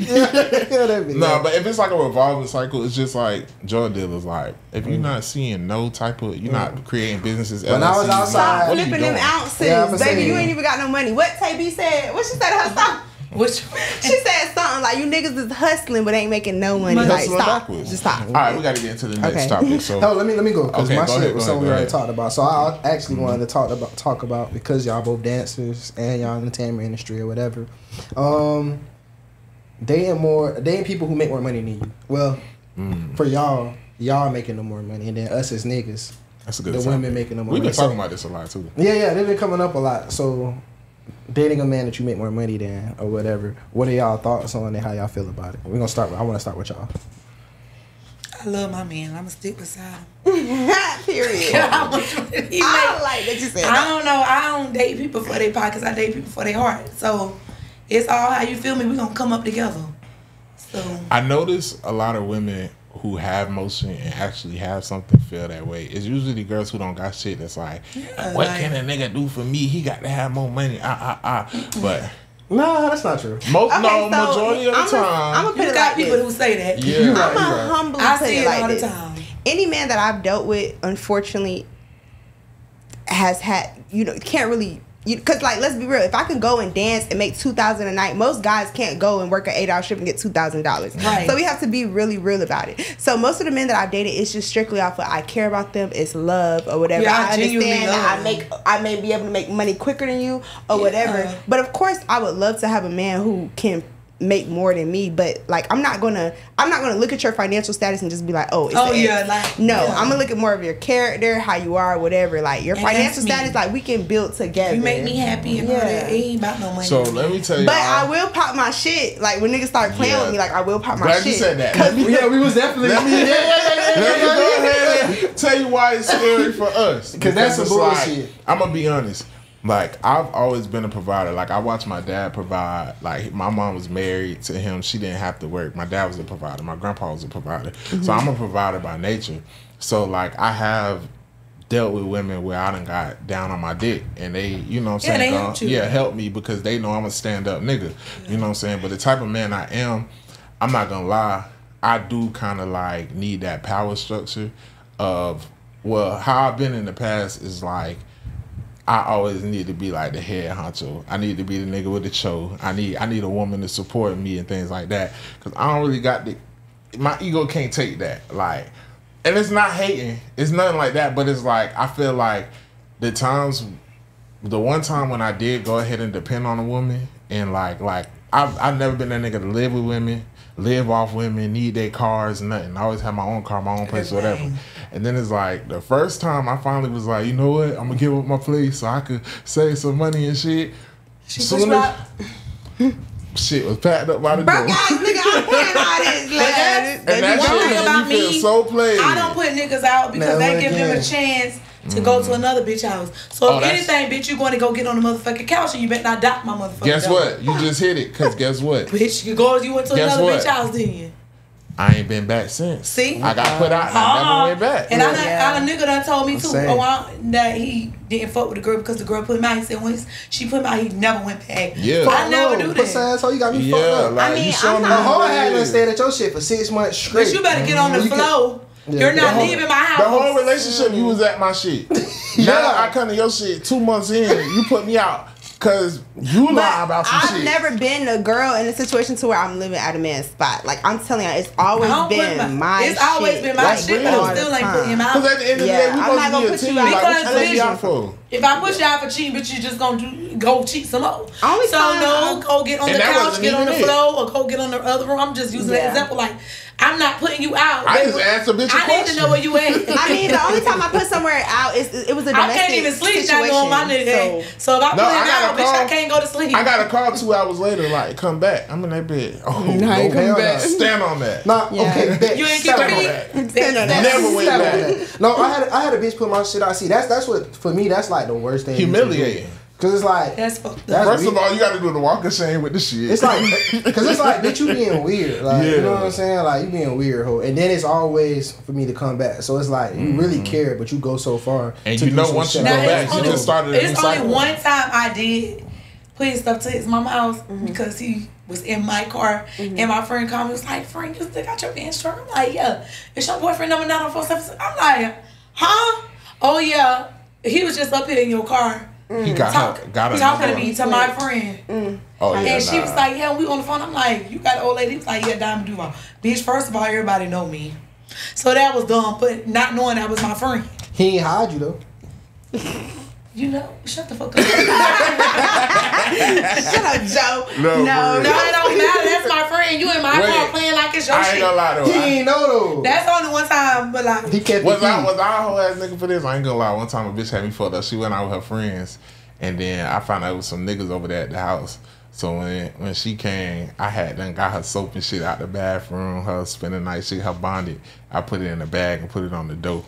No, but if it's like a revolving cycle, it's just like drug dealers. Like if you're not seeing no type of, you're not creating businesses. When I was outside, flipping them ounces, baby, you ain't even got no money. What? Tay B said, what she said to her song? What she, she said something like, you niggas is hustling but ain't making no money. Like, stop. Just stop. All right, we got to get into the next okay. topic. So no, let me let me go because okay, my go shit ahead, was something we already talked about. So I actually mm-hmm. wanted to talk about talk about because y'all both dancers and y'all in the entertainment industry or whatever. Um, they and more they and people who make more money than you. Well, mm. for y'all, y'all making no more money, and then us as niggas, that's a good. The topic. Women making no more. We've been money. talking so, about this a lot too. Yeah, yeah, they've been coming up a lot. So. Dating a man that you make more money than or whatever, what are y'all thoughts on it, how y'all feel about it? We're gonna start with, I wanna start with y'all. I love my man, I'm gonna stick beside him. Period. I, make, I like that you said. I don't know, I don't date people for their pockets, I date people for their heart. So it's all how you feel me, we're gonna come up together. So I notice a lot of women who have motion and actually have something feel that way. It's usually the girls who don't got shit that's like, yeah, what like, can a nigga do for me? He got to have more money. Ah, ah, ah. But no, that's not true. Most, okay, no, so majority of I'm the a, time. I'm a you got like people this. Who say that. Yeah. I'm right, a right. humble I see it like all this. The time. Any man that I've dealt with, unfortunately, has had, you know, can't really, you, cause like, let's be real. If I can go and dance and make two thousand a night, most guys can't go and work an eight-hour shift and get two thousand dollars. Right. So we have to be really real about it. So most of the men that I've dated, it's just strictly off of I care about them, it's love or whatever. Yeah, I, I understand that I make, I may be able to make money quicker than you or yeah. whatever. But of course, I would love to have a man who can make more than me, but like I'm not gonna I'm not gonna look at your financial status and just be like, oh, it's oh yeah, like, no, yeah. I'm gonna look at more of your character, how you are, whatever. Like your and financial status, like we can build together. You make me happy about yeah. it. It ain't about no money. So let me tell you, but I, I will pop my shit. Like when niggas start playing yeah. with me, like I will pop my Glad shit. You said that. Yeah, we was definitely. Let me, yeah, yeah, yeah, let me go ahead and tell you why it's scary for us because that's some bullshit. Like, I'm gonna be honest. Like, I've always been a provider. Like, I watched my dad provide. Like, my mom was married to him. She didn't have to work. My dad was a provider. My grandpa was a provider. Mm-hmm. So I'm a provider by nature. So, like, I have dealt with women where I done got down on my dick. And they, you know what I'm yeah, saying? They helped you. Yeah, help me because they know I'm a stand-up nigga. Yeah. You know what I'm saying? But the type of man I am, I'm not going to lie, I do kind of, like, need that power structure of, well, how I've been in the past is, like, I always need to be like the head honcho. I need to be the nigga with the cho. I need I need a woman to support me and things like that. Cause I don't really got the, my ego can't take that. Like, and it's not hating. It's nothing like that. But it's like I feel like the times, the one time when I did go ahead and depend on a woman and like like I've I've never been that nigga to live with women, live off women, need their cars, nothing. I always have my own car, my own place, whatever. And then it's like, the first time I finally was like, you know what? I'm going to give up my place so I could save some money and shit. She Soon as shit was packed up by the door. Bro, guys, nigga, I'm paying all this. Like, and that's one thing about me, so played. I don't put niggas out because no, they give them a chance to go to another bitch house. So oh, if anything, bitch, you going to go get on the motherfucking couch and you better not dock my motherfucking Guess dog. What? You just hit it because guess what? Bitch, you go you went to guess another what? Bitch house, didn't you? I ain't been back since. See? I got put out and uh-huh. I never went back. And yeah. I, done, yeah. I done, nigga done told me too oh, I, that he didn't fuck with the girl because the girl put him out. He said once she put him out, he never went back. Yeah. I never do that. Asshole, you got me yeah, fucked up. Like, I mean, I'm not. Whole had to stay at your shit for six months straight. But you better get on the flow. Yeah, You're not whole, leaving my house. The whole relationship, mm. you was at my shit. yeah. Now I come to your shit two months in, you put me out. Cause you lie about some I've shit. I've never been a girl in a situation to where I'm living at a man's spot. Like I'm telling you, it's always been my, my it's shit. It's always been my like, shit, but I'm still like putting him out. Cause at the end of yeah, the day, we I'm not gonna put you out. Like, because bitch, if I push you out for cheating, but you just gonna do, go cheat some more. Only so no, go get on the couch, get on the floor, or go get on the other room. I'm just using yeah. that example. Like I'm not putting you out. I just asked a bitch a question. I need to know where you at. I mean, the only time I put somewhere out is it was a domestic situation. I can't even sleep not knowing my nigga. So if I put him out. Call, bitch, I can't go to sleep. I got a call two hours later, like, come back. I'm in that bed. Oh, no, no, come back. Stand on that. Nah, yeah. okay, bet. You ain't get stand on that. Stand on that. Never went back. No, I had I had a bitch put my shit out. See, that's that's what for me. That's like the worst thing. Humiliating. Cause it's like that's fucked up. First of all, you got to do the walk of shame with the shit. It's like, cause it's like, bitch, you being weird. Like, yeah. you know what I'm saying? Like, you being weird, ho. And then it's always for me to come back. So it's like you mm-hmm. really care, but you go so far. And to you know, once you go back, only, you just started. It's only cycle. One time I did putting stuff to his mama's house mm-hmm. because he was in my car, mm-hmm. and my friend called me. Was like, "Frank, you still got your man's truck?" I'm like, "Yeah." It's your boyfriend number nine on four seven. I'm like, "Huh? Oh yeah." He was just up here in your car. Mm. He got Talk, her, got her talking to me to my friend, mm. oh, yeah, and she nah. was like, "Yeah, we on the phone." I'm like, "You got the old lady?" He was like, "Yeah, Diamond Duval." Bitch, first of all, everybody know me, so that was dumb. But not knowing that was my friend, he ain't hide you though. You know, shut the fuck up. Shut up, Joe. No, no, no, it don't matter. That's my friend. You in my Wait, car playing like it's your I shit. I ain't gonna lie though. He I, ain't know though. That's only one time, but like he kept was I was I a whole ass nigga for this? I ain't gonna lie. One time a bitch had me fucked up. She went out with her friends, and then I found out it was some niggas over there at the house. So when when she came, I had done got her soap and shit out the bathroom. Her spending night shit, her bonded. I put it in a bag and put it on the door.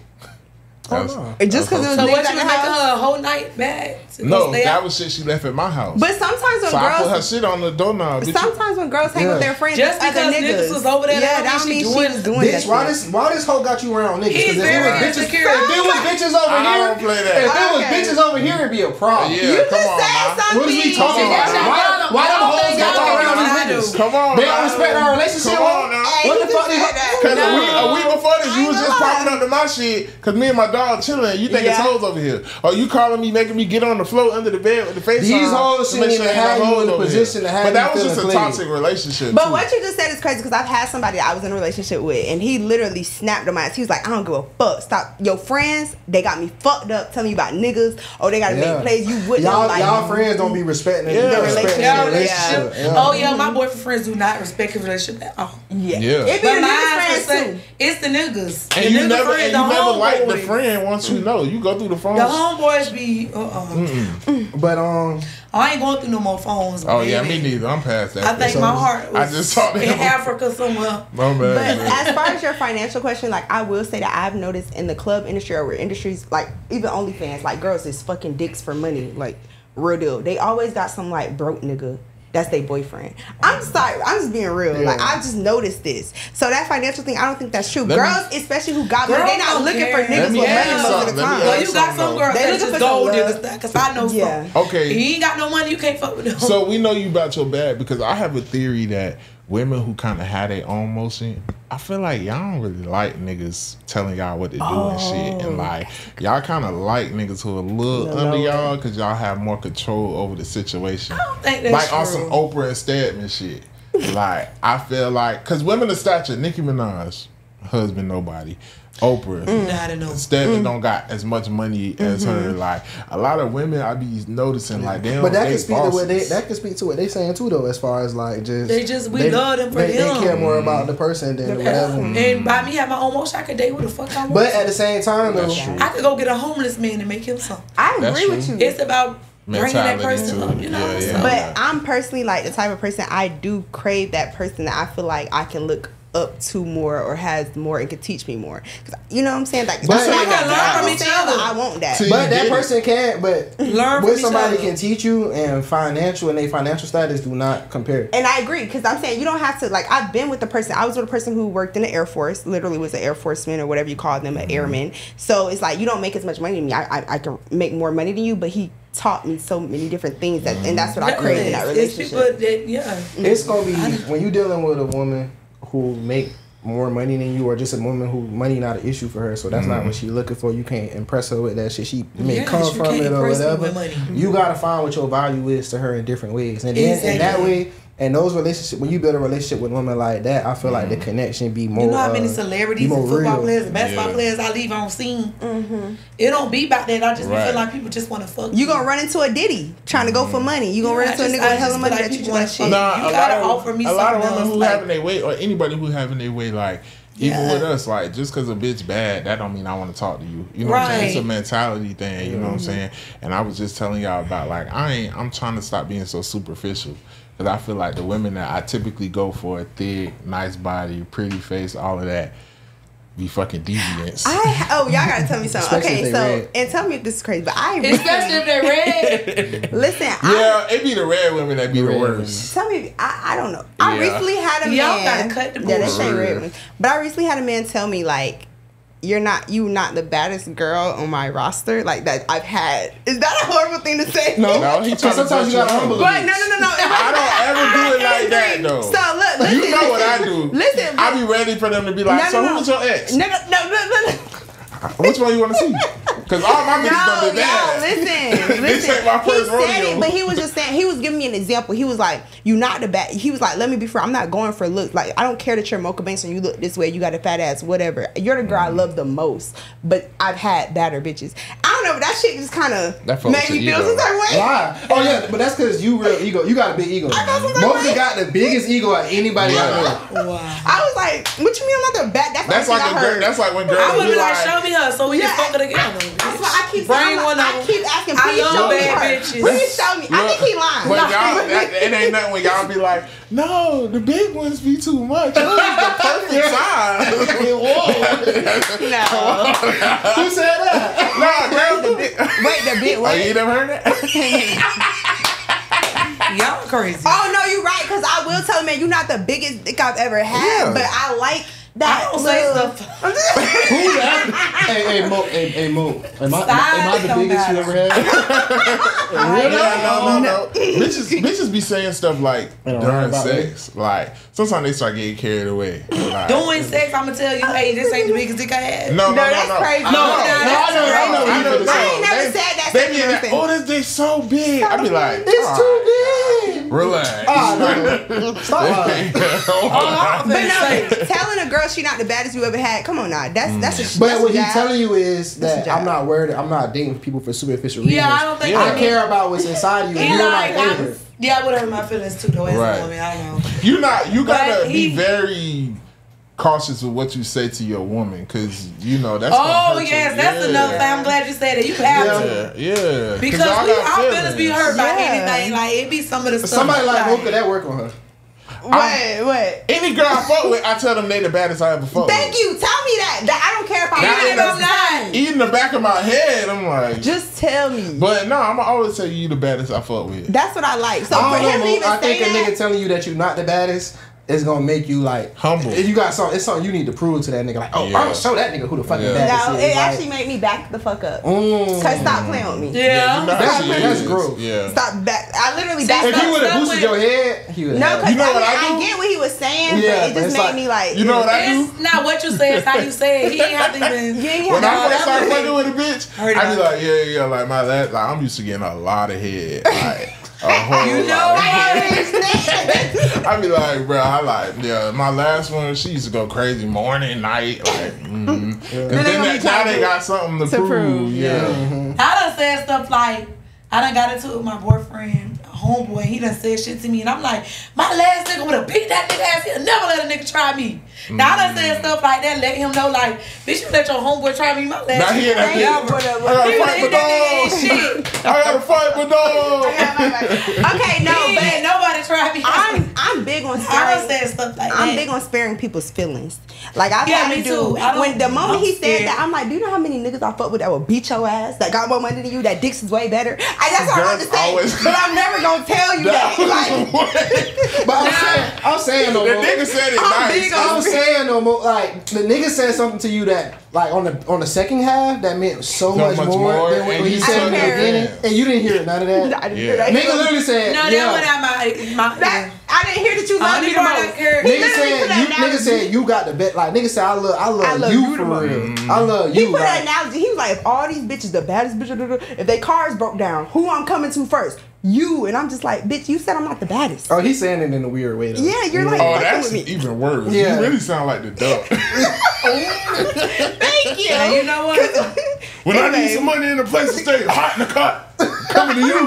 Was, oh, no. Just because it was so what, you was making her a whole night bag? No, that was shit she left at my house. But sometimes when so girls I put her shit on the doorknob. Sometimes when girls hang yeah. with their friends, just because niggas was over there, yeah, that don't mean she, she was doing bitch, that. Why shit. this? Why this hoe got you around niggas? Because if there was bitches, if there was bitches over I here, don't play that. If there was okay. bitches over here, it'd be a problem. Yeah, you come on, something. What is we talking about? Why them hoes got around these niggas? Come on, they don't respect our relationship. What the fuck? Because a week before this, you was just popping up to my shit because me and my dog chilling. You think yeah. it's hoes over here? Or you calling me, making me get on the floor under the bed with the face? These hoes shouldn't even have you in a position to have. But that was just a toxic relationship. But too. What you just said is crazy because I've had somebody I was in a relationship with, and he literally snapped on my ass. He was like, "I don't give a fuck. Stop your friends. They got me fucked up. Telling you about niggas. Oh, they got to yeah. make plays. You wouldn't y'all, like y'all friends don't be respecting yeah. the relationship. Yeah. relationship. Yeah. Yeah. Oh yeah, my boyfriend friends do not respect his relationship at all. Yeah, yeah. It be but my friends too. It's the niggas. And the you nigga never, friends, and you never like the friends. Once you know, you go through the phones. The homeboys be, uh uh-uh. mm. But um, I ain't going through no more phones. Oh baby. Yeah, me neither. I'm past that. I think so, my heart was I just saw in Africa somewhere. My bad. But as far as your financial question, like I will say that I've noticed in the club industry or where industries like even OnlyFans, like girls is fucking dicks for money, like real deal. They always got some like broke nigga. That's their boyfriend. I'm sorry. I'm just being real. Yeah. Like I just noticed this. So that financial thing, I don't think that's true. Let girls, me, especially who got girl money, they not looking care. for niggas with money most of the time. Well, you got some though. girls they looking for gold niggas. Cause I know yeah. some. Okay. If you ain't got no money, you can't fuck with them. So we know you about your bag because I have a theory that women who kind of have their own motion, I feel like y'all don't really like niggas telling y'all what to do oh. and shit. And like, y'all kind of like niggas who are a little no, under no. y'all because y'all have more control over the situation. I don't think that's like true. On some Oprah and Stedman shit. Like, I feel like, because women of stature, Nicki Minaj, husband, nobody. Oprah, mm. Stedman mm. don't got as much money as mm-hmm. her. Like a lot of women, I be noticing like them. But that can speak bosses. to what they that can speak to what they saying too, though. As far as like just they just we they, love them for they, him. They care more about the person than the whatever. Mm. And by me having my own motion, I could date who the fuck I want. But at the same time, though, I could go get a homeless man and make him something. I agree That's with true. you. It's about. Bringing that person up, you know. Yeah, yeah, so. But I'm personally like the type of person I do crave that person that I feel like I can look up to more or has more and can teach me more. You know what I'm saying? Like, but I can learn from each other. I want that. So but that person can't. But learn what somebody can teach you and financial and their financial status do not compare. And I agree, because I'm saying you don't have to. Like, I've been with the person. I was with a person who worked in the Air Force. Literally was an Air Forceman or whatever you call them, an mm-hmm. airman. So it's like you don't make as much money than me. I, I I can make more money than you, but he taught me so many different things, that, and that's what I crave in that relationship. It's, that, yeah. it's gonna be when you're dealing with a woman who make more money than you, or just a woman who money not an issue for her, so that's mm-hmm. not what she looking for. You can't impress her with that shit. She may yeah, come from it or whatever. Mm-hmm. You gotta find what your value is to her in different ways, and then exactly. in that way. And those relationships, when you build a relationship with women like that, I feel mm-hmm. like the connection be more. You know how many celebrities uh, and football real. players and basketball yeah. players I leave on scene? Mm-hmm. It don't be about that. I just right. feel like people just want to fuck. You gonna run into a Diddy trying to go mm-hmm. for money. You gonna yeah, run into I a just, nigga with hella money like that you want shit. Nah, you gotta of, offer me a something. A lot of women else, who like, having their way, or anybody who having their way, like. Even yeah. with us, like, just because a bitch bad, that don't mean I want to talk to you. You know right. what I'm saying? It's a mentality thing, you know mm-hmm. what I'm saying? And I was just telling y'all about, like, I ain't, I'm trying to stop being so superficial. Because I feel like the women that I typically go for, a thick, nice body, pretty face, all of that, be fucking deviants. I, oh, y'all gotta tell me something. Especially okay, so red. And tell me if this is crazy, but I especially if they're red. Listen, yeah, I, it be the red women that be the, the worst. Tell me, I, I don't know. I yeah. recently had a y'all man. Y'all gotta cut the yeah, that red ones. But I recently had a man tell me like, "You're not, you not the baddest girl on my roster." Like that, I've had. Is that a horrible thing to say? No, no. He sometimes you gotta humble. But no, no, no, no. I don't ever do it like that though. So look, listen, you know what I do. Listen, I be ready for them to be like, "So who's your ex?" No, no, no, no, no. Which one you want to see? Because all my niggas done did that. Listen, listen. This ain't my first rodeo. He said it, but he was just saying, he was giving me an example. He was like, "You're not the bad." He was like, "Let me be fair. I'm not going for looks. Like, I don't care that you're Mocha Banks and you look this way. You got a fat ass, whatever. You're the girl I love the most. But I've had badder bitches." I don't know, but that shit just kind of made me feel some type of way. Why? Oh yeah, but that's because you real ego. You got a big ego. I got some Mocha way. Got the biggest ego of anybody yeah. out there. Wow. I was like, "What you mean I'm not the bad?" That's, that's like I heard. Girl, that's like when girls. I would be like, "Show me." Her, so we yeah, can fuck it again. That's why I keep. Brain one like, I keep asking. Please I love bad bitches. Please show me. Look, I think he lying. When y'all, that, it ain't nothing when y'all be like, "No, the big ones be too much. This is the perfect size." No. Who said that? No, girl, the big. Wait, the big. Wait. Oh, you never heard that? Y'all crazy. Oh no, you right. Because I will tell you, man, you're not the biggest dick I've ever had, yeah. but I like. That I don't say stuff. Hey, hey, Mo, hey, hey, Mo. Am I, am I the biggest you ever had? Really? No, no, no. Bitches, bitches be saying stuff like during sex. Me. Like, sometimes they start getting carried away. Like, doing sex, I'm gonna tell you, hey, this ain't the biggest dick I had. No, no, no, no, that's no. crazy. No, no, no, that's no, crazy. no, no, I know, I know. I ain't never they, said that. They be like, "Oh, this dick's so big." I be like, "It's too big." Relax. Oh, no. Stop. Oh, but no, telling a girl she not the baddest you ever had. Come on, now. That's mm. that's a. But that's what he's telling you is that I'm not worried. I'm not dating people for superficial reasons. Yeah, I don't think yeah. I, I care about what's inside you. And you're like, my favorite. Yeah, I would hurt my feelings too, though. As right. a woman, I know. You're not. You gotta but be he, very. cautious with what you say to your woman, because you know that's. Oh yes, you. that's yeah. another thing. I'm glad you said that. You have to, yeah, yeah. Because we our feelings be hurt by yeah. anything. Like it be some of the stuff. Somebody like Mocha that work on her. Wait, wait. Any girl I fuck with, I tell them they the baddest I ever fuck. Thank with. you. Tell me that. that. I don't care if I'm not. Even the back of my head, I'm like. Just tell me. But no, I'ma always tell you you the baddest I fuck with. That's what I like. So I for him know, even I think that, a nigga telling you that you're not the baddest. It's gonna make you like humble. If you got something, it's something you need to prove to that nigga. Like, oh, yeah. I'm gonna show that nigga who the fucking yeah. baddest no, is. It like, actually made me back the fuck up. Mm. Cause stop playing with me. Yeah, yeah that's, that's gross. Yeah, stop back. I literally so back. If you would have boosted your head, he would. No, cause you know I, mean, I, I get what he was saying, yeah, but it just made like, me like. You know what I do? Not what you say. It's how you say it. He ain't have to even. Yeah, when I first started fucking with a bitch, I be like, yeah, yeah, like my last, like I'm used to getting a lot of head, like. A whole you know I I be like, bro, I like, yeah, my last one, she used to go crazy morning, night, like, mm. yeah. And then, then that, now they got something to, to prove, prove. Yeah. yeah. Mm-hmm. I done said stuff like, I done got into it with my boyfriend, homeboy, he done said shit to me, and I'm like, my last nigga would have picked that nigga ass. He'll never let a nigga try me. Mm. Now I done said stuff like that, let him know, like, bitch, you let your homeboy try me. My last nigga, I gotta fight with dogs. I gotta fight with dogs. Okay, no, he but nobody tried me. I'm I'm big on sparing. I done said stuff like I'm that. big on sparing people's feelings. Like I've yeah, had to do when the moment I'm he scared. said that, I'm like, do you know how many niggas I fuck with that will beat your ass, that got more money than you, that dicks is way better. I that's all I'm saying. But I'm never gonna tell you that. that. Like, but I'm saying, I'm saying no more. The nigga said it. I'm, nice. I'm saying no more. Like the nigga said something to you that, like on the on the second half, that meant so no much, much more, more than what he said in the beginning, and you didn't hear none of that. No, I didn't yeah. hear that. Nigga literally said, "No, that yeah. went out my my." That, I didn't hear that you loved me the most. Nigga said, you, nigga said you got the bet. Like nigga said, I love, I love, I love you, you for real. Mm. I love you. He put like, an analogy. He was like, if all these bitches, the baddest bitches, if they cars broke down, who I'm coming to first? You. And I'm just like, bitch, you said I'm not the baddest. Oh, he's saying it in a weird way though. Yeah, you're yeah. like, oh, that's with me. Even worse. Yeah. You really sound like the duck. Thank you. And you know what? When hey, I need babe. some money in the place to stay hot in the car, coming to you,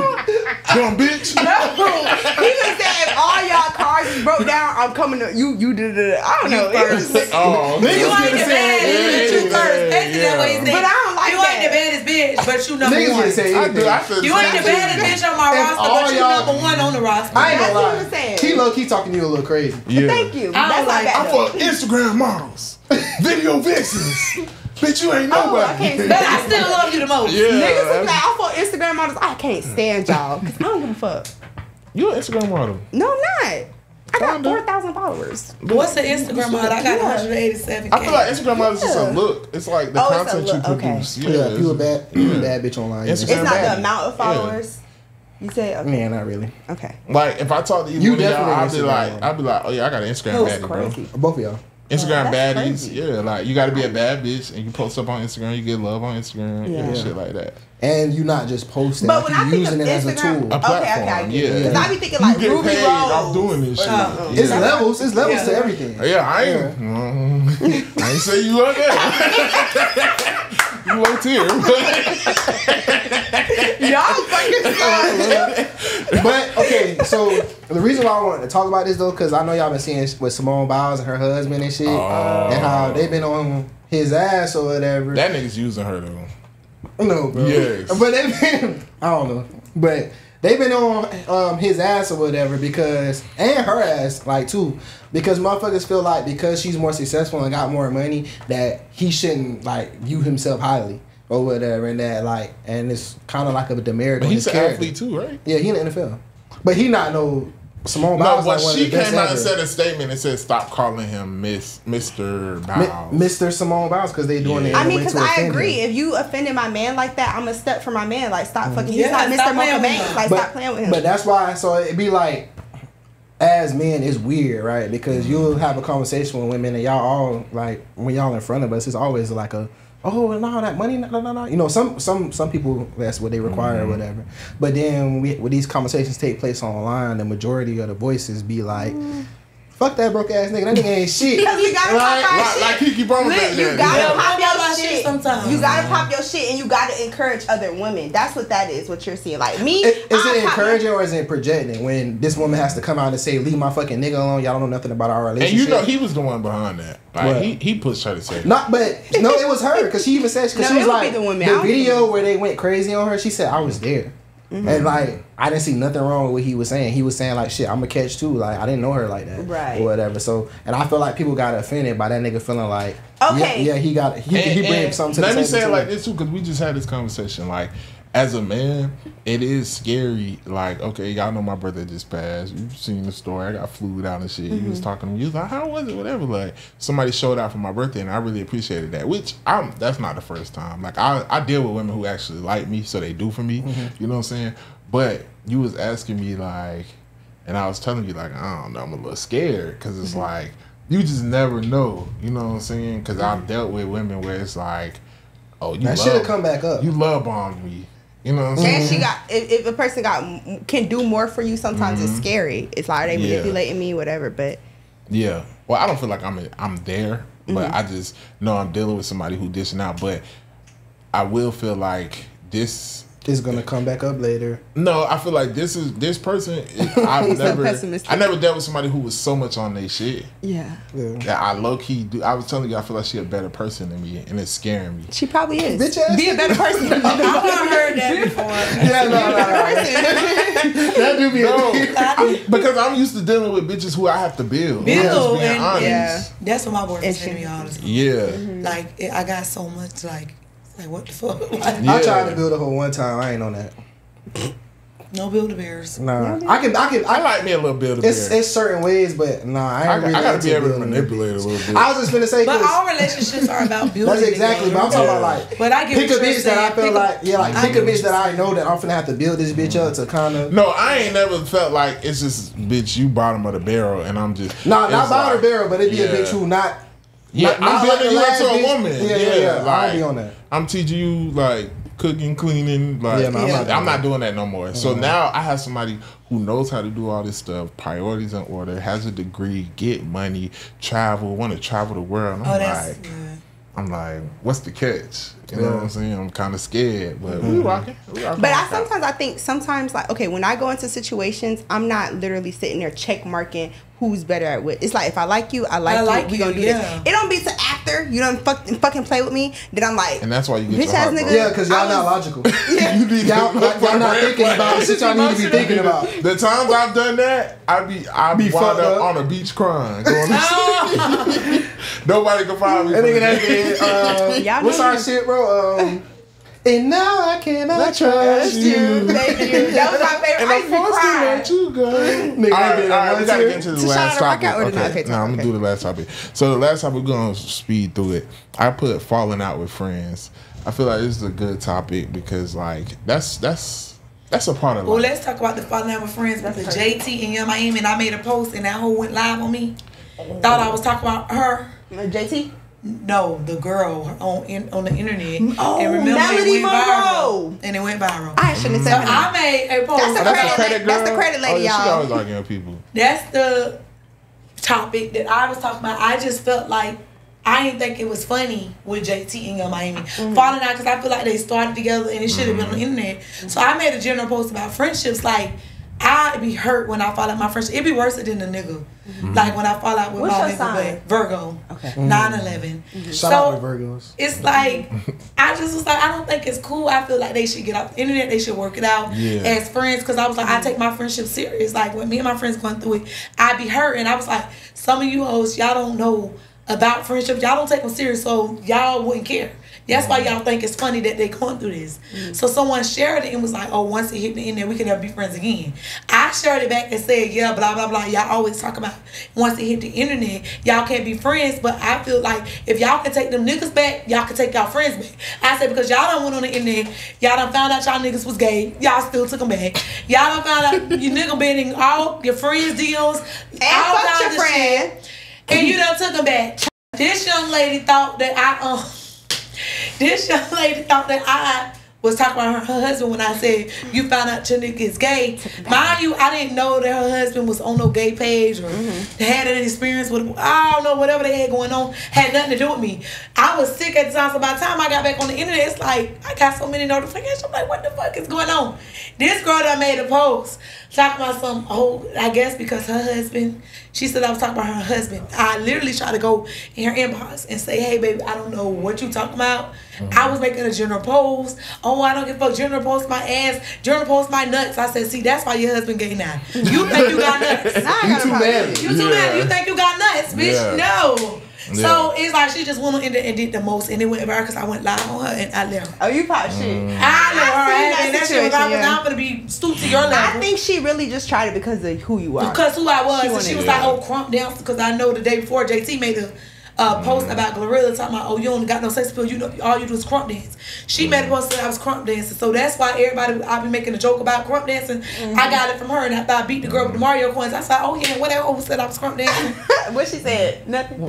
dumb bitch. No, he just said if all y'all cars broke down, I'm coming to you. You did it. I don't know. First. Just, oh, niggas you ain't the baddest bitch. You first. That's yeah. what he said. But I don't like you that. You ain't the baddest bitch, but you number niggas one. Niggas say anything. I do. I you ain't the baddest bitch on my roster, but you number one on the roster. I ain't gonna lie. He low key talking to you a little crazy. Yeah. Thank you. That's like I fuck Instagram models, video vixens. Bitch, you ain't nobody. Oh, I can't but I still love you the most. Yeah, niggas is like, I follow Instagram models. I can't stand y'all. Cause I don't give a fuck. You an Instagram model? No, I'm not. I got four thousand followers. What's an Instagram model? I got one hundred eighty-seven. I feel like Instagram model is just a look. It's like the oh, content you produce. Okay. Yeah, yeah, if you a bad, you a bad bitch online. Instagram it's not bad. The amount of followers. Yeah. You say, okay. Man, not really. Okay. Like if I talk to you, I'd be like, I'd be like, oh yeah, I got an Instagram baddie, bro. Both of y'all. Instagram oh, baddies, crazy. yeah, like you got to be a bad bitch, and you post up on Instagram, you get love on Instagram, yeah. and shit like that. And you not just posting, but when I think using of it Instagram, as a tool, a platform, okay, okay, I get yeah. Because I be thinking like Ruby Rose. I'm doing this shit. Uh, yeah. It's levels, it's levels yeah. to everything. Yeah, I ain't, yeah. I ain't say you love that. You low tier. Y'all fucking suck. But okay, so the reason why I wanted to talk about this though, because I know y'all been seeing with Simone Biles and her husband and shit, oh. and how they been on his ass or whatever. That nigga's using her though. No, bro. Yes. But they been, I don't know, but they been on um, his ass or whatever because, and her ass like too, because motherfuckers feel like because she's more successful and got more money that he shouldn't like view himself highly or whatever and that like, and it's kind of like a demerit. But on he's his an character. athlete too, right? Yeah, he in the N F L, but he not no. Simone Biles. No, well, like she came out and said a statement and said, "Stop calling him Miss Mister Biles, Mi Mister Simone Biles," because they doing yeah. it. I mean, because I agree. Him. If you offended my man like that, I'm a step for my man. Like, stop mm-hmm. fucking. Yeah, he's not Mister Mocha Banks. Like, but, stop playing with him. But that's why. So it'd be like, as men, it's weird, right? Because mm-hmm. you'll have a conversation with women, and y'all all like when y'all in front of us, it's always like a. Oh no, that money, no, no, no. You know, some some some people that's what they require mm-hmm. or whatever. But then we, when these conversations take place online, the majority of the voices be like, mm. "Fuck that broke ass nigga, that nigga ain't shit." Because you gotta like, pop like, shit. Like Kiki Brown back there. You gotta yeah. pop your shit. shit sometimes. You gotta pop your shit, and you gotta encourage other women. That's what that is. What you're seeing, like me. It, is I'll it encouraging or is it projecting? When this woman has to come out and say, "Leave my fucking nigga alone. Y'all don't know nothing about our relationship." And you know, he was the one behind that. Like, he, he pushed her to say not, but no, it was her because she even said because no, she was like the, the video where they went crazy on her. She said I was there, mm-hmm. and like I didn't see nothing wrong with what he was saying. He was saying like shit, I'm gonna catch too. Like I didn't know her like that, right? Or whatever. So and I feel like people got offended by that nigga feeling like okay, yeah, yeah he got he and, he bring something to the table. Let me say it like this too because we just had this conversation like. As a man, it is scary. Like, okay, y'all know my brother just passed. You've seen the story. I got flued out and shit. Mm-hmm. He was talking to me. He was like, how was it? Whatever. Like, somebody showed out for my birthday, and I really appreciated that, which I'm, that's not the first time. Like, I, I deal with women who actually like me, so they do for me. Mm-hmm. You know what I'm saying? But you was asking me, like, and I was telling you, like, I don't know. I'm a little scared because it's mm-hmm. like, you just never know. You know what I'm saying? Because I've dealt with women where it's like, oh, you that should come back up. You love bombed me. You know what I'm saying? And she got, if, if a person got can do more for you, sometimes mm-hmm. it's scary. It's like, are they yeah. manipulating me, whatever, but. Yeah. Well, I don't feel like I'm a, I'm there, mm-hmm. but I just know I'm dealing with somebody who dishing out. But I will feel like this It's gonna come back up later. No, I feel like this is this person. I've never, so I never dealt with somebody who was so much on their shit. Yeah. yeah. yeah I low key do. I was telling you, I feel like she a better person than me, and it's scaring me. She probably is. Bitch ass. Be a better person. I've never heard that before. Yeah, no, no, no. That do be no, I, because I'm used to dealing with bitches who I have to build. Build, being and, honest. Yeah. That's what my boyfriend telling me all the time. Yeah. Mm-hmm. Like it, I got so much like. Like, what the fuck? Yeah. I tried to build a hole one time. I ain't on that. No Build-A-Bears. Nah. No. I can, I can, I like me a little Build-A-Bear. It's, it's certain ways, but nah, I ain't I, really I gotta be able to manipulate a little bit. I was just gonna say, but all relationships are about building. That's exactly, but I'm talking yeah. about like, but I get pick a bitch that I feel like, yeah, like I pick a bitch that I know that I'm finna have to build this bitch up to kind of. No, I ain't never felt like it's just, bitch, you bottom of the barrel, and I'm just. Nah, not bottom of the barrel, but it'd be yeah. a bitch who not. Yeah, not, I'm building like you into a woman. Yeah, yeah, yeah. yeah. Like, I'll be on that. I'm teaching you like cooking, cleaning. Like yeah, no, I'm, yeah. not, I'm not doing that no more. Mm-hmm. So now I have somebody who knows how to do all this stuff, priorities in order, has a degree, get money, travel, want to travel the world. And I'm oh, that's, like, yeah. I'm like, what's the catch? You yeah. know what I'm saying? I'm kind of scared, but mm-hmm. we rocking. We rocking. But I sometimes I think sometimes like okay, when I go into situations, I'm not literally sitting there check marking. Who's better at what? It's like if I like you, I like, I like you. We gonna do yeah. this. It don't be to after you don't fuck, fucking play with me. Then I'm like, and that's why you get bitch ass nigga. Yeah, because y'all not logical. Yeah. you be y'all, y'all, y'all not thinking about shit y'all need to be thinking about. The times I've done that, I be I be fucked up on a beach crying. Going nobody can find me. That nigga that did. What's our shit, bro? Um, And now I cannot I trust you. you. Thank you. That was my favorite. And I'm forced to let you go. Nigga, all right, all right, we gotta get into the last topic. Okay. No, I'm gonna do the last topic. So the last topic, we're gonna speed through it. I put falling out with friends. I feel like this is a good topic because like that's that's that's a part of life. Well, let's talk about the falling out with friends because J T and Young Miami and I made a post and that hoe went live on me. Thought I was talking about her. J T. No, the girl on in, on the internet. Oh, and remember Melody it went Monroe. Viral, and it went viral. I shouldn't say. So I made a post. That's, oh, that's, credit, that's the credit lady, oh, yeah, y'all. She always arguing with people. That's the topic that I was talking about. I just felt like I didn't think it was funny with J T and Young Miami mm-hmm. falling out because I feel like they started together and it should have mm-hmm. been on the internet. So I made a general post about friendships, like. I'd be hurt when I fall out my friendship. It'd be worse than a nigga. Mm-hmm. Like when I fall out with what's my nigga, but Virgo. Okay. nine eleven. Mm-hmm. Shout so out to Virgos. It's like, I just was like, I don't think it's cool. I feel like they should get off the internet. They should work it out yeah. as friends. Because I was like, I take my friendship serious. Like when me and my friends going through it, I'd be hurt. And I was like, some of you hoes, y'all don't know about friendship. Y'all don't take them serious. So y'all wouldn't care. That's why y'all think it's funny that they going through this. Mm-hmm. So someone shared it and was like, oh, once it hit the internet, we can never be friends again. I shared it back and said, yeah, blah, blah, blah. Y'all always talk about once it hit the internet, y'all can't be friends. But I feel like if y'all can take them niggas back, y'all can take y'all friends back. I said, because y'all done went on the internet. Y'all done found out y'all niggas was gay. Y'all still took them back. Y'all done found out you nigga been in all your friends' deals. And all fuck your friend. Shit, and you done took them back. This young lady thought that I... um. Uh, This young lady thought that I was talking about her, her husband when I said, you found out your nigga is gay. Mind you, I didn't know that her husband was on no gay page or mm-hmm. had an experience with, I don't know, whatever they had going on, had nothing to do with me. I was sick at the time, so by the time I got back on the internet, it's like, I got so many notifications. I'm like, what the fuck is going on? This girl that made a post, talking about some, oh, I guess because her husband, she said I was talking about her husband. I literally tried to go in her inbox and say, hey, baby, I don't know what you talking about. Mm-hmm. I was making a general post. Oh, I don't give a fuck. General post my ass. General post my nuts. I said, see, that's why your husband gay now. You think you got nuts. Nah, I got you too mad. You too mad. You think you got nuts, bitch. Yeah. No. Yeah. So it's like she just went on and did the most and it went viral because I went live on her and I left. Oh, you pop shit. Mm. I left her and that, that shit was viral because I'm going to be stooped to your level. I think she really just tried it because of who you are. Because who I was. She, and she was yeah. like, oh, crump down because I know the day before J T made a Uh, post mm. about Glorilla talking about, oh, you don't got no sex appeal, you know, all you do is crump dance. She mm. made a post that I was crump dancing, so that's why everybody, I've been making a joke about crump dancing. Mm-hmm. I got it from her, and after I beat the girl with the Mario coins, I said, oh yeah, whatever, oh, said I was crump dancing. What she said? Nothing.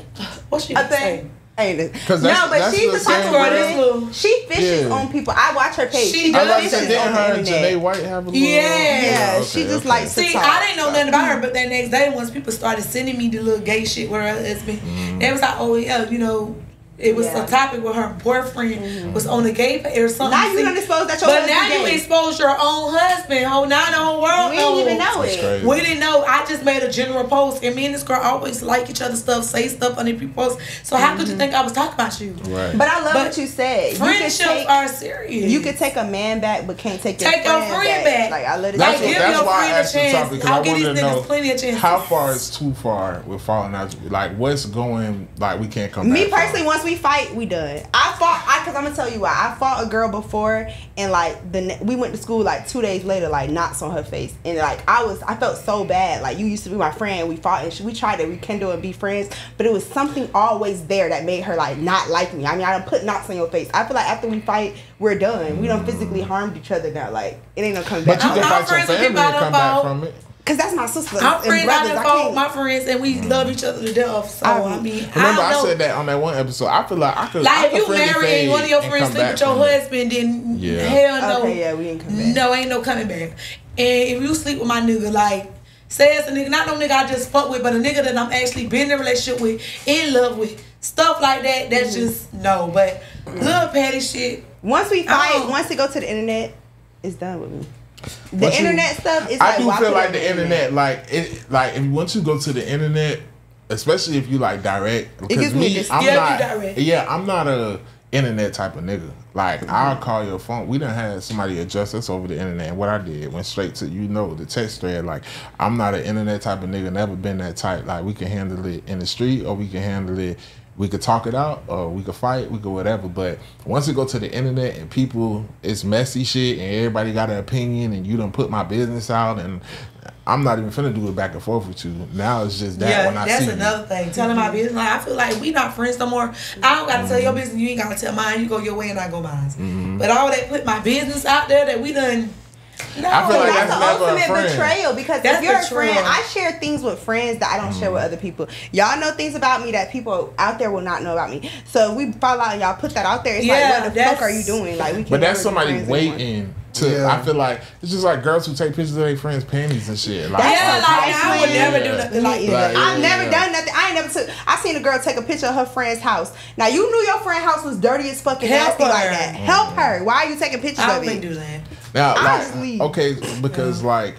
What she said? Ain't it? No, but she's the type of girl. She fishes yeah. on people. I watch her page. She, she does. Like, didn't her and Janae White have a little? Yeah, yeah. Okay, she just okay. likes to see, talk. I didn't know nothing about her, but that next day, once people started sending me the little gay shit where her husband, mm. they was like, "Oh yeah, you know." It was yeah. a topic where her boyfriend mm-hmm. was on the gay page or something. Now you don't expose that your But now you gay. expose your own husband. Whole nine, the whole world. We didn't even know it. We didn't know. I just made a general post, and me and this girl always like each other's stuff, say stuff on every post. So how mm-hmm. could you think I was talking about you? Right. But I love but what you said. Friendships you take, are serious. You could take a man back, but can't take, take your friend, friend back. back. Like I let it. That's, like, what, that's why I asked the topic. I'll I give these niggas know plenty of chances. How far is too far with falling out? Like what's going? Like we can't come. Me back personally, once we fight, we done. I fought. I because I'm gonna tell you why. I fought a girl before, and like the we went to school like two days later, like knots on her face, and like I was I felt so bad. Like you used to be my friend. We fought and she, we tried to rekindle and be friends, but it was something always there that made her like not like me. I mean, I done put knots on your face. I feel like after we fight, we're done. We done physically harmed each other now. Like it ain't no come back. But you can fight your family and come back from it. Cause that's my sister. I'm friends, brothers, I involve my friends, and we mm. love each other to death. So I, I mean, remember I, I said that on that one episode. I feel like I could. Like I if could you marry and one of your friends sleep with your husband, it. then yeah. hell no, okay, yeah, we ain't come back. No, ain't no coming back. And if you sleep with my nigga, like say it's a nigga, not no nigga I just fuck with, but a nigga that I'm actually been in a relationship with, in love with, stuff like that. That's mm. just no. But mm. little petty shit. Once we fight, once it go to the internet, it's done with me. The once internet you, stuff is I like, do feel like the internet, internet like it like if once you go to the internet, especially if you like direct, because me, me I'm yeah, not yeah I'm not a internet type of nigga. Like mm-hmm. I'll call your phone. We done had somebody address us over the internet, and what I did went straight to you know the text thread. Like I'm not an internet type of nigga. Never been that type. Like we can handle it in the street, or we can handle it. We could talk it out, or we could fight, we could whatever. But once it go to the internet and people, it's messy shit, and everybody got an opinion, and you done put my business out, and I'm not even finna do it back and forth with you. Now it's just that yeah, when I see you. Yeah, that's another thing. Telling my business, like, I feel like we not friends no more. I don't gotta mm-hmm. tell your business, you ain't gotta tell mine. You go your way and I go mine. Mm-hmm. But all that put my business out there that we done. No, I feel like that's, that's the ultimate betrayal because that's if you're betrayal. a friend, I share things with friends that I don't mm. share with other people. Y'all know things about me that people out there will not know about me. So we fall out and y'all put that out there. It's yeah, like, what the fuck are you doing? Like, we can't. But that's somebody waiting anymore. To, yeah. I feel like it's just like girls who take pictures of their friends' panties and shit. Like, yeah, like, like I would yeah. never do nothing like that. Like, yeah, I've never yeah. done nothing. I ain't never took. I seen a girl take a picture of her friend's house. Now you knew your friend's house was dirty as fucking nasty like that. Mm-hmm. Help her. Why are you taking pictures I of it? I wouldn't do that. Now, honestly, like, okay, because yeah. like,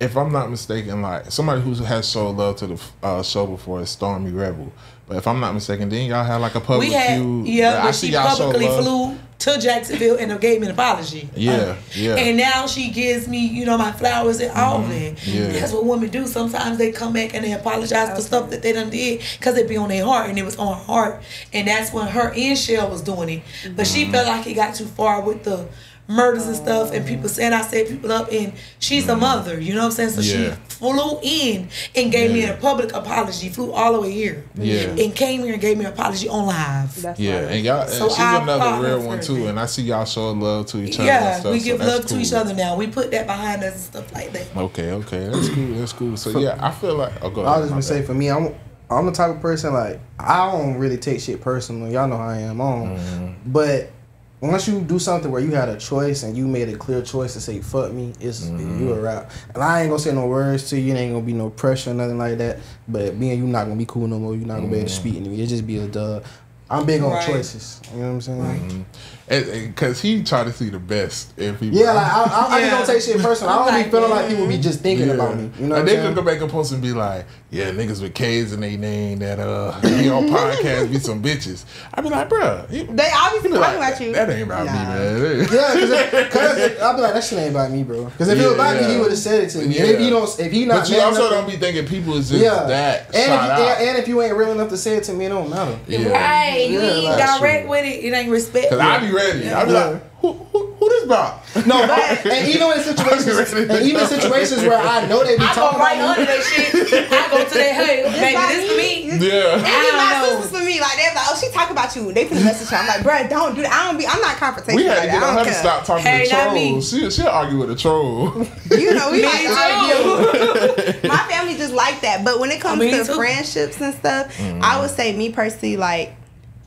if I'm not mistaken, like somebody who has showed love to the uh, show before is Stormy Rebel. But if I'm not mistaken, then y'all had like a public feud. Yeah, but she publicly flew to Jacksonville and gave me an apology. Yeah, yeah. And now she gives me, you know, my flowers and all mm-hmm. that. Yeah. That's what women do. Sometimes they come back and they apologize okay. for stuff that they done did because it be on their heart, and it was on her heart. And that's when her and Shell was doing it. But mm-hmm. she felt like it got too far with the murders and stuff and people saying I set people up, and she's a mother, you know what I'm saying? So yeah. she flew in and gave yeah. me a public apology, flew all the way here yeah. and came here and gave me an apology on live. That's yeah, and y'all, so she's I another real one too, and I see y'all show love to each other. Yeah, and stuff, we give so love cool. to each other now. We put that behind us and stuff like that. Okay, okay, that's cool, that's cool. So yeah, I feel like, oh, go ahead, I was just gonna say for me, I'm I'm the type of person like I don't really take shit personally. Y'all know how I am on, mm-hmm. but once you do something where you had a choice and you made a clear choice to say fuck me, it's mm-hmm. you a wrap. And I ain't gonna say no words to you. It ain't gonna be no pressure or nothing like that. But me and you not gonna be cool no more. You not gonna mm-hmm. be able to speak to me. It just be a dub. I'm big on right. choices. You know what I'm saying? Mm-hmm. and, and, Cause he try to see the best if he. Yeah, like I, I, I yeah. just don't take shit personal. I don't like, be feeling yeah. like people be just thinking yeah. about me. You know, and they could go back and post and be like, "Yeah, niggas with K's in their name that uh, they on podcast be some bitches." I be like, "Bruh, he, they obviously be talking like, about you." That ain't about nah. me, man. Yeah, cause, cause I be like, "That shit ain't about me, bro." Cause if yeah. it was about me, he would have said it to me. Yeah. If he don't, if he not, but you also don't be thinking people is just yeah. that. And if, out. and if you ain't real enough to say it to me, it don't matter. Yeah. Right. You yeah, ain't like, direct true. with it. It ain't respect. Cause I be ready. Yeah. I be yeah. like, who, who, who this about? No, but, and even in situations, and even situations where I know they be I talking right about me. I go right under that shit. I go to their hey, baby, this for me. Yeah. And I my know. sisters for me. Like they're like, oh, she talk about you. They put a message out. I'm like, bro, don't do that. I don't be. I'm not confrontational. We had to get on her to stop talking hey, to trolls. She she'll argue with a troll. You know, we like argue. My family just like that. But when it comes I mean, to friendships and stuff, I would say me personally like.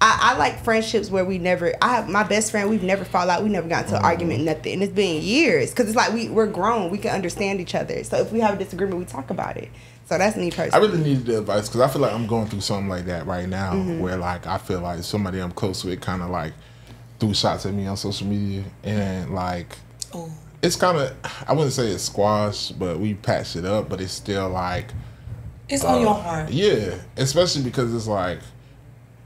I, I like friendships where we never, I have my best friend, we've never fall out, we never got into an mm-hmm. argument, nothing. And it's been years, because it's like we, we're grown, we can understand each other. So if we have a disagreement, we talk about it. So that's me personally. I really needed the advice, because I feel like I'm going through something like that right now, mm-hmm. where like I feel like somebody I'm close with kind of like threw shots at me on social media, and like, oh. It's kind of, I wouldn't say it's squashed, but we patched it up, but it's still like. It's uh, on your heart. Yeah, especially because it's like,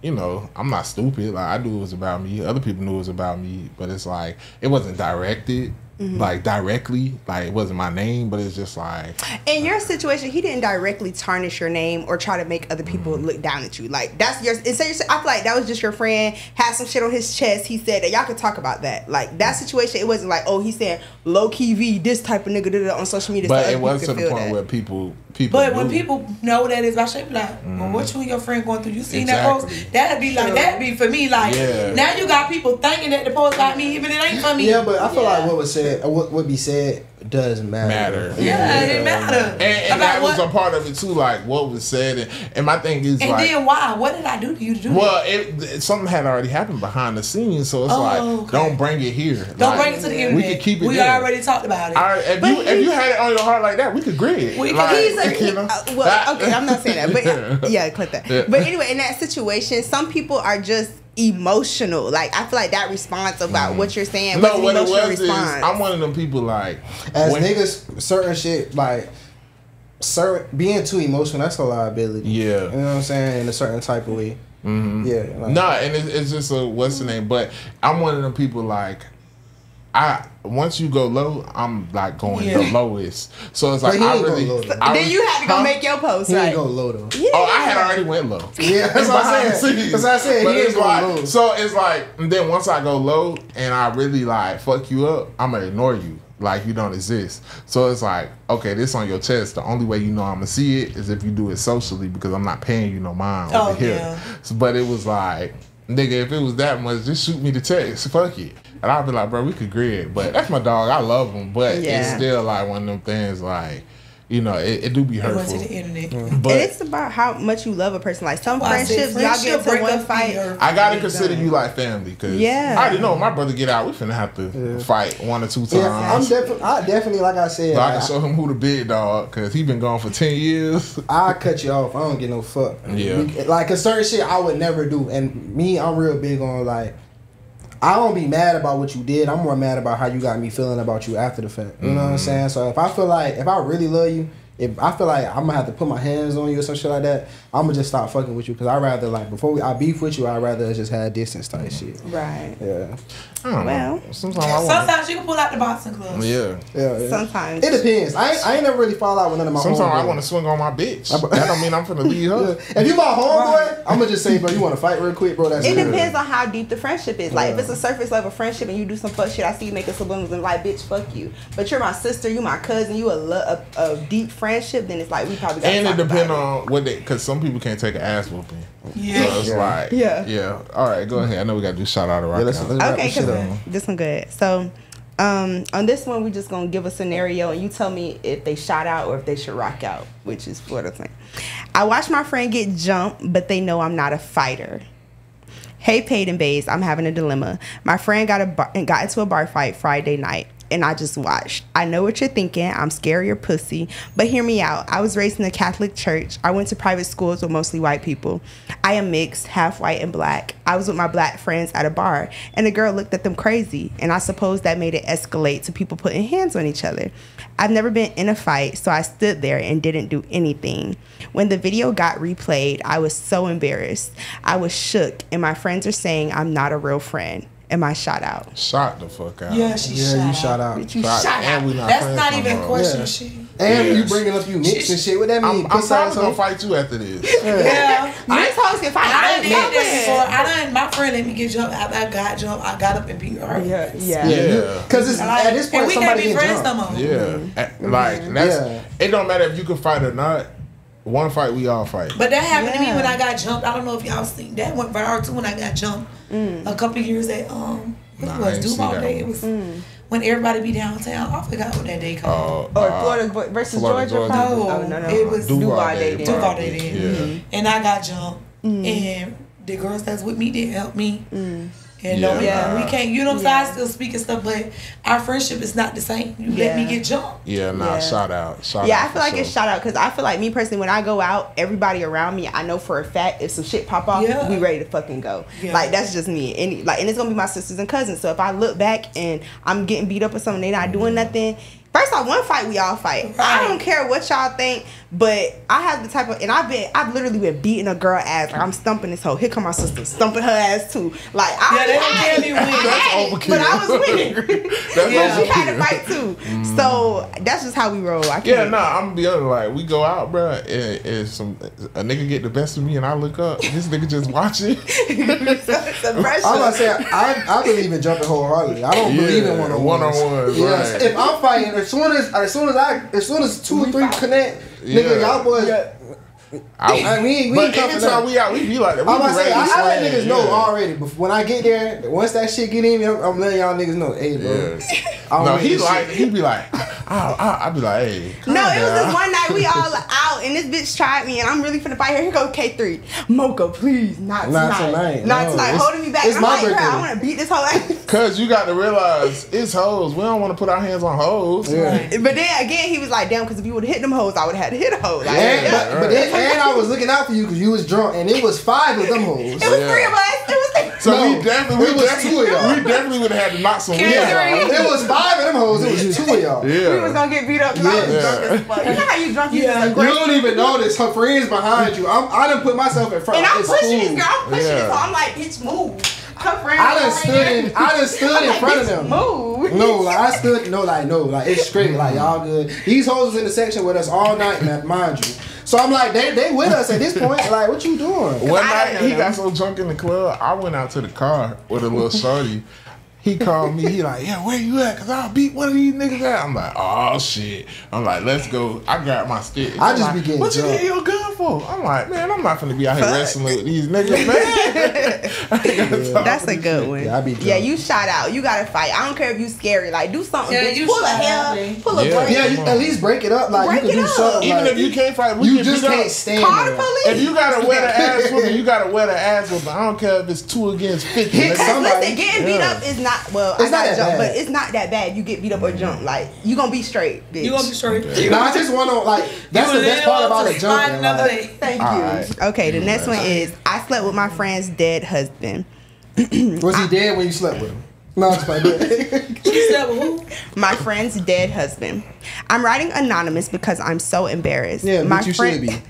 you know, I'm not stupid. Like, I knew it was about me. Other people knew it was about me, but it's like, it wasn't directed, mm-hmm. like directly. Like, it wasn't my name, but it's just like. In your situation, he didn't directly tarnish your name or try to make other people mm-hmm. look down at you. Like, that's your, instead of, I feel like that was just your friend had some shit on his chest. He said that y'all could talk about that. Like, that situation, it wasn't like, oh, he said Lowkey V, this type of nigga did it on social media. But so it was to the point that. where people. People but when people know that it's my shape, like, mm. well, what you and your friend going through? You seen exactly. that post? That'd be like, sure. that'd be for me, like, yeah. now you got people thinking that the post got me, even it ain't for me. Yeah, but I feel yeah. like what was said, what would be said, does matter. matter. Yeah, yeah, it matter. And, and that what? was a part of it too, like what was said. And, and my thing is, and like, then why? What did I do to you? To do well, it, it, something had already happened behind the scenes, so it's oh, like, okay. don't bring it here. Don't like, bring it to the internet. We can keep it. We there. already talked about it. Right, if, you, if you had it on your heart like that, we could grid it. We, like, he's a, he, you know? uh, well, okay, I'm not saying that, but yeah, yeah clip that. Yeah. But anyway, in that situation, some people are just. Emotional, like I feel like that response about mm. what you're saying. No, what it was is I'm one of them people like as when, niggas certain shit like certain being too emotional. That's a liability. Yeah, you know what I'm saying in a certain type of way. Mm-hmm. Yeah, like, nah, and it, it's just a what's the name? But I'm one of them people like I once you go low, I'm like going yeah. the lowest. So it's like I really. Low, so I then you had to go huh? make your post. He right? didn't go low though. Yeah. Oh, I had already went low. Yeah, that's what I said. That's what I said. He didn't go low. So it's like, and then once I go low and I really like fuck you up, I'm gonna ignore you. Like you don't exist. So it's like, okay, this on your chest. The only way you know I'm gonna see it is if you do it socially because I'm not paying you no mind over oh, here. Yeah. So, but it was like, nigga, if it was that much, just shoot me the text. Fuck it. And I'll be like, bro, we could grid, but that's my dog. I love him, but yeah. it's still like one of them things. Like, you know, it, it do be hurtful. It went to the internet, mm-hmm. but and it's about how much you love a person. Like some well, friendships, y'all get to one fight. I gotta consider you like family because yeah. I already know my brother get out. We finna have to yeah. fight one or two times. Yeah, I'm definitely, I definitely, like I said, so I can I, show him who the big dog because he been gone for ten years. I cut you off. I don't get no fuck. Yeah, we, like a certain shit I would never do, and me, I'm real big on like. I don't be mad about what you did. I'm more mad about how you got me feeling about you after the fact. You know mm-hmm. what I'm saying? So if I feel like, if I really love you, if I feel like I'm going to have to put my hands on you or some shit like that, I'm going to just stop fucking with you because I'd rather like, before we, I beef with you, I'd rather just have distance type shit. Right. Yeah. I don't well, know. Sometimes, I sometimes you can pull out the boxing gloves. Yeah. yeah, yeah. Sometimes. It depends. I ain't, I ain't never really fall out with none of my sometimes homeboy. Sometimes I want to swing on my bitch. That don't mean I'm finna leave her. Yeah. If you my homeboy, I'm going to just say, bro, you want to fight real quick, bro? That's It good. depends on how deep the friendship is. Like, yeah. if it's a surface level friendship and you do some fuck shit, I see you make a subliminal and like, bitch, fuck you. But you're my sister, you my cousin, you a, lo a, a deep friendship, then it's like, we probably got to talk about it. And it depends on what they, because some people can't take an ass whooping. Yeah. So it's yeah. like, yeah. yeah. All right, go ahead. I know we got to do shout out to Rock. Yeah, let's, let's okay, because this one good. So um, on this one, we're just going to give a scenario and you tell me if they shot out or if they should rock out, which is what I'm saying. I watched my friend get jumped, but they know I'm not a fighter. Hey, Paid N Bazed, I'm having a dilemma. My friend got, a bar got into a bar fight Friday night. And I just watched. I know what you're thinking. I'm scared you're pussy. But hear me out. I was raised in a Catholic church. I went to private schools with mostly white people. I am mixed, half white and black. I was with my black friends at a bar. And a girl looked at them crazy. And I suppose that made it escalate to people putting hands on each other. I've never been in a fight, so I stood there and didn't do anything. When the video got replayed, I was so embarrassed. I was shook. And my friends are saying I'm not a real friend. Am I shot out? Shot the fuck out. Yeah, she yeah, shot Yeah, you shot out. out. You shot out. And we not That's not even a question. Yeah. She, and yeah. you bringing up you mix and shit. What that mean? I'm, I'm probably going to fight you after this. Yeah. yeah. My folks can fight. I, I done did this before. I done, my friend let me get jumped. After I got jumped, I got up and beat her. Yeah. Yeah. yeah. Because it's like, at this point, we somebody can't be friends no more. Yeah. Mm-hmm. Like, that's, yeah. it don't matter if you can fight or not. One fight, we all fight. But that happened yeah. to me when I got jumped. I don't know if y'all seen that went viral too when I got jumped mm. a couple of years at um what nah, was Duval Day. It was mm. when everybody be downtown. I forgot what that day called. Uh, or uh, Florida versus Florida, Georgia. Georgia. Oh, oh no, no, it was Duval Day. Duval Day. Duval Day. Day. Yeah. Mm-hmm. And I got jumped mm. and the girls that's with me did help me. Mm. And yeah. no, yeah. we can't, you know what I'm yeah. saying? I still speak and stuff, but our friendship is not the same. You yeah. let me get jumped. Yeah, nah, yeah. shout out. Shout yeah, out I feel like sure. it's shout out, because I feel like me personally, when I go out, everybody around me, I know for a fact, if some shit pop off, yeah. we ready to fucking go. Yeah. Like, that's just me. And, like, and it's going to be my sisters and cousins. So if I look back and I'm getting beat up or something, they not doing nothing. First off, one fight, we all fight. Right. I don't care what y'all think, but I have the type of, and I've been, I've literally been beating a girl ass. Like, I'm stumping this hoe. Here come my sister, stumping her ass too. Like, I, yeah, I, I, I, that's I but I was winning. yeah. She had a fight too. Mm. So that's just how we roll. I can't yeah, nah, that. I'm the other. Like, we go out, bro, and, and some a nigga get the best of me, and I look up, this nigga just watching. I'm not saying I, I believe in jumping wholeheartedly. I don't yeah, believe in one on one. One yes, right. If I'm fighting. As soon as, as soon as I, as soon as two or three connect, yeah. nigga, y'all boys. Yeah. I, I mean, we but ain't time we out, we be like that. We I'm about to say, I, I let niggas yeah. know already. But when I get there, once that shit get in me, I'm, I'm letting y'all niggas know, hey, bro. Yeah. No, he like, shit. he be like, I, I, I be like, hey. No, down. It was this one night we all out, and this bitch tried me, and I'm really finna fight her. Here go K three, Mocha, please, not tonight, not tonight, not no, tonight. holding me back. It's I'm my like, birthday. I want to beat this whole ass. Cause you got to realize it's hoes. We don't want to put our hands on hoes. Yeah. But then again, he was like, damn, cause if you would have hit them hoes, I would have had to hit a hoe. Like, yeah, yeah. But, but then. And I was looking out for you because you was drunk, and it was five of them hoes. It was yeah. three of us. It was three. So no, we definitely, we, we definitely, we definitely would have had to knock some weed out. It was five of them hoes. It was two of y'all. Yeah. We was gonna get beat up because yeah. I was drunk as fuck. You know how you drunk? You yeah. You don't even notice her friends behind you. I'm, I done put myself in front. And I'm it's pushing cool. this girl. I'm pushing yeah. this. So I'm like, bitch, move. I done stood in, I done stood in front of them. Move. No, like I stood, no, like no, like it's straight, like y'all good. These hoes was in the section with us all night, man, mind you. So I'm like, they they with us at this point. Like, what you doing? One night he got so drunk in the club, I went out to the car with a little shorty. He called me. He like, yeah, where you at? Cause I'll beat one of these niggas out. I'm like, oh shit. I'm like, let's go. I got my stick. I just like, be getting what drunk. You get your gun for? I'm like, man, I'm not finna be out here wrestling with these niggas, man. yeah. That's a good one. Yeah, I be drunk. Yeah, you shout out. You gotta fight. I don't care if you scary. Like, do something. Yeah, you pull a hell. Pull a break. Yeah, yeah you, at least break it up. Like, break you can do up. something. Even like, if you can't fight, we you can just can't up. stand. Call the police. If you gotta wear the ass woman, you gotta wear the ass woman. I don't care if it's two against fifty. Listen, getting beat up is not. Well, it's I not that jump, bad. But it's not that bad. You get beat up or jump, like you gonna be straight, bitch. You gonna be straight. Okay. No, I just want to like that's the best part about a jump. Like, thank you. Right. Okay, the next one is I slept with my friend's dead husband. Was he dead when you slept with him? No, it's my dead. You slept with who? My friend's dead husband. I'm writing anonymous because I'm so embarrassed. Yeah, my you friend. Should be.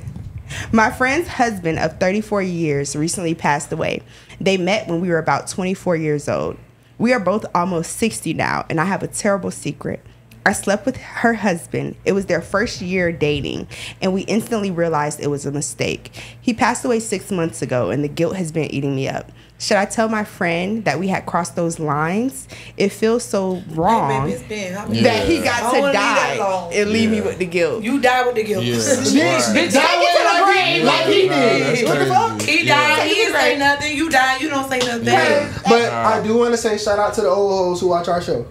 My friend's husband of thirty-four years recently passed away. They met when we were about twenty-four years old. We are both almost sixty now, and I have a terrible secret. I slept with her husband. It was their first year dating, and we instantly realized it was a mistake. He passed away six months ago, and the guilt has been eating me up. Should I tell my friend that we had crossed those lines? It feels so wrong hey, baby, I mean, that yeah. he got to die and leave yeah. me with the guilt. You die with the guilt. Yeah. Bitch, right. die with the grave like he did. What the fuck? He yeah. died. He didn't say nothing. You die. You don't say nothing. Yeah. But uh, I do want to say shout out to the old hoes who watch our show.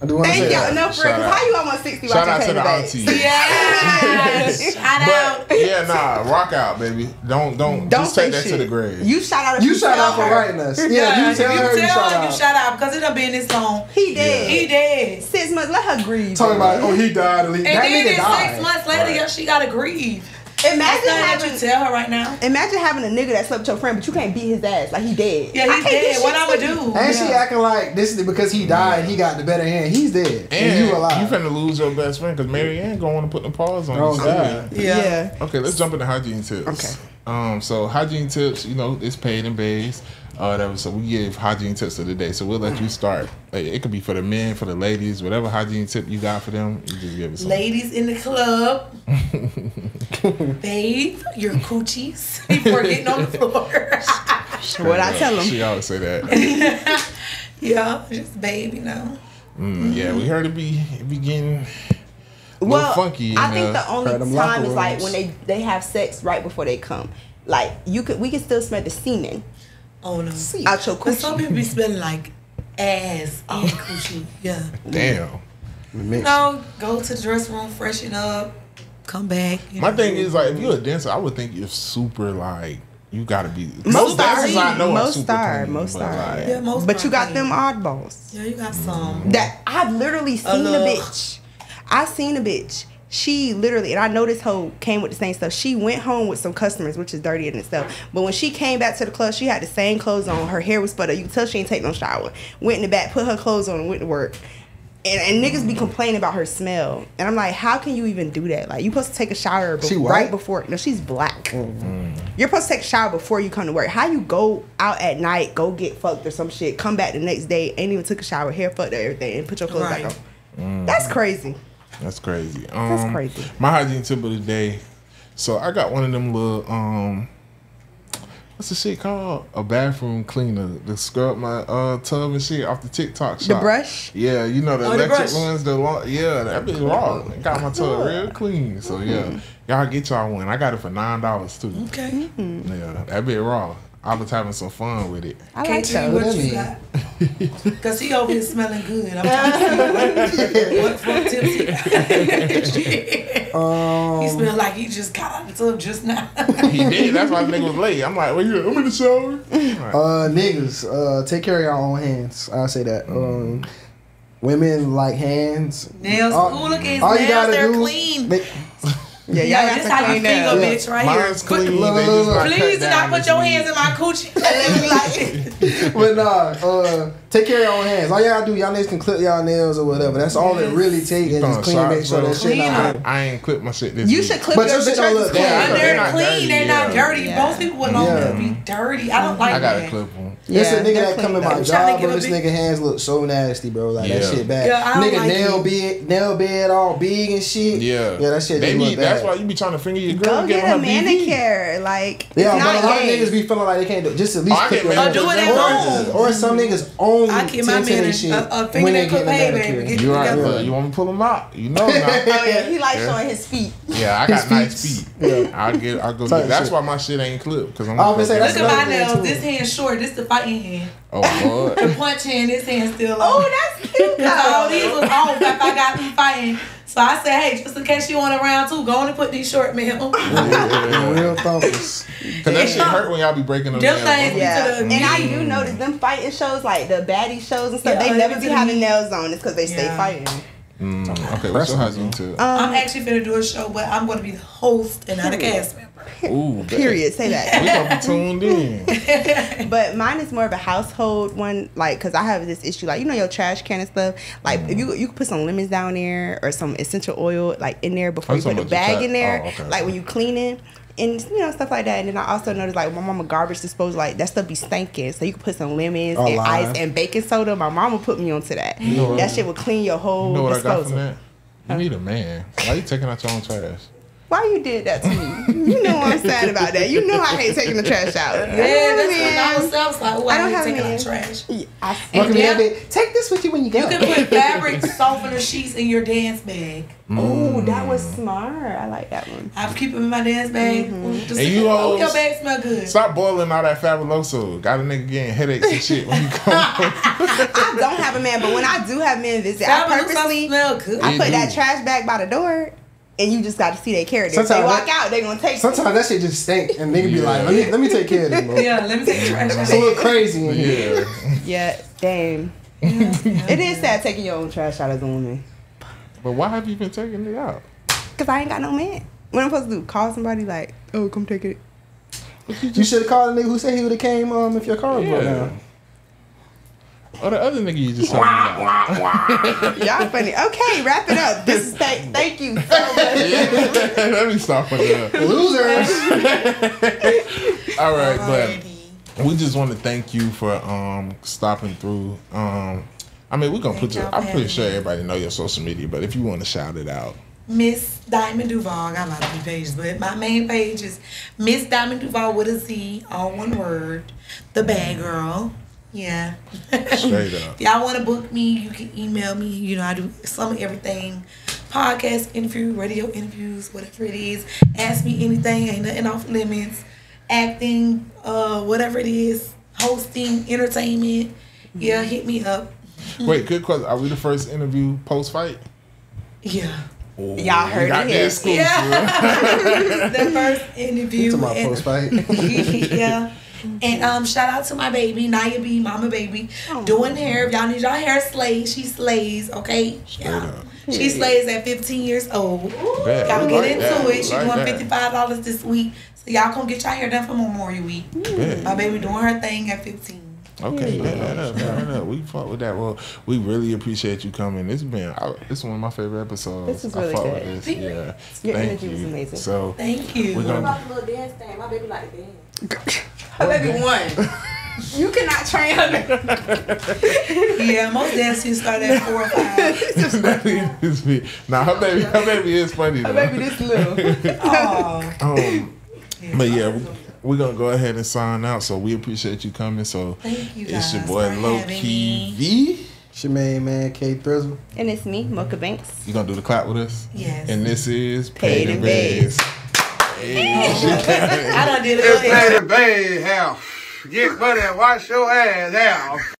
I do want to say that. No, for real, how you almost sixty watching Shout out to the aunties. Yeah. Shout out. Yeah, nah, rock out, baby. Don't, don't, don't just take that shit. to the grave. You shout out. You shout out for her. writing us. Yeah, yeah. You tell you her tell you shout her out. You shout out because it'll be in this song. He dead. Yeah. He dead. Six months, let her grieve. Talking about, oh, he died. And that then nigga died. Six months later, right. yeah, she gotta grieve. Imagine having, you tell her right now. Imagine having a nigga that slept with your friend, but you can't beat his ass like he dead. Yeah, he's dead. What I'ma do? And yeah. she acting like this is because he died. He got the better hand. He's dead. And, and you alive. You finna lose your best friend because Mary Ann gonna want to put the paws on. Oh God. Yeah. yeah. Okay, let's jump into hygiene tips. Okay. Um. So hygiene tips, you know, it's paid and based. Uh, whatever. So we give hygiene tips of the day. So we'll let you start. Like, it could be for the men, for the ladies, whatever hygiene tip you got for them. You just give it. Something. Ladies in the club, bathe your coochies before getting on the floor. What I tell them? She always say that. yeah, just bathe, you know. Mm, mm-hmm. Yeah, we heard it be it be getting. Well, funky I think the only time is like when they they have sex right before they come. Like you could, we can still smell the semen. Oh no! See, out your coochie. Some people be smelling like ass oh. and coochie. Yeah. Damn. No, go to the dressing room, freshen up, come back. My know. thing is like, if you're a dancer, I would think you're super like you gotta be most stars. I know most star, most star. Like, yeah, most but you got them oddballs. Yeah, you got some. That I've literally seen a, a bitch. I seen a bitch. She literally, and I know this hoe came with the same stuff. She went home with some customers, which is dirty and stuff. But when she came back to the club, she had the same clothes on. Her hair was sputtered. You could tell she didn't take no shower. Went in the back, put her clothes on, and went to work. And, and niggas be complaining about her smell. And I'm like, how can you even do that? Like, you supposed to take a shower be she right before. No, she's black. Mm-hmm. You're supposed to take a shower before you come to work. How you go out at night, go get fucked or some shit, come back the next day, ain't even took a shower, hair fucked or everything, and put your clothes right. back on. Mm. That's crazy. That's crazy. Um, That's crazy. My hygiene tip of the day. So I got one of them little, um, what's the shit called? A bathroom cleaner to scrub my uh, tub and shit off the TikTok shop. The brush? Yeah, you know the oh, electric the ones. The long, yeah, that be long. Got my tub yeah. real clean. So mm-hmm. yeah, y'all get y'all one. I got it for nine dollars too. Okay. Mm-hmm. Yeah, that be raw. I was having some fun with it. I like that. What you got? Because he over here smelling good. I'm trying to see what fuck tips he got. He smelled like he just got out of the tub just now. He did. That's why the nigga was late. I'm like, well, you, I'm in the shower. Right. Uh, niggas, uh, take care of your own hands. I'll say that. Mm. Um, women like hands. Nails. All, cool kids, all nails, you gotta they're do, clean. Make, Yeah, y'all yeah, that's how you feel, bitch, right Mine's here. Clean. Put, please do not put your hands in my coochie. Let me like. But nah, uh, take care of your own hands. All y'all do, y'all niggas can clip y'all nails or whatever. That's all yes. it really takes. And just clean, make sure that shit not. I, I ain't clip my shit this You week. Should clip but your shit. But your shit clean. They're clean. They're not dirty. Most people would not be dirty. I don't like that. I gotta clip them. Yeah, it's a nigga that come in my job, but this nigga hands look so nasty, bro. Like that shit bad. Nigga nail bed, nail bed all big and shit. Yeah, yeah, that shit look bad. That's why you be trying to finger your girl. Go get her a manicure, B B. Like it's yeah, not but a lot gay. Of niggas be feeling like they can't do just at least I clip your hair. Or do it at home. Or some niggas only I keep my man shit a, a finger they clip hair, baby. You right, yeah. You want me to pull them out? You know, now. Oh yeah, he likes yeah. showing his feet. Yeah, I got his nice feet. Yeah, I get, I go. Get, that's why my shit ain't clipped because I'm. I always say look at my nails. This hand's short. This the fighting hand. Oh Lord. The punch hand. This hand's still. Oh, that's cute. All these was off. If I got them fighting. So I said, hey, just in case you want a round two, go on and put these short men on. Yeah, real thumpers. Because that shit hurt when y'all be breaking them nails. Yeah. And I do notice them fighting shows, like the baddie shows and stuff, yeah, they never be having nails on. It's because they yeah. stay fighting. Mm, okay, what's your hygiene too? I'm actually going to do a show, but I'm going to be the host and not a cast member. Ooh, period. Say that. We going to be tuned in. But mine is more of a household one, like, because I have this issue, like, you know, your trash can and stuff. Like, mm. if you you can put some lemons down there or some essential oil, like, in there before I'm you put the bag in there, oh, okay, like, okay. when you clean it. And, you know, stuff like that. And then I also noticed, like, my mama garbage disposal, like, that stuff be stinking. So you can put some lemons oh, and lies. Ice and baking soda. My mama put me onto that. You know, that shit would clean your whole disposal. You know what disposal. I got from that? You huh? need a man. Why you taking out your own trash? Why you did that to me? You know I'm sad about that. You know I hate taking the trash out. Yeah, that's what I was like, why I don't taking out trash? Yeah, I and and yeah, take this with you when you go. You can put fabric softener sheets in your dance bag. Mm. Oh, that was smart. I like that one. I keep it in my dance bag. Mm-hmm. Ooh, just and you all, your bag smell good. Stop boiling all that Fabuloso. Got a nigga getting headaches and shit when you come. I don't have a man, but when I do have men visit, Fabuloso I purposely smell good. I put do. That trash bag by the door. And you just got to see they carry it. If they walk that, out, they gonna take sometimes it. Sometimes that shit just stink. And nigga yeah. be like, let me, let me take care of them. Yeah, let me take care of them. It's a little crazy in here. Yeah, yeah damn. Yeah, yeah, it is yeah. sad taking your own trash out as a woman. But why have you been taking it out? Because I ain't got no man. What I'm supposed to do? Call somebody like, oh, come take it. You should have called a nigga who said he would have came um, if your car was yeah. down. Or the other nigga you just talking about. Y'all funny. Okay, wrap it up. This is th thank you so much. Yeah. Let me stop with that. Losers. All right, but we just want to thank you for um stopping through. Um, I mean, we're gonna thank put your. I'm pretty sure everybody know your social media, but if you want to shout it out. Miss Diamond Duval. I got a lot of pages, but my main page is Miss Diamond Duval with a Z, all one word. The Bad Girl. Yeah. Straight up. Y'all want to book me, you can email me. You know, I do some of everything. Podcast interview, radio interviews, whatever it is. Ask me anything. Ain't nothing off limits. Acting, uh, whatever it is. Hosting, entertainment. Yeah, hit me up. Wait, good question. Are we the first interview post-fight? Yeah. Ooh, y'all heard it here. School, yeah. The first interview. To my and, post fight. Yeah. And um, shout out to my baby, Naya B, Mama Baby, oh, doing hair. If y'all need y'all hair slayed, she slays, okay? Yeah. She slays at fifteen years old. Ooh, bad. Y'all we get like into that. It. She like doing fifty-five dollars this week. So y'all come get y'all hair done for Memorial Week. Bad. My baby doing her thing at fifteen. Okay, yeah, yeah, yeah, yeah, yeah. We fought with that. Well, we really appreciate you coming. It's been I, this is one of my favorite episodes. This is really I good. With this. Yeah, your thank energy you. Was amazing. So thank you. What gonna... about the little dance thing? My baby like to dance. Her baby won. You cannot train her. Yeah, most dances start at four or five. Nah, her baby, her baby is funny. Her though. Baby this little. Oh. Um, yeah, but yeah. Awesome. We're going to go ahead and sign out, so we appreciate you coming. So thank you guys. It's your boy Lowkey V. It's your main man, K Thrizzle. And it's me, Mocha Banks. You going to do the clap with us? Yes. And this is Paid N Bazed. I don't do the It's Paid N Bazed, hell. Get money and wash your ass, hell.